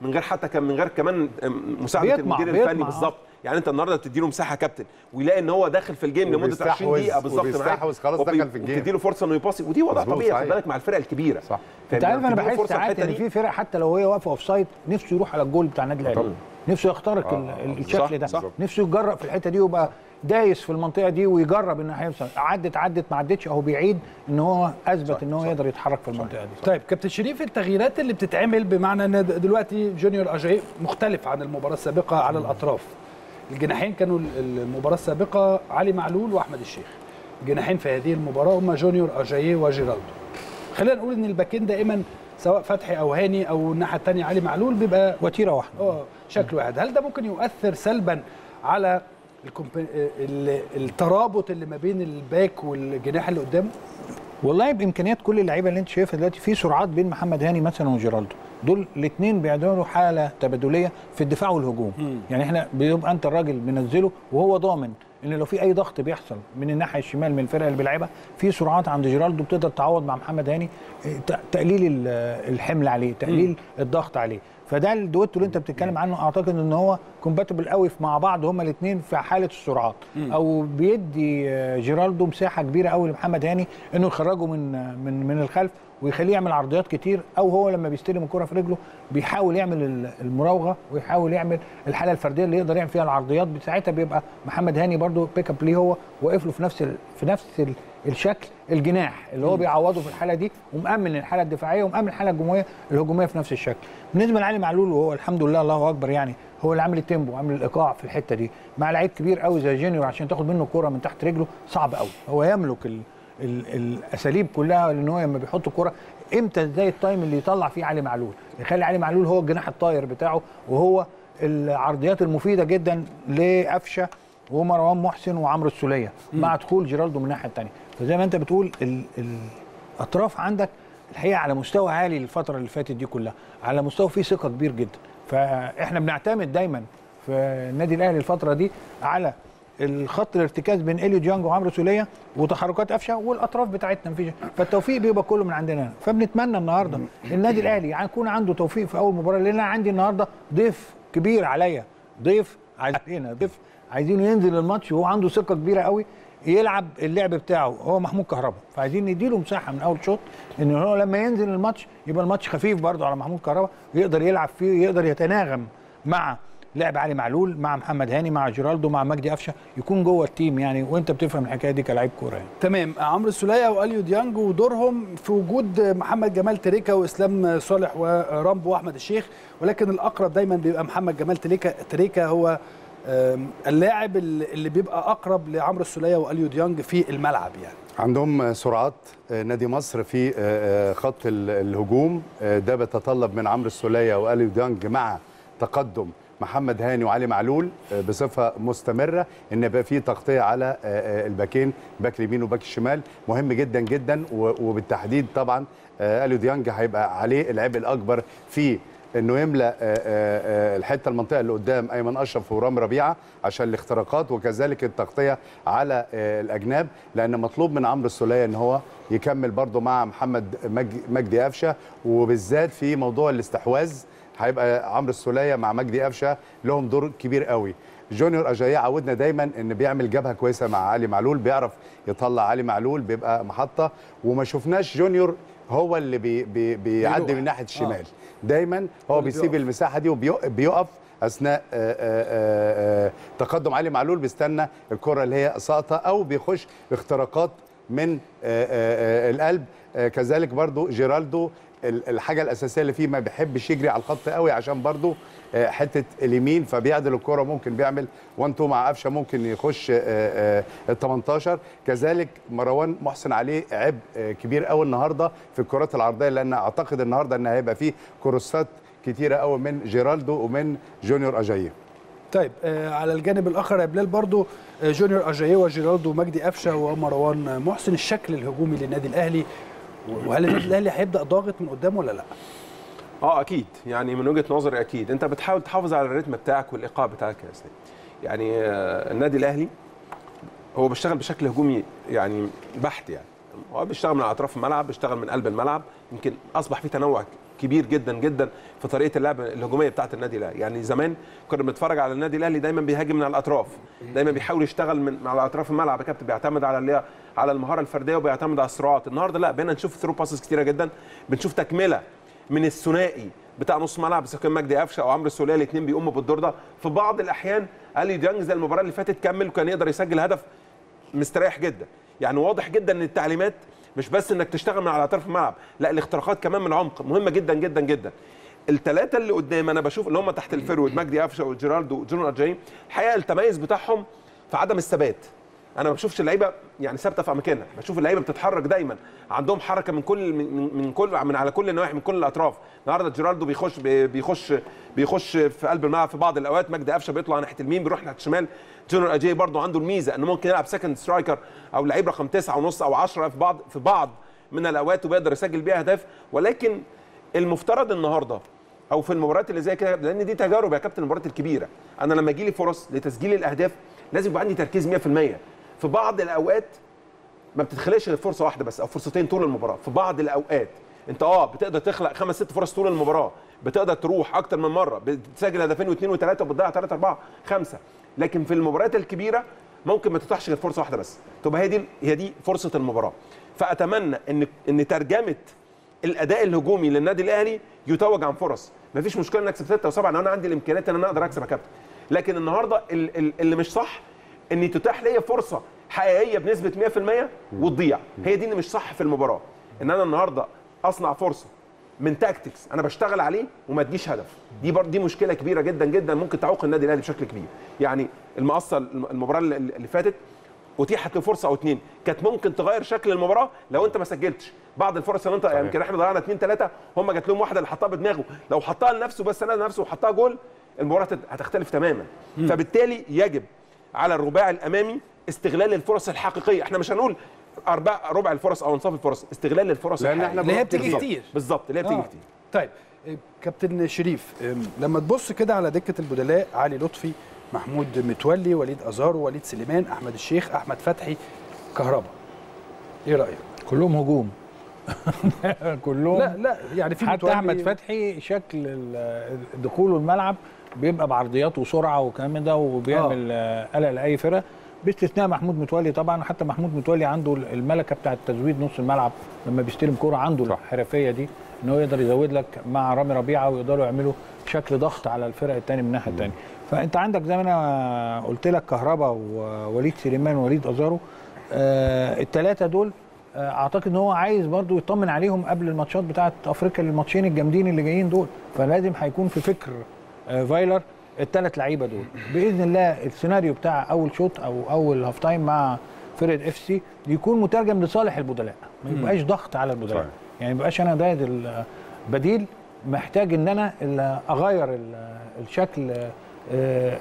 من غير حتى كمان مساعده المدير الفني. بالظبط، يعني انت النهارده بتديله مساحه كابتن ويلاقي ان هو داخل في الجيم لمده 20 دقيقه بالظبط معاك، خلاص دخل في الجيم، وتديله فرصه انه يباصي، ودي وضع طبيعي خد بالك مع الفرقه الكبيره. صح، انت عارف انا بحس ساعات ان في فرق حتى لو هي واقفه اوف سايد نفسه يروح على الجول بتاع النادي الاهلي، نفسه يخترق الشكل ده، نفسه يتجرأ في الحته دي ويبقى دايس في المنطقه دي ويجرب ان هيوصل. عدت ما عدتش اهو، بيعيد ان هو اثبت ان هو يقدر يتحرك في المنطقه دي. طيب كابتن شريف، التغييرات اللي بتتعمل بمعنى ان دلوقتي جونيور اجاي مختلف عن المباراه السابقه على الاطراف، الجناحين كانوا المباراه السابقه علي معلول واحمد الشيخ، الجناحين في هذه المباراه هم جونيور اجاي وجيرالدو. خلينا نقول ان الباكين دائما سواء فتحي او هاني او الناحيه الثانيه علي معلول بيبقى وتيره واحده، شكل واحد. هل ده ممكن يؤثر سلبا على الترابط اللي ما بين الباك والجناح اللي قدامه؟ والله بامكانيات كل اللعيبه اللي انت شايفها دلوقتي في سرعات بين محمد هاني مثلا وجيرالدو، دول الاثنين بيعملوا حاله تبادليه في الدفاع والهجوم. يعني احنا بيبقى انت الراجل بنزله وهو ضامن ان لو في اي ضغط بيحصل من الناحيه الشمال من الفرقه اللي بيلعبها في سرعات عند جيرالدو بتقدر تعوض مع محمد هاني تقليل الحمل عليه، تقليل الضغط عليه. فده الدويتو اللي انت بتتكلم عنه، اعتقد ان هو كومباتبل قوي مع بعض هما الاثنين في حاله السرعات، او بيدي جيرالدو مساحه كبيره قوي لمحمد هاني انه يخرجه من الخلف ويخليه يعمل عرضيات كتير، او هو لما بيستلم الكره في رجله بيحاول يعمل المراوغه ويحاول يعمل الحاله الفرديه اللي يقدر يعمل فيها العرضيات، ساعتها بيبقى محمد هاني برده بيك اب ليه، هو واقف له في نفس الشكل الجناح اللي هو بيعوضه في الحاله دي، ومأمن الحاله الدفاعيه ومأمن الحاله الهجوميه في نفس الشكل. بالنسبه لعلي معلول، وهو الحمد لله الله اكبر، يعني هو اللي عامل التيمبو، عامل الايقاع في الحته دي مع لعيب كبير قوي زي جونيور، عشان تاخد منه الكره من تحت رجله صعب قوي. هو يملك الاساليب كلها، لان هو لما بيحط الكره امتى ازاي التايم اللي يطلع فيه علي معلول، يخلي علي معلول هو الجناح الطاير بتاعه، وهو العرضيات المفيده جدا لقفشه ومروان محسن وعمرو السوليه مع دخول جيرالدو من الناحيه الثانيه. فزي ما انت بتقول الاطراف عندك الحقيقه على مستوى عالي الفتره اللي فاتت دي كلها، على مستوى فيه ثقه كبير جدا، فاحنا بنعتمد دايما في النادي الاهلي الفتره دي على الخط الارتكاز بين اليو ديانج وعمرو سوليه وتحركات قفشه والاطراف بتاعتنا مفيش، فالتوفيق بيبقى كله من عندنا. فبنتمنى النهارده النادي الاهلي هيكون عنده توفيق في اول مباراه، لان انا عندي النهارده ضيف كبير عليا، ضيف عايزينه ضيف عايزينه ينزل الماتش وهو عنده ثقه كبيره قوي يلعب اللعب بتاعه، هو محمود كهربا. فعايزين نديله مساحه من اول شوط ان هو لما ينزل الماتش يبقى الماتش خفيف برده على محمود كهربا، يقدر يلعب فيه، يقدر يتناغم مع لعب علي معلول، مع محمد هاني، مع جيرالدو، مع مجدي قفشه، يكون جوه التيم يعني، وانت بتفهم الحكايه دي كلاعب كوره يعني. تمام. عمرو سوليه واليو ديانج ودورهم في وجود محمد جمال تريكا واسلام صالح ورامبو واحمد الشيخ، ولكن الاقرب دايما بيبقى محمد جمال تريكا هو اللاعب اللي بيبقى اقرب لعمرو السوليه واليو ديانج في الملعب يعني. عندهم سرعات نادي مصر في خط الهجوم، ده بيتطلب من عمرو السوليه واليو ديانج مع تقدم محمد هاني وعلي معلول بصفه مستمره ان يبقى في تغطيه على الباكين، باك اليمين وباك الشمال، مهم جدا جدا. وبالتحديد طبعا اليو ديانج هيبقى عليه العبء الاكبر في انه يملا الحته المنطقه اللي قدام ايمن اشرف ورام ربيعه عشان الاختراقات، وكذلك التغطيه على الاجناب، لان مطلوب من عمرو السوليه ان هو يكمل برده مع محمد مجدي قفشه، وبالذات في موضوع الاستحواذ هيبقى عمرو السوليه مع مجدي قفشه لهم دور كبير قوي. جونيور اجاييه عودنا دايما ان بيعمل جبهه كويسه مع علي معلول، بيعرف يطلع علي معلول بيبقى محطه، وما شفناش جونيور هو اللي بيعدي من ناحيه الشمال. دايما هو بيسيب المساحه دي وبيقف اثناء تقدم علي معلول، بيستنى الكره اللي هي ساقطه او بيخش اختراقات من القلب. كذلك برضو جيرالدو الحاجه الاساسيه اللي فيه ما بيحبش يجري على الخط قوي عشان برضو حته اليمين، فبيعدل الكره، ممكن بيعمل 1 2 مع قفشه، ممكن يخش ال 18. كذلك مروان محسن عليه عبء كبير قوي النهارده في الكرات العرضيه، لان اعتقد النهارده ان هيبقى فيه كروسات كتيره قوي من جيرالدو ومن جونيور اجاييه. طيب على الجانب الاخر يا بلال برضو جونيور اجاييه وجيرالدو ومجدي قفشه ومروان محسن، الشكل الهجومي للنادي الاهلي، وهل النادي الاهلي هيبدا ضاغط من قدام ولا لا؟ اكيد يعني من وجهه نظري اكيد، انت بتحاول تحافظ على الريتم بتاعك والايقاع بتاعك يا اسلام. يعني النادي الاهلي هو بيشتغل بشكل هجومي يعني بحت، يعني هو بيشتغل من اطراف الملعب، بيشتغل من قلب الملعب، يمكن اصبح في تنوع كبير جدا جدا في طريقه اللعب الهجوميه بتاعه النادي الاهلي. يعني زمان كنا بنتفرج على النادي الاهلي دايما بيهاجم من على الاطراف، دايما بيحاول يشتغل من على اطراف الملعب يا كابتن، بيعتمد على المهاره الفرديه وبيعتمد على الصراعات. النهارده لا، بقينا نشوف ثرو باسز كتيره جدا، بنشوف تكمله من الثنائي بتاع نص ملعب سواء كان مجدي قفشه او عمرو السوليه، الاثنين بيقوموا بالدور ده. في بعض الاحيان اليو ديانج زي المباراه اللي فاتت كمل وكان يقدر يسجل هدف مستريح جدا. يعني واضح جدا ان التعليمات مش بس انك تشتغل من على اطراف الملعب، لا الاختراقات كمان من العمق مهمه جدا جدا جدا. الثلاثه اللي قدام انا بشوف اللي هم تحت الفيرود مجدي قفشه وجيرالدو وجونيور اجاييه، الحقيقه التميز بتاعهم في عدم الثبات. انا ما بشوفش اللعيبه يعني ثابته في اماكنها، بشوف اللعيبه بتتحرك دايما، عندهم حركه من كل من كل من على كل النواحي من كل الاطراف. النهارده جيرالدو بيخش في قلب الملعب في بعض الاوقات، مجدي قفشه بيطلع ناحيه اليمين بيروح ناحيه الشمال. جونيور اجاييه برضه عنده الميزه انه ممكن يلعب سكند سترايكر او لعيب رقم 9.5 او 10 في بعض من الاوقات، وبيقدر يسجل بيها اهداف. ولكن المفترض النهارده او في المباريات اللي زي كده، لان دي تجارب يا كابتن، المباريات الكبيره، انا لما يجي لي فرص لتسجيل الاهداف لازم يبقى عندي تركيز 100%. في بعض الاوقات ما بتتخلقش غير فرصه واحده بس او فرصتين طول المباراه. في بعض الاوقات انت بتقدر تخلق 5 6 فرص طول المباراه، بتقدر تروح اكتر من مره، بتسجل هدفين واثنين وثلاثه وبتضيع 3 4 5. لكن في المباريات الكبيره ممكن ما تتاحش غير فرصه واحده بس، تبقى هي دي فرصه المباراه. فاتمنى ان ترجمه الاداء الهجومي للنادي الاهلي يتوج عن فرص. ما فيش مشكله ان اكسب 6 و7 لو انا عندي الامكانيات ان انا اقدر اكسب يا كابتن، لكن النهارده اللي مش صح ان تتاح ليا فرصه حقيقيه بنسبه 100% وتضيع. هي دي اللي مش صح في المباراه، ان انا النهارده اصنع فرصه من تاكتكس انا بشتغل عليه وما تجيش هدف. دي مشكله كبيره جدا جدا ممكن تعوق النادي الاهلي بشكل كبير. يعني المقصه المباراه اللي فاتت اتيحت له فرصه او اثنين كانت ممكن تغير شكل المباراه لو انت ما سجلتش. بعض الفرص اللي انت يمكن يعني احنا ضيعنا 2 3، هم جات لهم واحده اللي حطها بدماغه، لو حطها لنفسه بس انا لنفسه وحطها جول المباراه هتختلف تماما. فبالتالي يجب على الرباعي الامامي استغلال الفرص الحقيقيه. احنا مش هنقول ربع الفرص او انصاف الفرص، استغلال الفرص اللي هي بتيجي كتير بالظبط، اللي هي بتيجي كتير. طيب كابتن شريف، لما تبص كده على دكه البدلاء علي لطفي محمود متولي، وليد ازارو، وليد سليمان، احمد الشيخ، احمد فتحي، كهربا. ايه رايك؟ كلهم هجوم. كلهم. لا لا يعني في حتى احمد فتحي شكل دخوله الملعب بيبقى بعرضيات وسرعه وكلام ده، وبيعمل قلق لاي فرقه، باستثناء محمود متولي طبعا. حتى محمود متولي عنده الملكه بتاعه تزويد نص الملعب، لما بيستلم كوره عنده الحرفيه دي ان هو يقدر يزود لك مع رامي ربيعه، ويقدروا يعملوا شكل ضغط على الفرق الثاني من الناحيه الثانيه. فانت عندك زي ما انا قلت لك كهربا ووليد سليمان ووليد ازارو، الثلاثه دول اعتقد ان هو عايز برضو يطمن عليهم قبل الماتشات بتاعه افريقيا، الماتشين الجامدين اللي جايين دول، فلازم هيكون في فكر فايلر الثلاث لعيبه دول باذن الله. السيناريو بتاع اول شوط او اول هاف تايم مع فرقه اف سي يكون مترجم لصالح البدلاء، ما يبقاش ضغط على البدلاء، يعني ما يبقاش انا دايد البديل محتاج ان انا اغير الشكل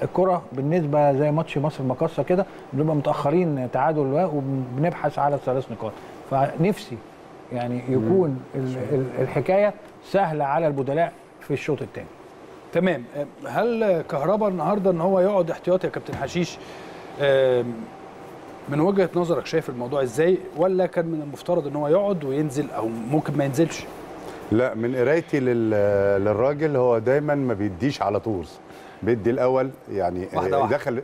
الكره. بالنسبه زي ماتش مصر المقاصه كده، بنبقى متاخرين تعادل وبنبحث على 3 نقاط. فنفسي يعني يكون الحكايه سهله على البدلاء في الشوط الثاني. تمام. هل كهربا النهارده ان هو يقعد احتياطي يا كابتن حشيش، من وجهه نظرك شايف الموضوع ازاي، ولا كان من المفترض ان هو يقعد وينزل او ممكن ما ينزلش؟ لا، من قرايتي للراجل هو دايما ما بيديش على طول، بيدي الاول يعني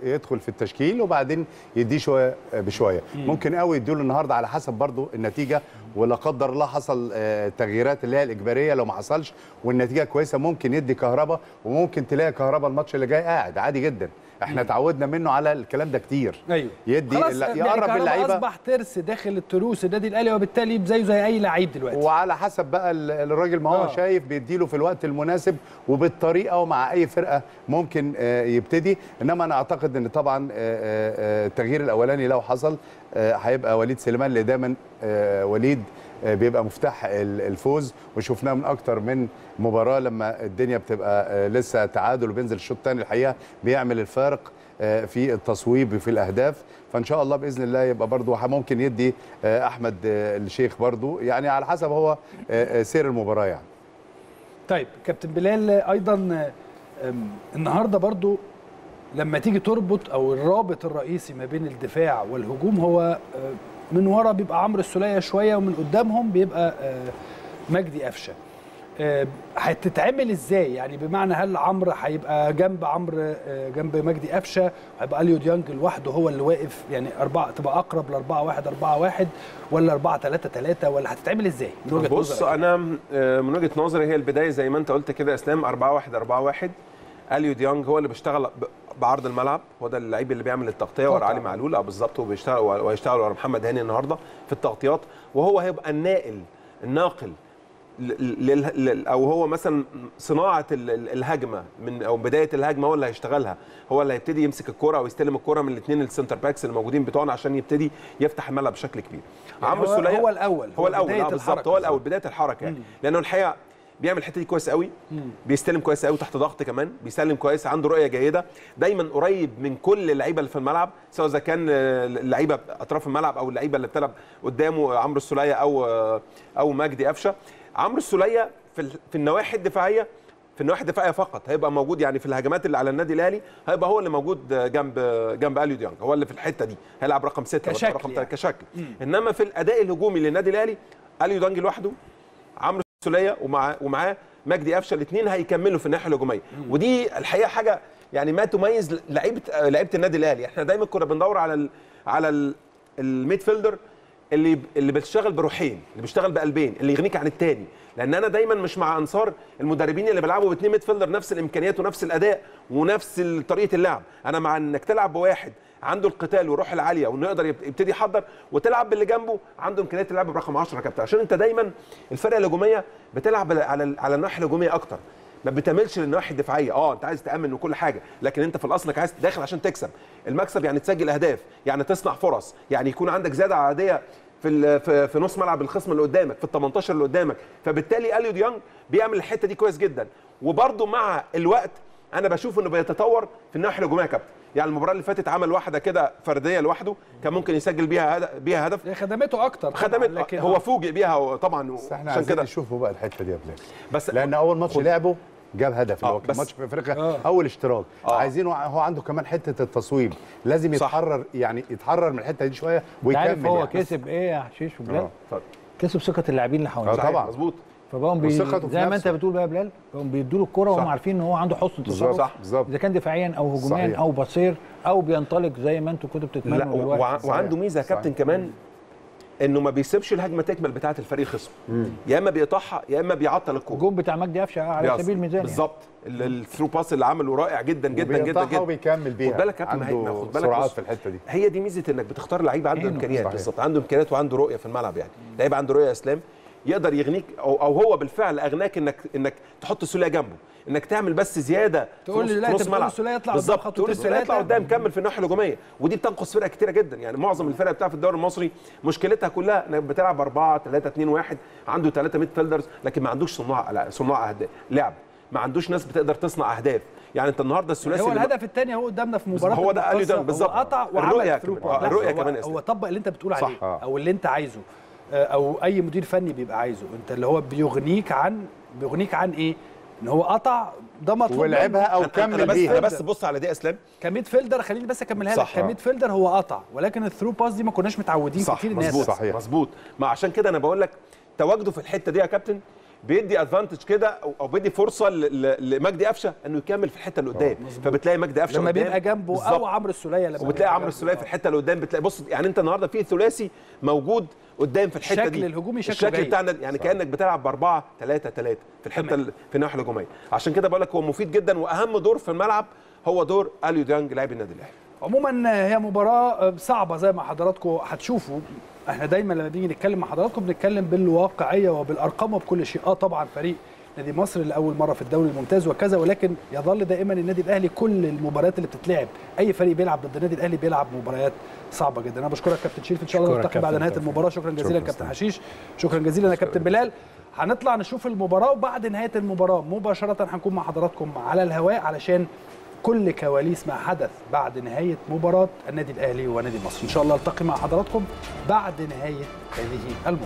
يدخل في التشكيل وبعدين يديه شويه بشويه. ممكن قوي يديله النهارده على حسب برضو النتيجه، ولا قدر الله حصل تغييرات اللي هي الاجباريه، لو ما حصلش والنتيجه كويسه ممكن يدي كهربا، وممكن تلاقي كهربا الماتش اللي جاي قاعد عادي جدا. احنا اتعودنا منه على الكلام ده كتير. ايوه يدي يقرب اللعيبه، اصبح ترس داخل التروس النادي الاهلي، وبالتالي زيه زي اي لعيب دلوقتي، وعلى حسب بقى الراجل ما هو شايف بيديله في الوقت المناسب وبالطريقه ومع اي فرقه ممكن يبتدي. انما انا اعتقد ان طبعا التغيير الاولاني لو حصل هيبقى وليد سليمان، اللي دايما وليد بيبقى مفتاح الفوز، وشفناه من اكتر من مباراه لما الدنيا بتبقى لسه تعادل وبينزل الشوط الثاني الحقيقه بيعمل الفارق في التصويب وفي الاهداف. فان شاء الله باذن الله يبقى برضو ممكن يدي احمد الشيخ برضو، يعني على حسب هو سير المباراه يعني. طيب كابتن بلال، ايضا النهارده برضو لما تيجي تربط او الرابط الرئيسي ما بين الدفاع والهجوم، هو من ورا بيبقى عمرو السوليه شويه، ومن قدامهم بيبقى مجدي قفشه. هتتعمل ازاي يعني؟ بمعنى هل عمرو هيبقى جنب مجدي قفشه، هيبقى اليو ديانج لوحده هو اللي واقف، يعني تبقى اقرب ل 4-1 4-1 ولا 4-3-3، ولا هتتعمل ازاي من وجهه نظرك؟ بص انا من وجهه نظري هي البدايه زي ما انت قلت كده يا اسلام، 4-1 4-1، اليو ديانج هو اللي بيشتغل بعرض الملعب، هو ده اللعيب اللي بيعمل التغطيه ورا علي معلول. بالظبط، وبيشتغل وهيشتغل ورا محمد هاني النهارده في التغطيات، وهو هيبقى الناقل او هو مثلا صناعه الهجمه من او بدايه الهجمه، هو اللي هيشتغلها، هو اللي هيبتدي يمسك الكره او يستلم الكره من الاثنين السنتر باكس الموجودين بتوعنا عشان يبتدي يفتح الملعب بشكل كبير. يعني عمرو السوليه هو الاول بالظبط، هو الاول بدايه الحركه يعني. لانه الحقيقه بيعمل الحته دي كويس قوي، بيستلم كويس قوي تحت ضغط، كمان بيسلم كويس، عنده رؤيه جيده، دايما قريب من كل اللعيبه اللي في الملعب، سواء اذا كان اللعيبه اطراف الملعب او اللعيبه اللي بتلعب قدامه عمرو السوليه او مجدي قفشه. عمرو السوليه في النواحي الدفاعيه، فقط هيبقى موجود، يعني في الهجمات اللي على النادي الاهلي هيبقى هو اللي موجود جنب اليو ديانج، هو اللي في الحته دي هيلعب رقم 6 رقم 3 كشكل. انما في الاداء الهجومي للنادي الاهلي، اليو ديانج لوحده، عمرو السوليه ومعاه مجدي قفشه، الاثنين هيكملوا في الناحيه الهجوميه. ودي الحقيقه حاجه يعني ما تميز لعيبه النادي الاهلي. احنا دايما كنا بندور على الميد فيلدر اللي بيشتغل بروحين، اللي بيشتغل بقلبين، اللي يغنيك عن الثاني، لان انا دايما مش مع انصار المدربين اللي بيلعبوا باثنين ميد فيلدر نفس الامكانيات ونفس الاداء ونفس طريقه اللعب. انا مع انك تلعب بواحد عنده القتال والروح العاليه وانه يقدر يبتدي يحضر، وتلعب باللي جنبه عنده امكانيات اللعب برقم 10 كابتن، عشان انت دايما الفرقه الهجوميه بتلعب على الناحيه الهجوميه اكتر، ما بتعملش للناحيه الدفاعيه. انت عايز تامن وكل حاجه، لكن انت في الاصل انك عايز داخل عشان تكسب. المكسب يعني تسجل اهداف، يعني تصنع فرص، يعني يكون عندك زياده عاديه في نص ملعب الخصم اللي قدامك، في ال 18 اللي قدامك. فبالتالي اليو ديانج بيعمل الحته دي كويس جدا، وبرده مع الوقت انا بشوف انه بيتطور في الناحيه الهجوميه يا كابتن. يعني المباراه اللي فاتت عمل واحده كده فرديه لوحده، كان ممكن يسجل بيها هدف، خدمته اكتر، هو فوجئ بيها طبعا، عشان كده نشوفه بقى الحته دي يا بلال، لان اول ماتش لعبه جاب هدف اللي هو كان ماتش في افريقيا اول اشتراك. عايزين هو عنده كمان حته التصويب، لازم يتحرر يعني يتحرر من الحته دي شويه ويكمل. عارف هو يعني كسب ايه يا حشيش وبلال؟ كسب ثقه اللاعبين اللي حواليه. طبعا مظبوط. فبقوا زي ما انت بتقول بقى يا بلال، بقوا بيدوا له الكوره وهم عارفين ان هو عنده حسن تصرف. صح بالظبط، اذا كان دفاعيا او هجوميا او بصير او بينطلق زي ما انتوا كنتوا بتتمنوا دلوقتي. وعنده ميزه يا كابتن كمان انه ما بيسيبش الهجمه تكمل بتاعه الفريق خصم، يا اما بيقطعها يا اما بيعطل الكوره. الجون بتاع مجدي قفشه على سبيل المثال بالظبط يعني. الثرو باس اللي عمله رائع جدا جدا جدا جدا وبيكمل بيها. خد بالك يا كابتن، خد بالك سرعات في الحته دي، هي دي ميزه انك بتختار لعيب عنده امكانيات. بالظبط، عنده امكانيات وعنده رؤيه في الملعب. يعني لعيب عنده رؤيه يا اسلام يقدر يغنيك او هو بالفعل اغناك انك تحط السوليه جنبه، انك تعمل بس زياده تقول لا السوليه يطلع بالظبط، تقول السوليه يطلع قدام كمل في الناحيه الهجوميه. ودي بتنقص فرقه كتيره جدا، يعني معظم الفرق بتاع في الدوري المصري مشكلتها كلها انك بتلعب 4-3-2-1، عنده 3 ميد فيلدرز لكن ما عندوش صناع لعب، ما عندوش ناس بتقدر تصنع اهداف. يعني انت النهارده الثلاثي هو الهدف الثاني اهو قدامنا في مباراه، هو ده اللي بالظبط قطع وعمل الرؤيه كمان. هو طبق اللي انت بتقول عليه او اللي انت عايزه او اي مدير فني بيبقى عايزه، انت اللي هو بيغنيك عن ايه؟ ان هو قطع ده مطلوب ولعبها او كمل بيها. انا بس بص على دي يا اسلام، كميد فيلدر خليني بس اكملها لك. كميد فيلدر هو قطع، ولكن الثرو باس دي ما كناش متعودين كتير. الناس مظبوط، ما عشان كده انا بقول لك تواجده في الحته دي يا كابتن بيدي ادفانتج كده او بيدي فرصه لمجدي قفشه انه يكمل في الحته اللي قدام. فبتلاقي مجدي قفشه لما بيبقى جنبه او عمرو السوليه، لما وبتلاقي عمرو السوليه في الحته اللي قدام. بتلاقي بص يعني انت النهارده في ثلاثي موجود قدام في الحته دي، الشكل الهجومي الشكل بتاعنا يعني صح. كانك بتلعب ب4-3-3 في الحته في الناحيه الهجوميه. عشان كده بقول لك هو مفيد جدا، واهم دور في الملعب هو دور اليو ديانج لاعب النادي الاهلي. عموما هي مباراه صعبه زي ما حضراتكم هتشوفوا. احنا دايما لما بنيجي نتكلم مع حضراتكم بنتكلم بالواقعيه وبالارقام وبكل شيء. طبعا فريق نادي مصر لاول مره في الدوري الممتاز وكذا، ولكن يظل دائما النادي الاهلي كل المباريات اللي بتتلعب اي فريق بيلعب ضد النادي الاهلي بيلعب مباريات صعبه جدا. انا بشكرك كابتن شريف، ان شاء الله نلتقي بعد نهايه المباراه. شكرا جزيلا كابتن حشيش، شكرا جزيلا كابتن بلال. هنطلع نشوف المباراه، وبعد نهايه المباراه مباشره هنكون مع حضراتكم على الهواء علشان كل كواليس ما حدث بعد نهاية مباراة النادي الأهلي ونادي مصر. إن شاء الله ألتقي مع حضراتكم بعد نهاية هذه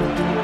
المباراة.